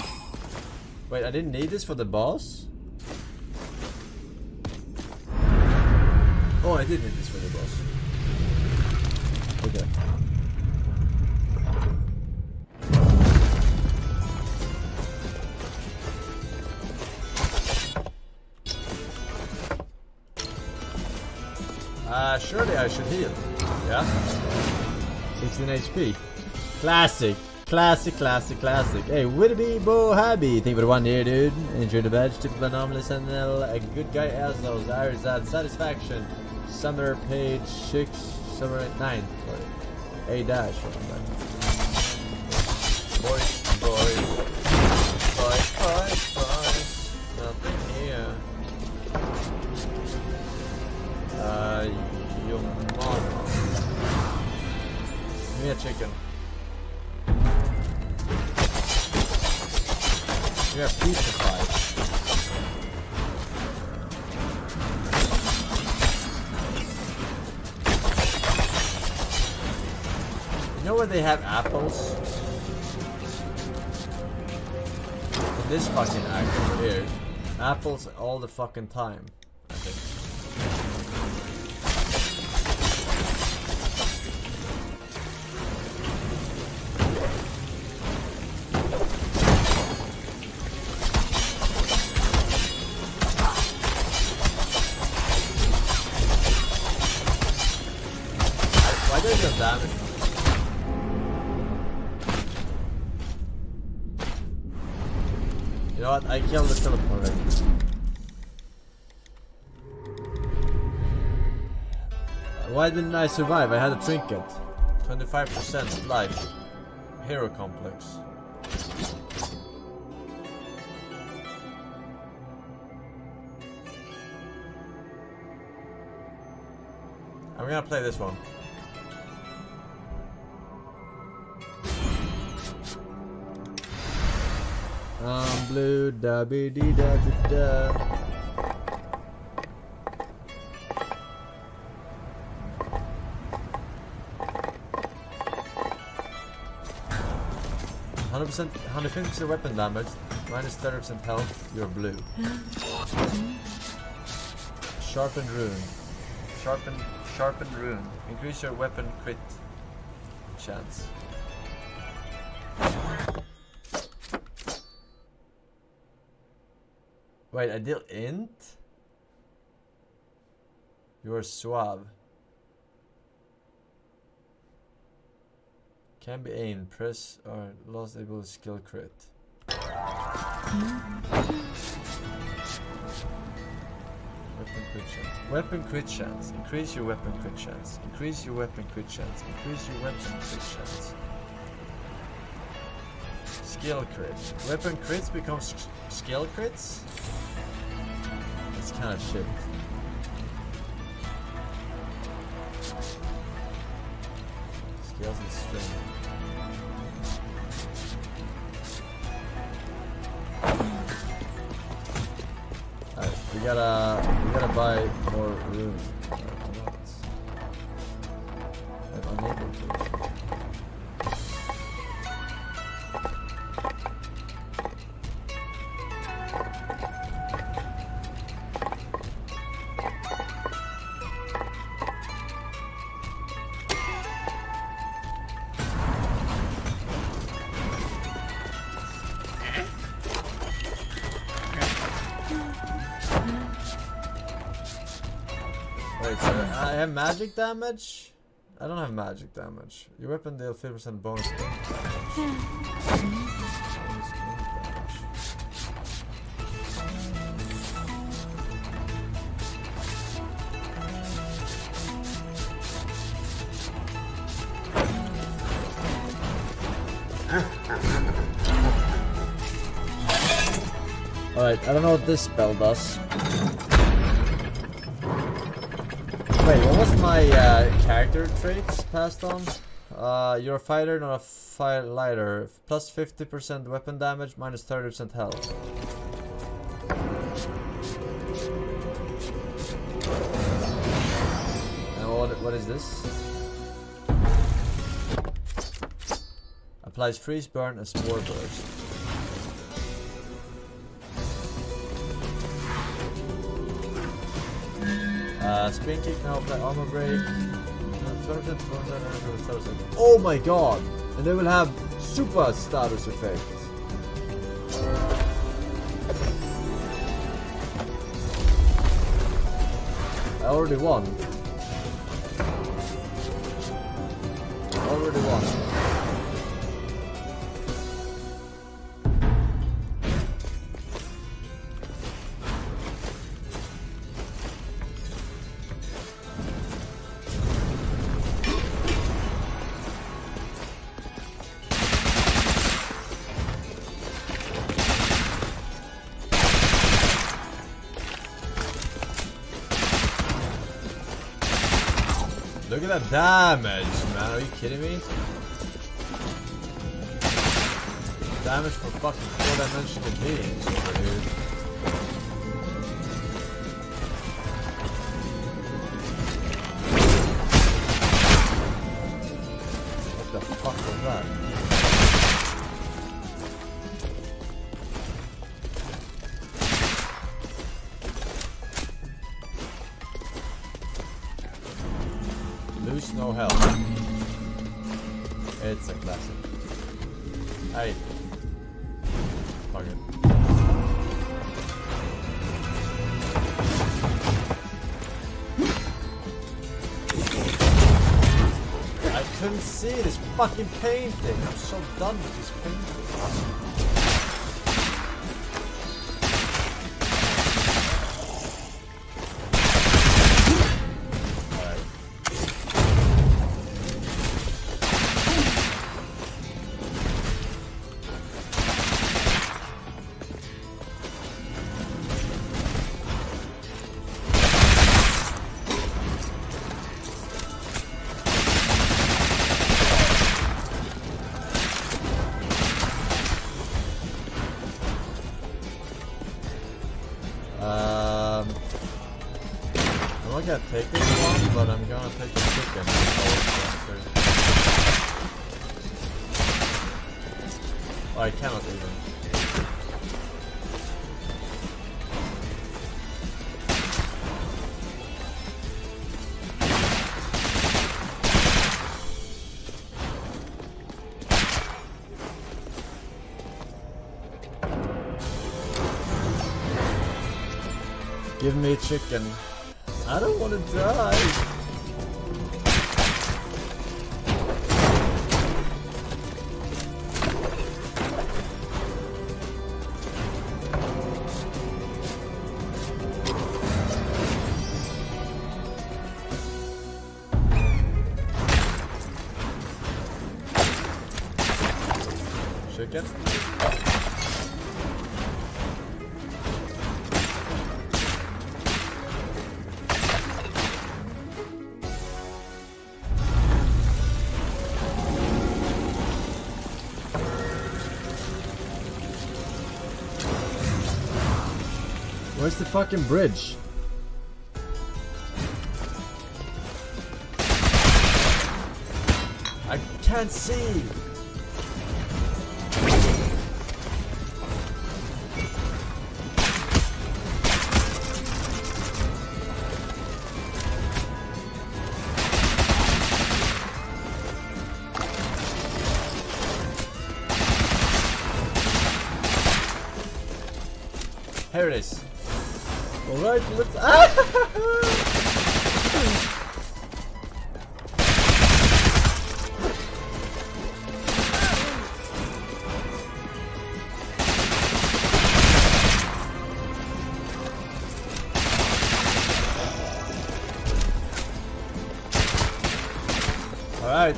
Wait, I didn't need this for the boss? Oh, I did need this for the boss. Okay. Uh, surely I should heal. Yeah? sixteen H P. Classic. Classic, classic, classic. Hey, Whitby Bo Happy. Thank you for the one here, dude. Enjoy the badge. Tip of anomalous N L. A good guy as those. Iris at satisfaction. Summer page six. Summer at nine. Sorry. A dash. Boys, boys. Boys, boys, boys. Nothing here. Uh, your mom. Give me a chicken. Give me a pizza pie. You know where they have apples? In this fucking act over here. Apples all the fucking time. I think. Damage. You know what? I killed the teleporter. Why didn't I survive? I had a trinket. twenty-five percent life. Hero complex. I'm gonna play this one. I'm blue, da be dee da be da. one hundred percent, one hundred fifty percent weapon damage, minus thirty percent health, you're blue. Sharpened rune. Sharpened, sharpened rune. Increase your weapon crit chance. Wait, I deal int? You're suave. Can be aimed, press or lost able skill crit. Weapon crit chance. Weapon crit chance. Increase your weapon crit chance. Increase your weapon crit chance. Increase your weapon crit chance. Skill crits. Weapon crits become skill crits? That's kind of shit. Skills and strength. Alright, we gotta, we gotta buy more room. I'm unable to. Magic damage? I don't have magic damage. Your weapon deal fifty percent bonus ink damage. Bonus ink damage. Alright, I don't know what this spell does. Wait, what was my uh, character traits passed on? Uh, you're a fighter, not a fire lighter. Plus fifty percent weapon damage, minus thirty percent health. What is this? Applies freeze burn and spore burst. Uh, spin kick can apply armor break. Oh my god! And they will have super status effect. I already won. Already won. Look at that damage, man. Are you kidding me? Damage for fucking four-dimensional beings over here. What the fuck was that? No help. It's a classic. Hey. Fuck it. I couldn't see this fucking painting. I'm so done with this painting. I'm not gonna take this one, but I'm gonna take the chicken. Oh, I cannot even. Give me chicken. I don't want to die. Chicken. Where's the fucking bridge? I can't see! Here it is. Alright, let's. Alright,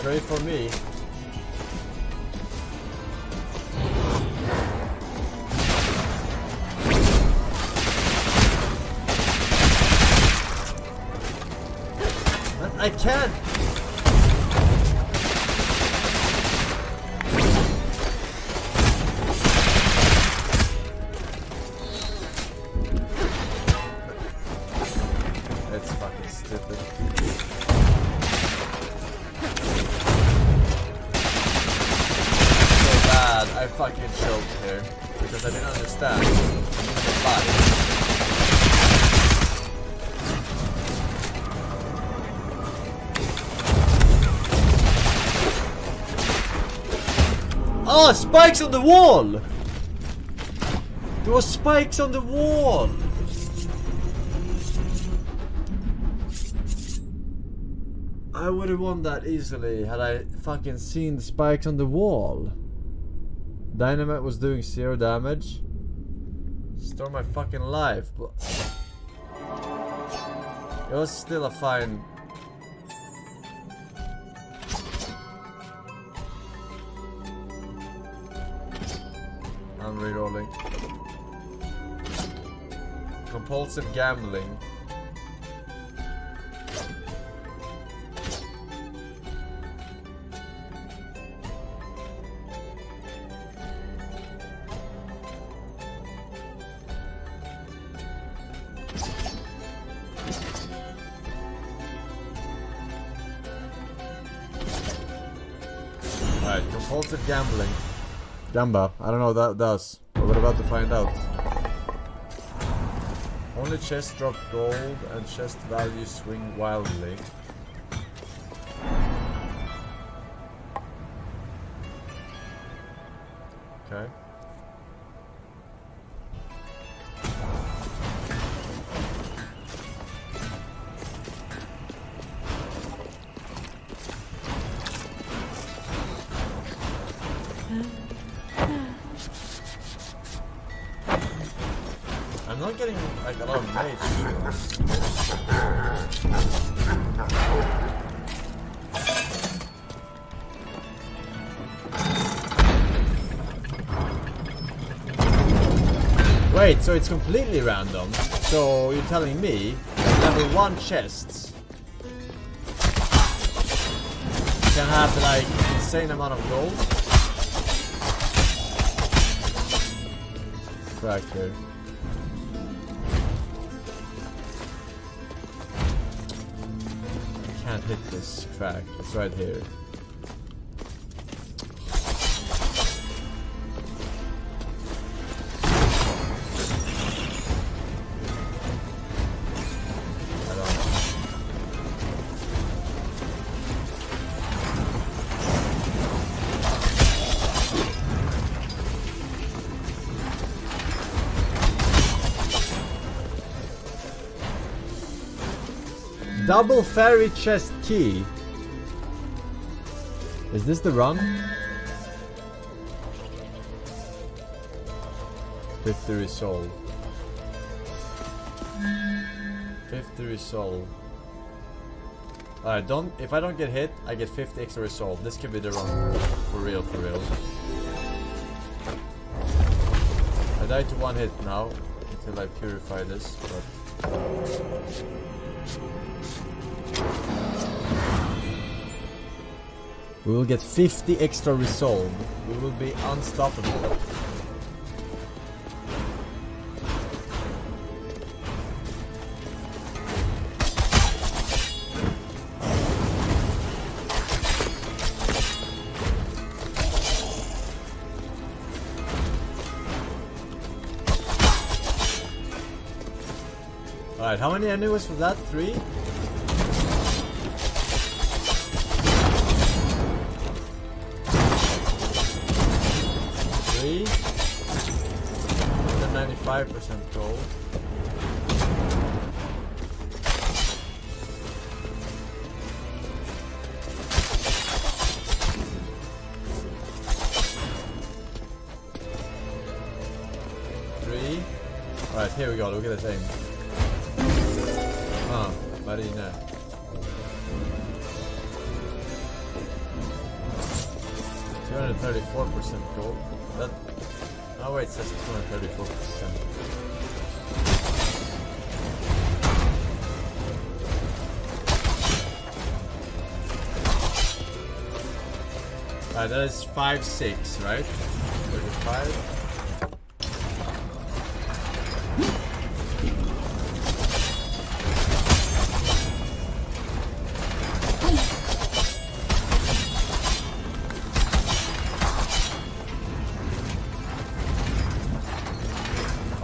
pray for me. I can't! That's fucking stupid. I fucking choked here because I didn't understand the fight. Oh, spikes on the wall! There were spikes on the wall! I would have won that easily had I fucking seen the spikes on the wall. Dynamite was doing zero damage. Stole my fucking life, but it was still a fine. I'm re-rolling. Compulsive gambling. Compulsive gambling. Gamba. I don't know what that does, but we're about to find out. Only chests drop gold and chest values swing wildly. Okay. I'm not getting like a lot of mage shield. Wait, so it's completely random. So you're telling me that level one chests can have like insane amount of gold? Back there. I can't hit this crack, it's right here. Double fairy chest key. Is this the run? Fifty resolve. Fifty resolve. Alright, don't if I don't get hit, I get fifty extra resolve. This could be the run. For real, for real. I died to one hit now until I purify this, but we will get fifty extra resolve. We will be unstoppable. Alright, how many enemies was that? Three? Five percent gold. Three. All right, here we go. Look at this aim. Ah, Marina. Two hundred thirty-four percent gold. That. Oh wait, it says two hundred thirty-four percent. Alright, that is five six, right? thirty-five.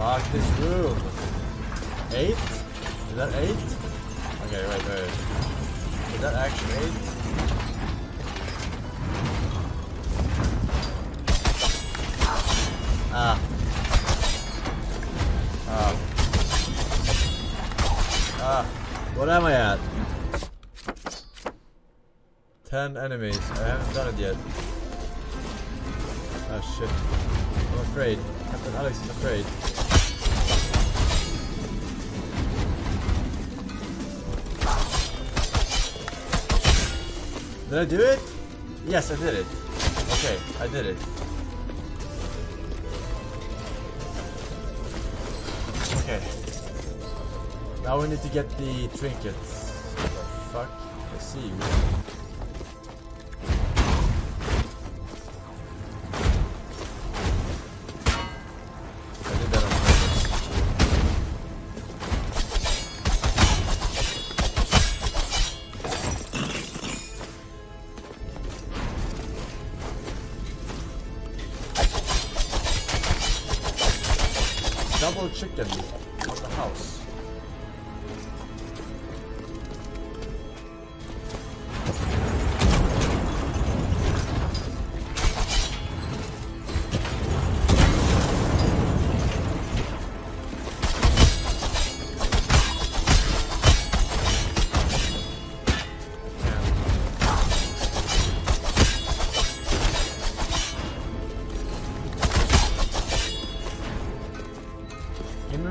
Fuck this room. Eight? Is that eight? Okay, wait, wait. Is that actually eight? Ah. Ah. Ah. What am I at? Ten enemies. I haven't done it yet. Oh shit. I'm afraid. Captain Alex is afraid. Did I do it? Yes, I did it. Okay, I did it. Okay. Now we need to get the trinkets. What the fuck? I see you. Double chicken on the house.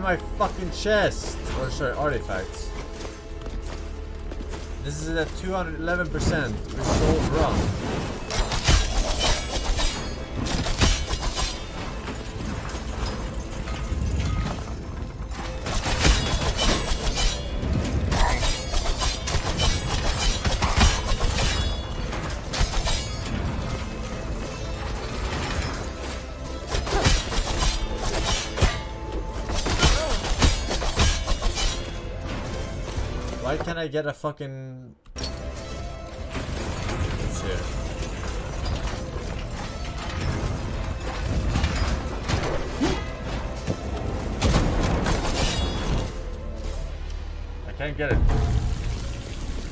My fucking chest, or sorry, artifacts. This is at two hundred eleven percent resolve run. Why can't I get a fucking... It's here. I can't get it.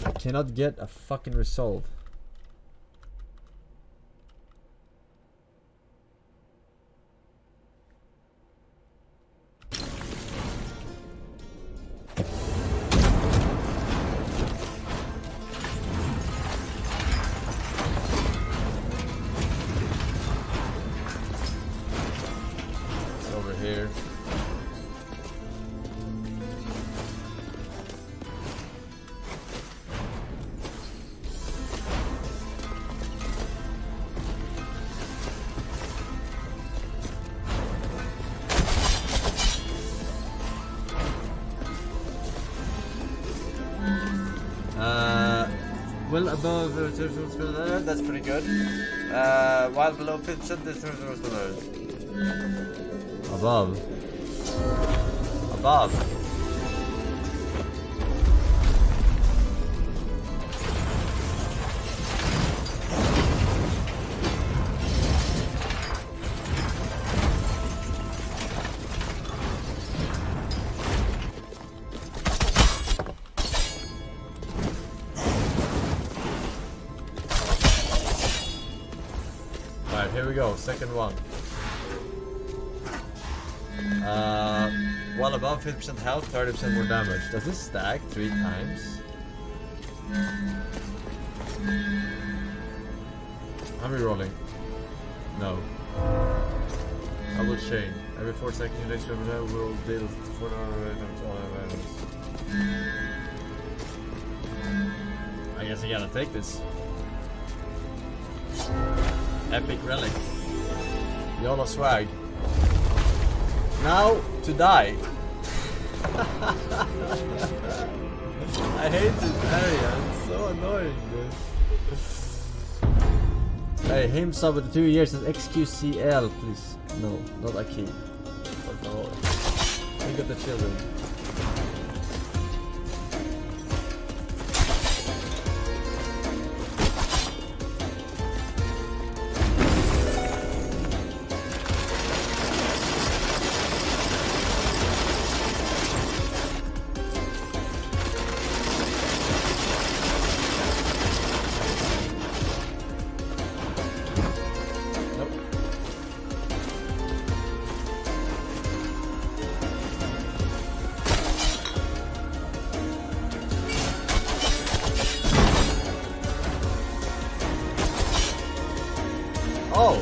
I cannot get a fucking resolve. Here. Uh, well above the that's pretty good. Uh, while below fifty percent this is Above. Above. Alright, here we go. Second one. Uh, well above fifty percent health, thirty percent more damage. Does this stack three times? I'm rerolling. No. Double chain. Every four seconds, you next level will deal four damage all items. I guess I gotta take this. Epic relic. YOLO swag. Now to die. I hate this area, it's so annoying, dude. Hey, him sub with two years as X Q C L, please. No, not Aki. Fuck the whole. Look at the children. Oh!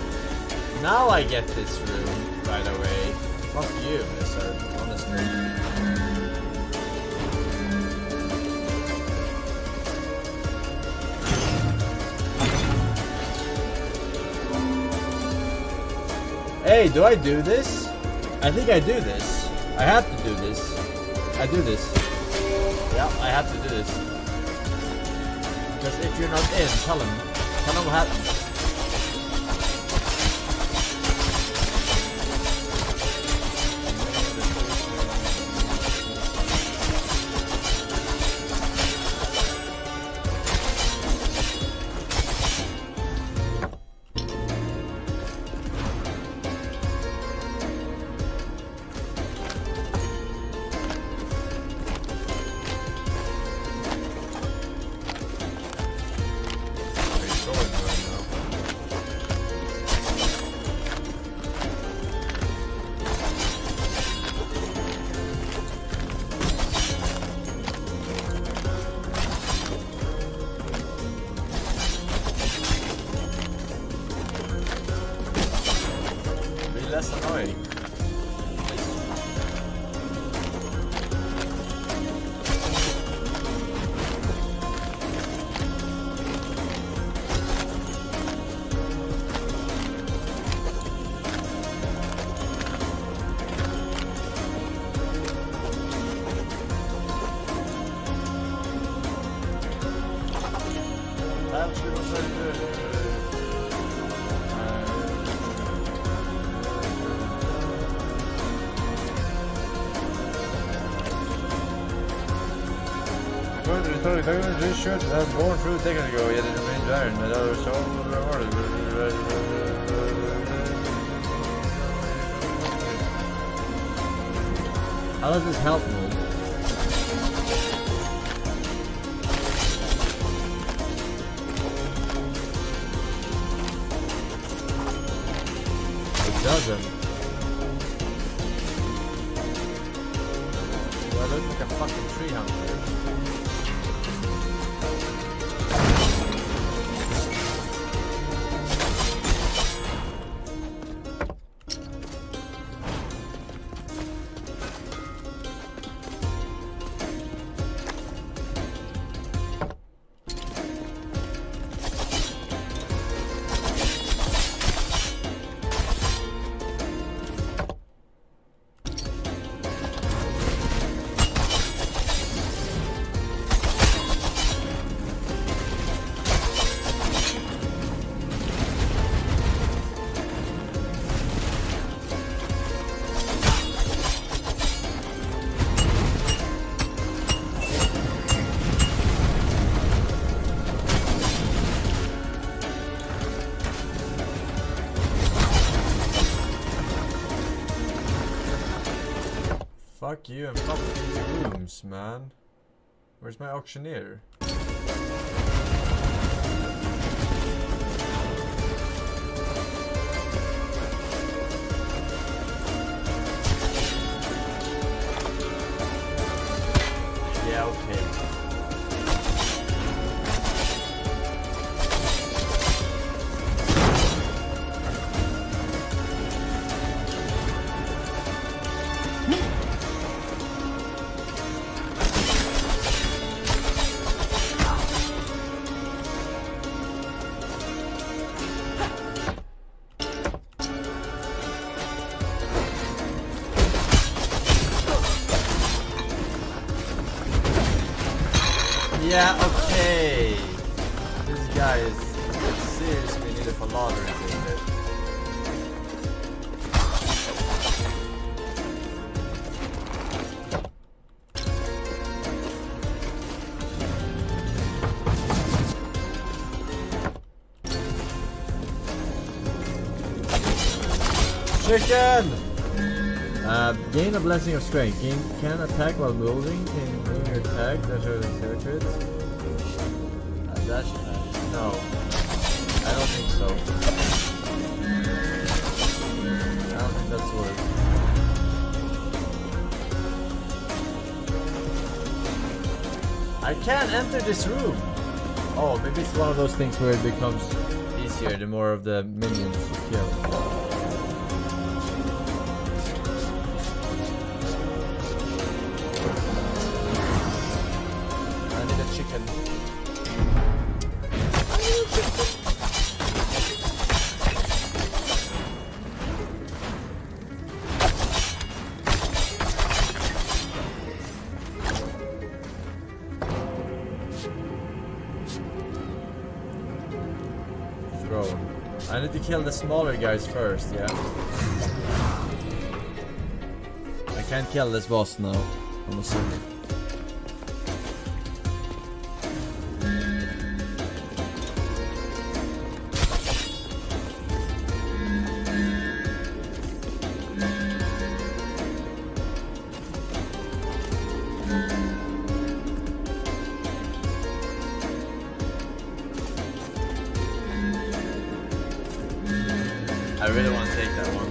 Now I get this room right away. Fuck you, mister. Honestly. Hey, do I do this? I think I do this. I have to do this. I do this. Yeah, I have to do this. Because if you're not in, tell him. Tell him what happened. That's annoying. This should have gone through seconds ago, yet it remained iron. That was so rewarded. How does this help me? It doesn't. Do I look like a fucking tree hunter? Fuck you and fuck these rooms, man. Where's my auctioneer? Yeah, okay. Yeah, okay. This guy is seriously needed for laundry, isn't it? Chicken! Uh, gain a blessing of strength. Gain can attack while moving. Can bring your attack. That's your secret. Uh, that's uh, no. I don't think so. I don't think that's worth. I can't enter this room. Oh, maybe it's one of those things where it becomes these easier the more of the minions you kill. I need to kill the smaller guys first, yeah. I can't kill this boss now, I'm assuming. I really want to take that one.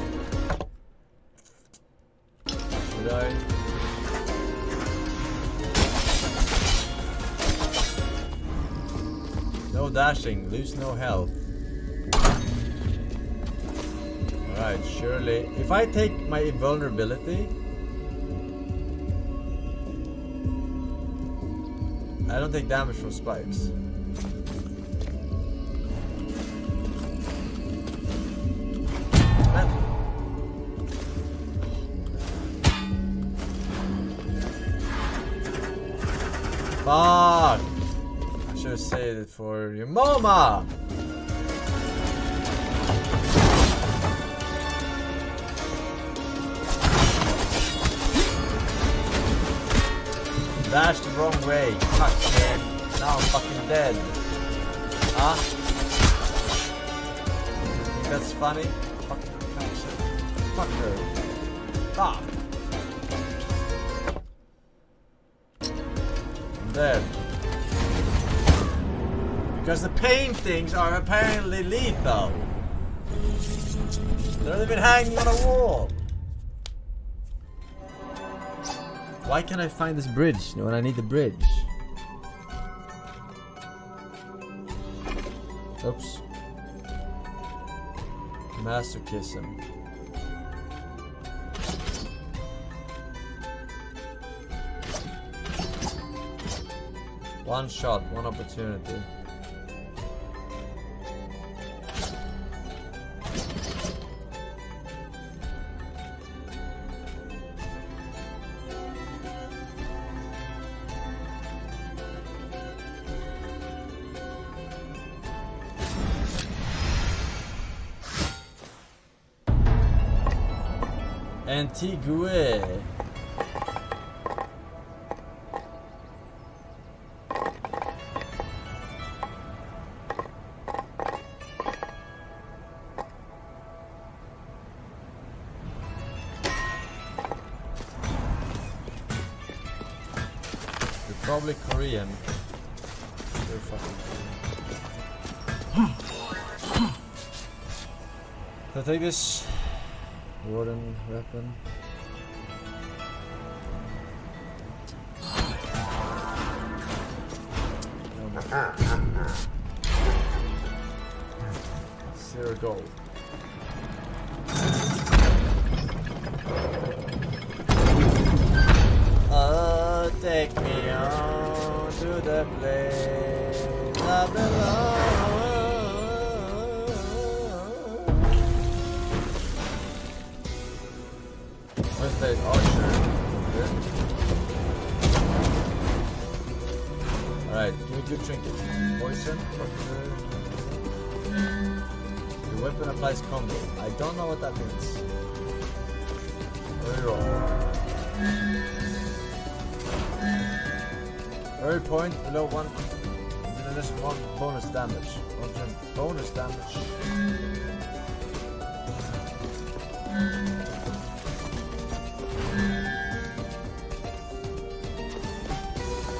Should I? No dashing, lose no health. Alright, surely. If I take my invulnerability, I don't take damage from spikes. Fuck! I should have saved it for your mama! Dashed the wrong way. Fuck, man. Now I'm fucking dead. Huh? Think that's funny? Fucking fuck her. Fuck! There. Because the paintings are apparently lethal. They're even hanging on a wall. Why can't I find this bridge when I need the bridge? Oops. Masochism. One shot, one opportunity. Antigue. Probably Korean. They're fucking Korean. So take this wooden weapon. Zero gold. Oh, take me. To the place I belong. Where's that archer? Alright, give me good trinkets. Poison, fucker. The weapon applies combo. I don't know what that means. Very wrong. Every point below one, there's one bonus damage. One bonus damage.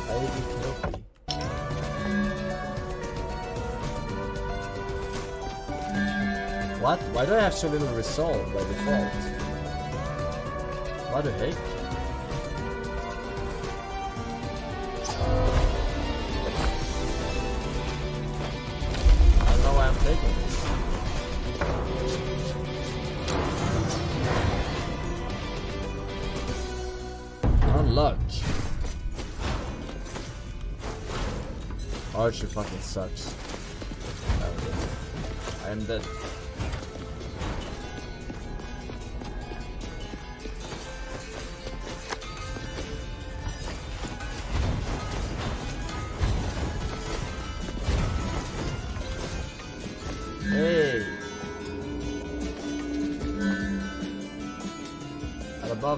I will be Knoppy. What? Why do I have so little resolve by default? What the heck? Taking this. luck. Archer fucking sucks. I am dead.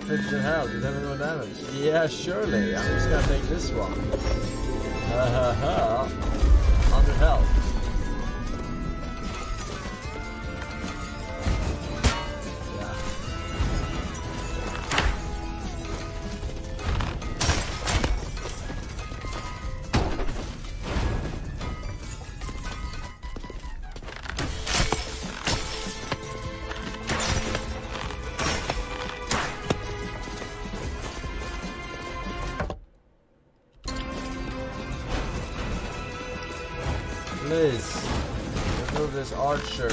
fifty health, eleven damage. Yeah, surely. I'm just gonna take this one. Ha ha ha. one hundred health. Please remove this archer.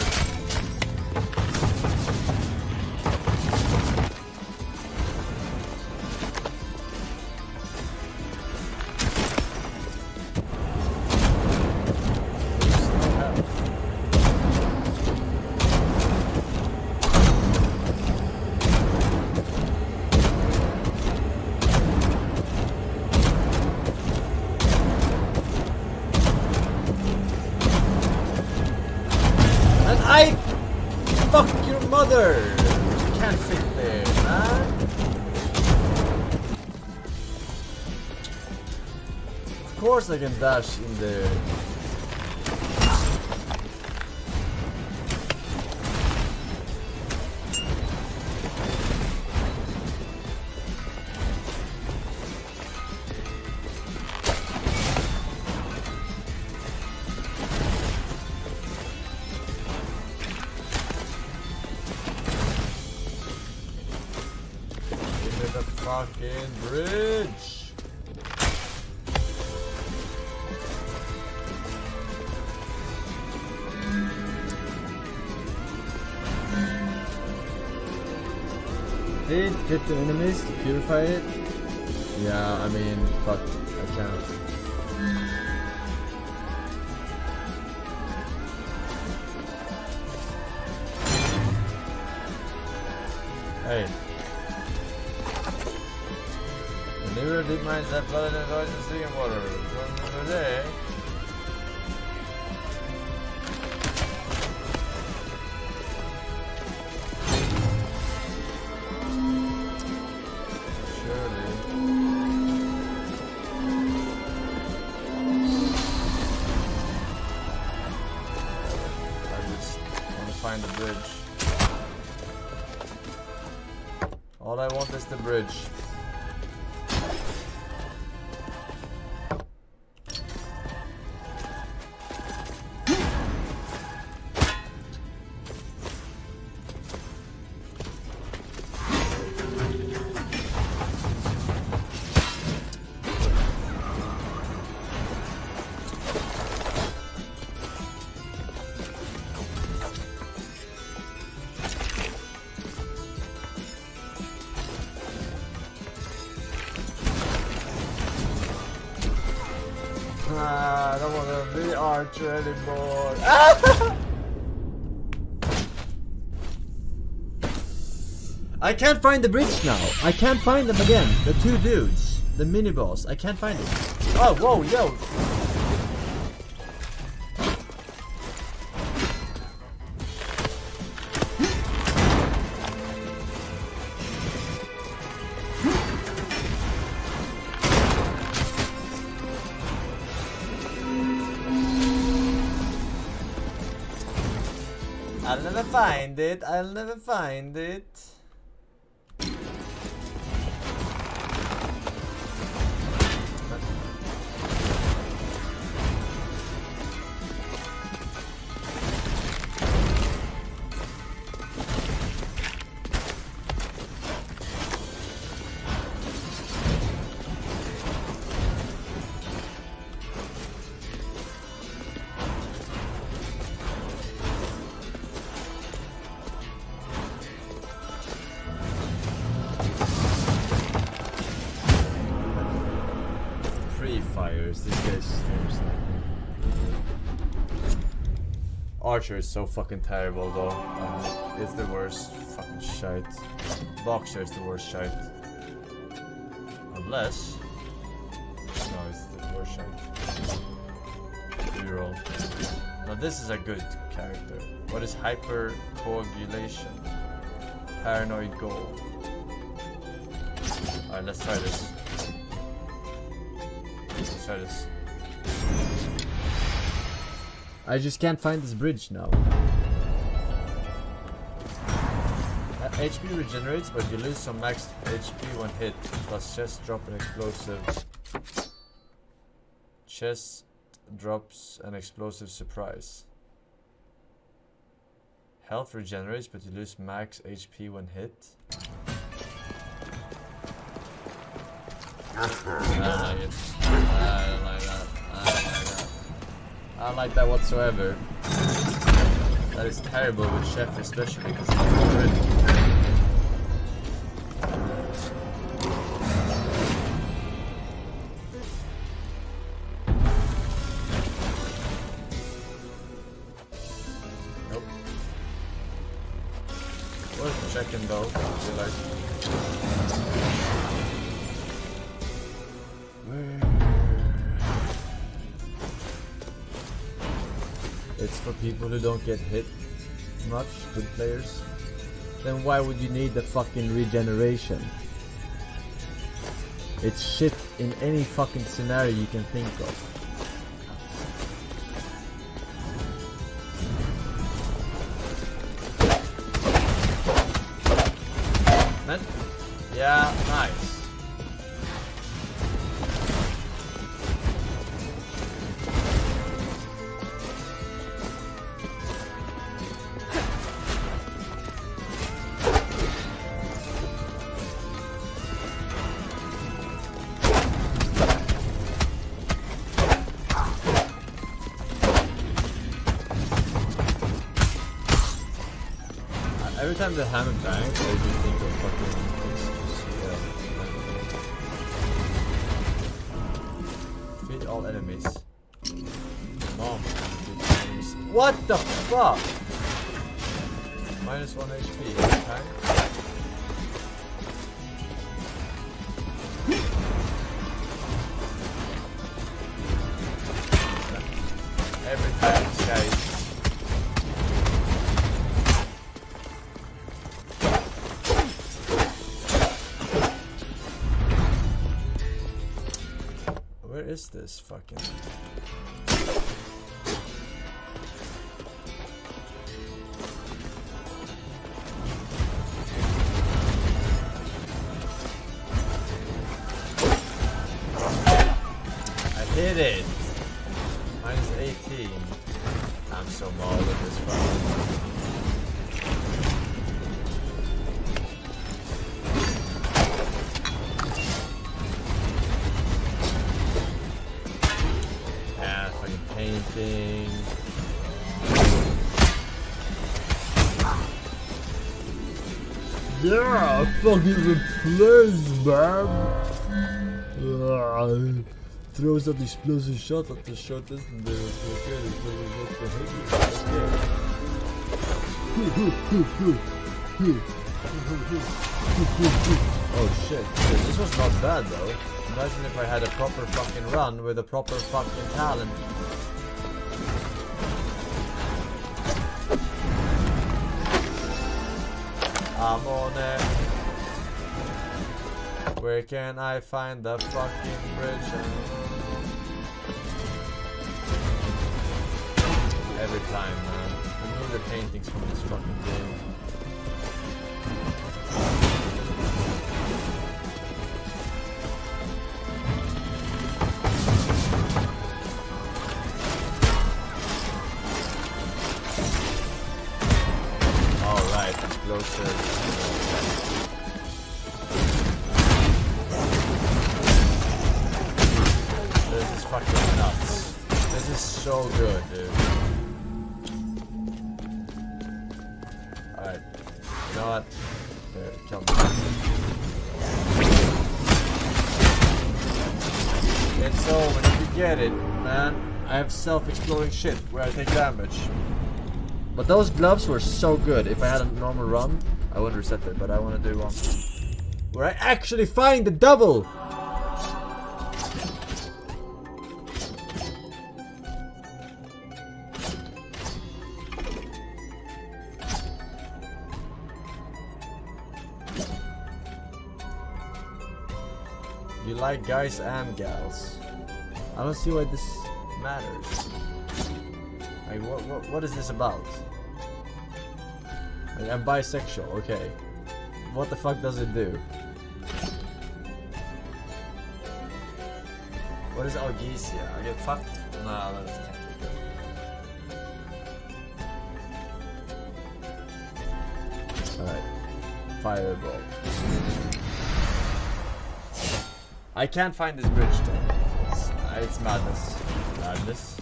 Of course I can dash in there. Give me the fucking bridge. Hit the enemies to purify it? Yeah, I mean, fuck, I can't. Hey. The newer deep mines have blood and noise and singing water. One day. Find the bridge. All I want is the bridge. I don't want to be archer anymore. I can't find the bridge now. I can't find them again. The two dudes, the mini boss. I can't find it. Oh, whoa, yo. I'll never find it, I'll never find it. archers. This guy's just never sniping. Archer is so fucking terrible though. Uh, it's the worst fucking shite. Boxer is the worst shite. Unless... No, it's the worst shite. Reroll. Now this is a good character. What is hypercoagulation? Paranoid goal. Alright, let's try this. Let's try this. I just can't find this bridge now. Uh, H P regenerates, but you lose some max H P when hit. Plus chest drop an explosive. Chest drops an explosive surprise. Health regenerates, but you lose max H P when hit. I don't like it. I don't like that. I don't like that. I don't like that whatsoever. That is terrible with Chef, especially because it's already. Nope. Worth checking though. It's for people who don't get hit much, good players. Then why would you need the fucking regeneration? It's shit in any fucking scenario you can think of. Every time they haven't died, I just think of fucking excuse. Defeat all enemies. Mom, defeat enemies. What the fuck? Minus one H P every time. Is this fucking I hit it. Minus eighteen. I'm so mauled at this fucking. Anything. Yeah, fucking replace, man. Throws out explosive shot at the short distance. Oh shit, this was not bad though. Imagine if I had a proper fucking run with a proper fucking talent. I'm on it. Where can I find the fucking bridge? Every time, man. I need the paintings from this fucking game. So good, dude. Alright. You know what? There, kill me. It's so many people get it, man. I have self-exploding shit where I take damage. But those gloves were so good. If I had a normal run, I wouldn't reset it, but I want to do one where I actually find the double! You like guys and gals. I don't see why this matters. Like, what, what, what is this about? Like, I'm bisexual, okay. What the fuck does it do? What is Algesia? I get fucked? Nah, no, that's not good. Alright. Fireball. I can't find this bridge though. It's, it's madness. Madness.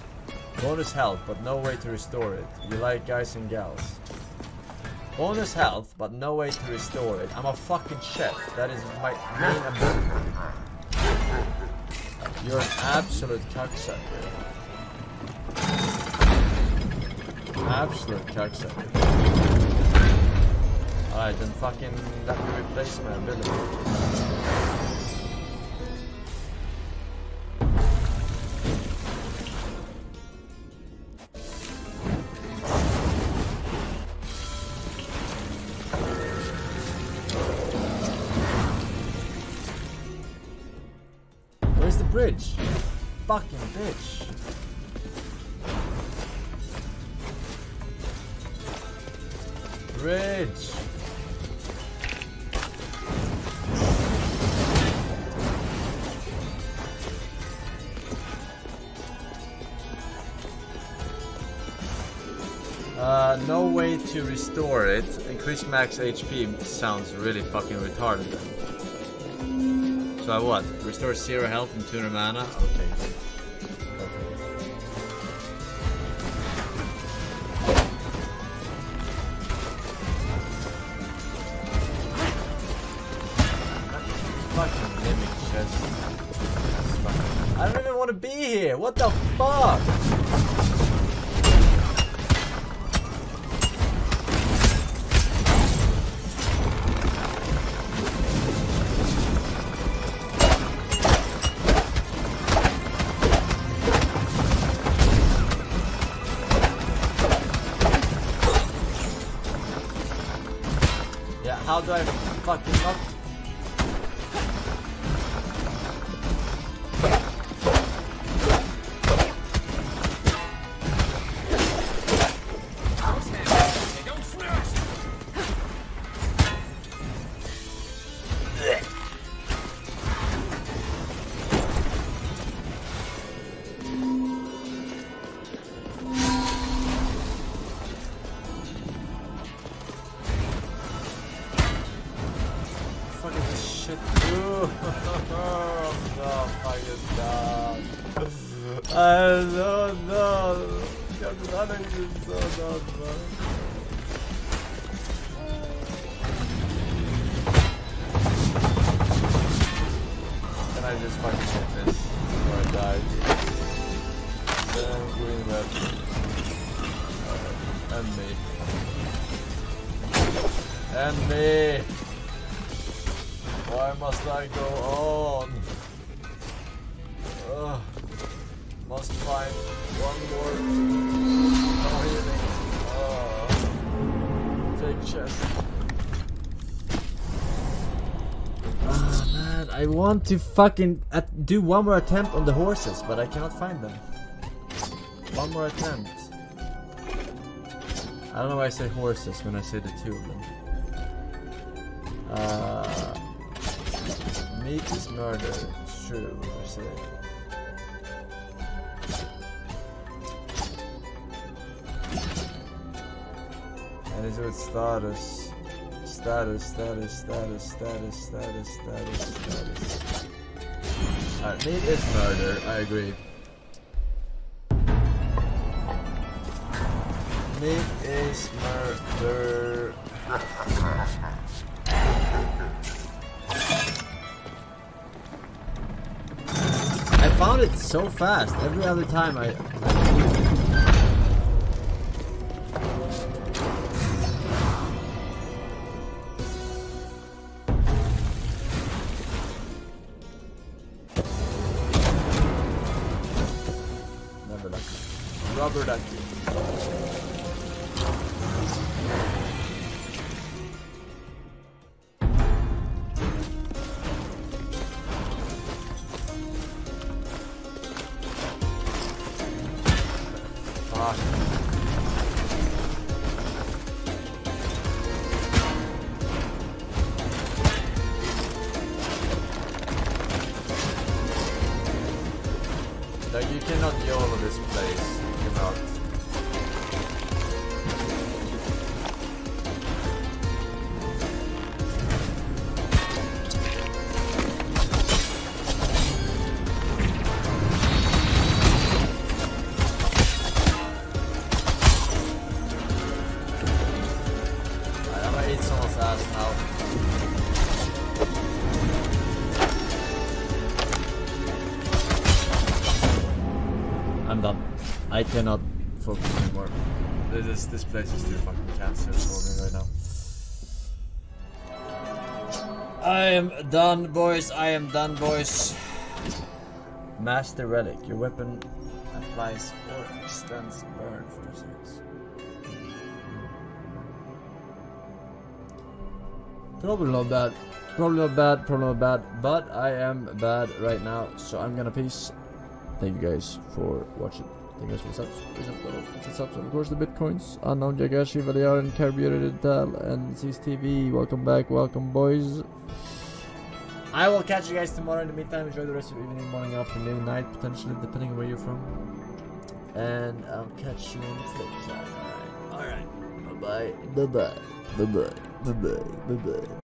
Bonus health, but no way to restore it. You like guys and gals. Bonus health, but no way to restore it. I'm a fucking chef. That is my main ability. You're an absolute cocksucker. Absolute cocksucker. Alright, then fucking let me replace my ability. Bridge. Fucking bitch. Bridge. Uh, no way to restore it. Increase max H P sounds really fucking retarded then. So I what? Restore zero health and two hundred mana? Okay. Fucking mimic chest. I don't even want to be here! What the fuck? How do I fucking up? I want to fucking at do one more attempt on the horses, but I cannot find them. One more attempt. I don't know why I say horses when I say the two of them. Uh, meat is murder. It's true. I say. And it's with status. Status, status, status, status, status, status, status. Alright, meat is murder, I agree. Meat is murder. I found it so fast. Every other time I... Never duck. Rubber duck. Like, you cannot YOLO this place. You cannot. Right, I'm gonna eat someone's ass now. I'm done. I cannot focus anymore. This is, this place is too fucking cancer for me right now. I am done, boys. I am done, boys. Master Relic. Your weapon applies or extends burn for a second. Probably not bad. Probably not bad. Probably not bad. But I am bad right now, so I'm gonna peace. Thank you guys for watching. Thank you guys for the subs. Please upload the subs. And of course the bitcoins. Unknown Jagashi, Valiar, and Carbureted Intel, and C S T V. Welcome back. Welcome, boys. I will catch you guys tomorrow. In the meantime, enjoy the rest of your evening, morning, afternoon, night, potentially, depending on where you're from. And I'll catch you in the next time. Alright. Alright. Bye-bye. Bye-bye. Bye-bye. Bye-bye. Bye-bye.